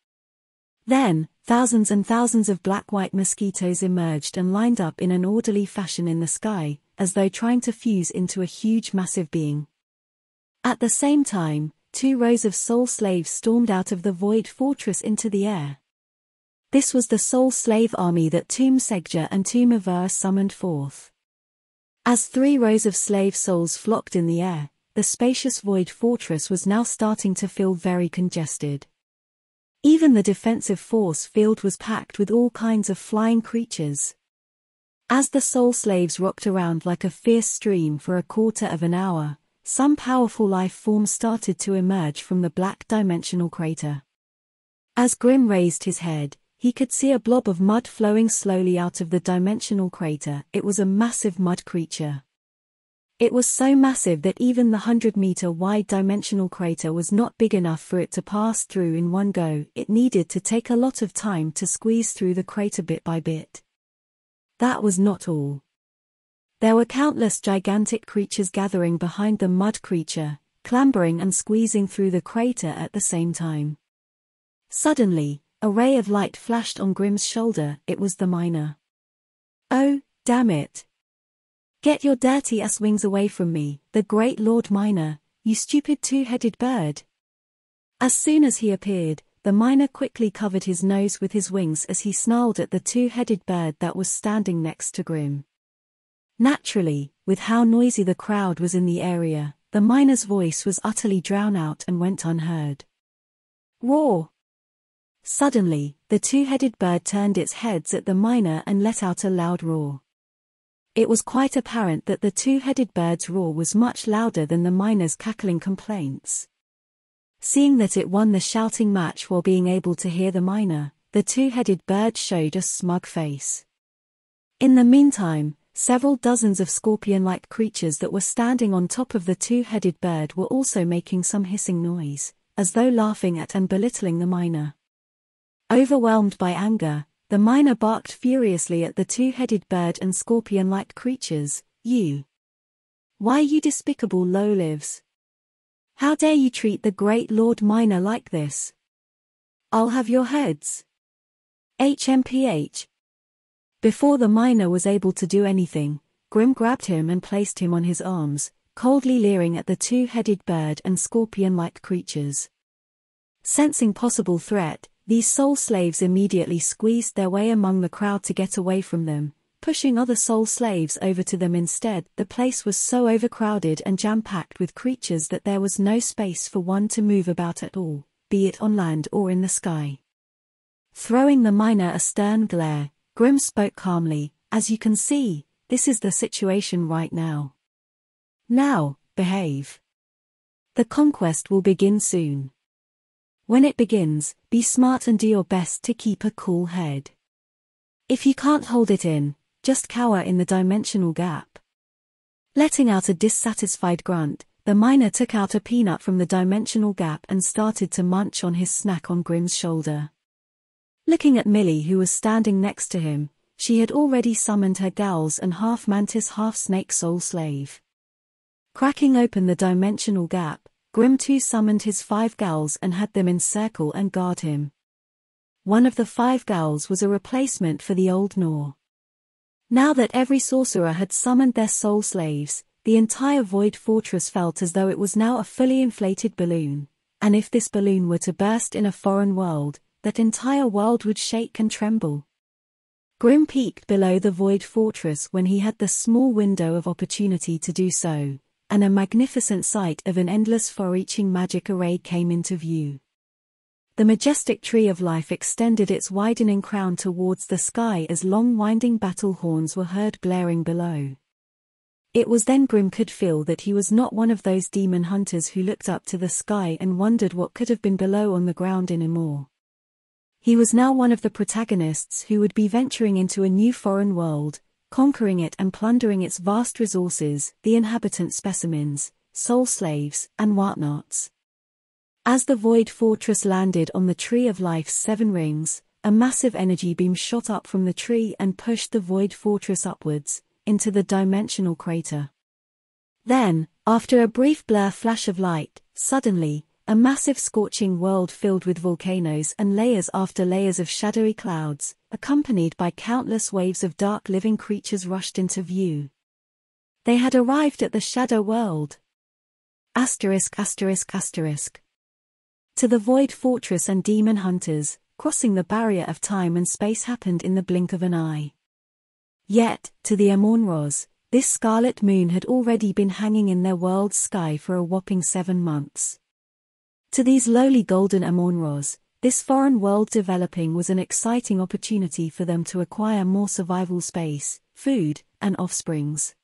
Then, thousands and thousands of black-white mosquitoes emerged and lined up in an orderly fashion in the sky, as though trying to fuse into a huge massive being. At the same time, two rows of soul slaves stormed out of the Void Fortress into the air. This was the soul slave army that Tum Segja and Tum Avara summoned forth. As three rows of slave souls flocked in the air, the spacious Void Fortress was now starting to feel very congested. Even the defensive force field was packed with all kinds of flying creatures. As the soul slaves rocked around like a fierce stream for a quarter of an hour, some powerful life forms started to emerge from the black dimensional crater. As Grimm raised his head, he could see a blob of mud flowing slowly out of the dimensional crater. It was a massive mud creature. It was so massive that even the hundred-meter-wide dimensional crater was not big enough for it to pass through in one go. It needed to take a lot of time to squeeze through the crater bit by bit. That was not all. There were countless gigantic creatures gathering behind the mud creature, clambering and squeezing through the crater at the same time. Suddenly, a ray of light flashed on Grimm's shoulder. It was the miner. "Oh, damn it. Get your dirty ass wings away from me, the great Lord Miner, you stupid two-headed bird." As soon as he appeared, the miner quickly covered his nose with his wings as he snarled at the two-headed bird that was standing next to Grimm. Naturally, with how noisy the crowd was in the area, the miner's voice was utterly drowned out and went unheard. "Roar!" Suddenly, the two-headed bird turned its heads at the miner and let out a loud roar. It was quite apparent that the two-headed bird's roar was much louder than the miner's cackling complaints. Seeing that it won the shouting match while being able to hear the miner, the two-headed bird showed a smug face. In the meantime, several dozens of scorpion-like creatures that were standing on top of the two-headed bird were also making some hissing noise, as though laughing at and belittling the miner. Overwhelmed by anger, the miner barked furiously at the two-headed bird and scorpion-like creatures. "You! Why, you despicable lowlives! How dare you treat the great Lord Miner like this? I'll have your heads! H M P H!" Before the miner was able to do anything, Grimm grabbed him and placed him on his arms, coldly leering at the two-headed bird and scorpion-like creatures. Sensing possible threat, these soul slaves immediately squeezed their way among the crowd to get away from them, pushing other soul slaves over to them instead. The place was so overcrowded and jam-packed with creatures that there was no space for one to move about at all, be it on land or in the sky. Throwing the miner a stern glare, Grimm spoke calmly, "As you can see, this is the situation right now. Now, behave. The conquest will begin soon. When it begins, be smart and do your best to keep a cool head. If you can't hold it in, just cower in the dimensional gap." Letting out a dissatisfied grunt, the miner took out a peanut from the dimensional gap and started to munch on his snack on Grimm's shoulder. Looking at Millie, who was standing next to him, she had already summoned her gals and half-mantis half-snake soul slave. Cracking open the dimensional gap, Grimm too summoned his five gals and had them encircle and guard him. One of the five gals was a replacement for the old Gnor. Now that every sorcerer had summoned their soul slaves, the entire Void Fortress felt as though it was now a fully inflated balloon, and if this balloon were to burst in a foreign world, that entire world would shake and tremble. Grimm peeked below the Void Fortress when he had the small window of opportunity to do so, and a magnificent sight of an endless far-reaching magic array came into view. The majestic Tree of Life extended its widening crown towards the sky as long winding battle horns were heard blaring below. It was then Grimm could feel that he was not one of those demon hunters who looked up to the sky and wondered what could have been below on the ground anymore. He was now one of the protagonists who would be venturing into a new foreign world, conquering it and plundering its vast resources, the inhabitant specimens, soul slaves, and whatnots. As the Void Fortress landed on the Tree of Life's Seven Rings, a massive energy beam shot up from the tree and pushed the Void Fortress upwards, into the dimensional crater. Then, after a brief blur flash of light, suddenly, a massive scorching world filled with volcanoes and layers after layers of shadowy clouds, accompanied by countless waves of dark living creatures, rushed into view. They had arrived at the Shadow World. Asterisk, asterisk, asterisk. To the Void Fortress and demon hunters, crossing the barrier of time and space happened in the blink of an eye. Yet, to the Amonros, This scarlet moon had already been hanging in their world's sky for a whopping seven months. To these lowly golden Amonros, this foreign world developing was an exciting opportunity for them to acquire more survival space, food, and offsprings.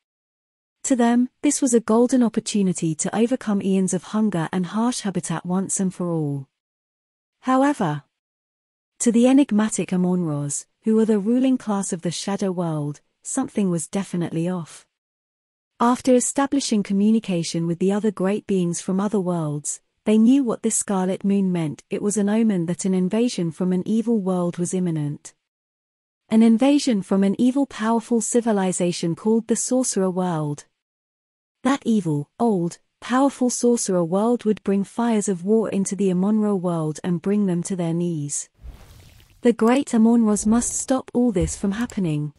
To them, this was a golden opportunity to overcome eons of hunger and harsh habitat once and for all. However, to the enigmatic Amonros, who were the ruling class of the Shadow World, something was definitely off. After establishing communication with the other great beings from other worlds, they knew what this scarlet moon meant. It was an omen that an invasion from an evil world was imminent. An invasion from an evil, powerful civilization called the Sorcerer World. That evil, old, powerful Sorcerer World would bring fires of war into the Amonro world and bring them to their knees. The great Amonros must stop all this from happening.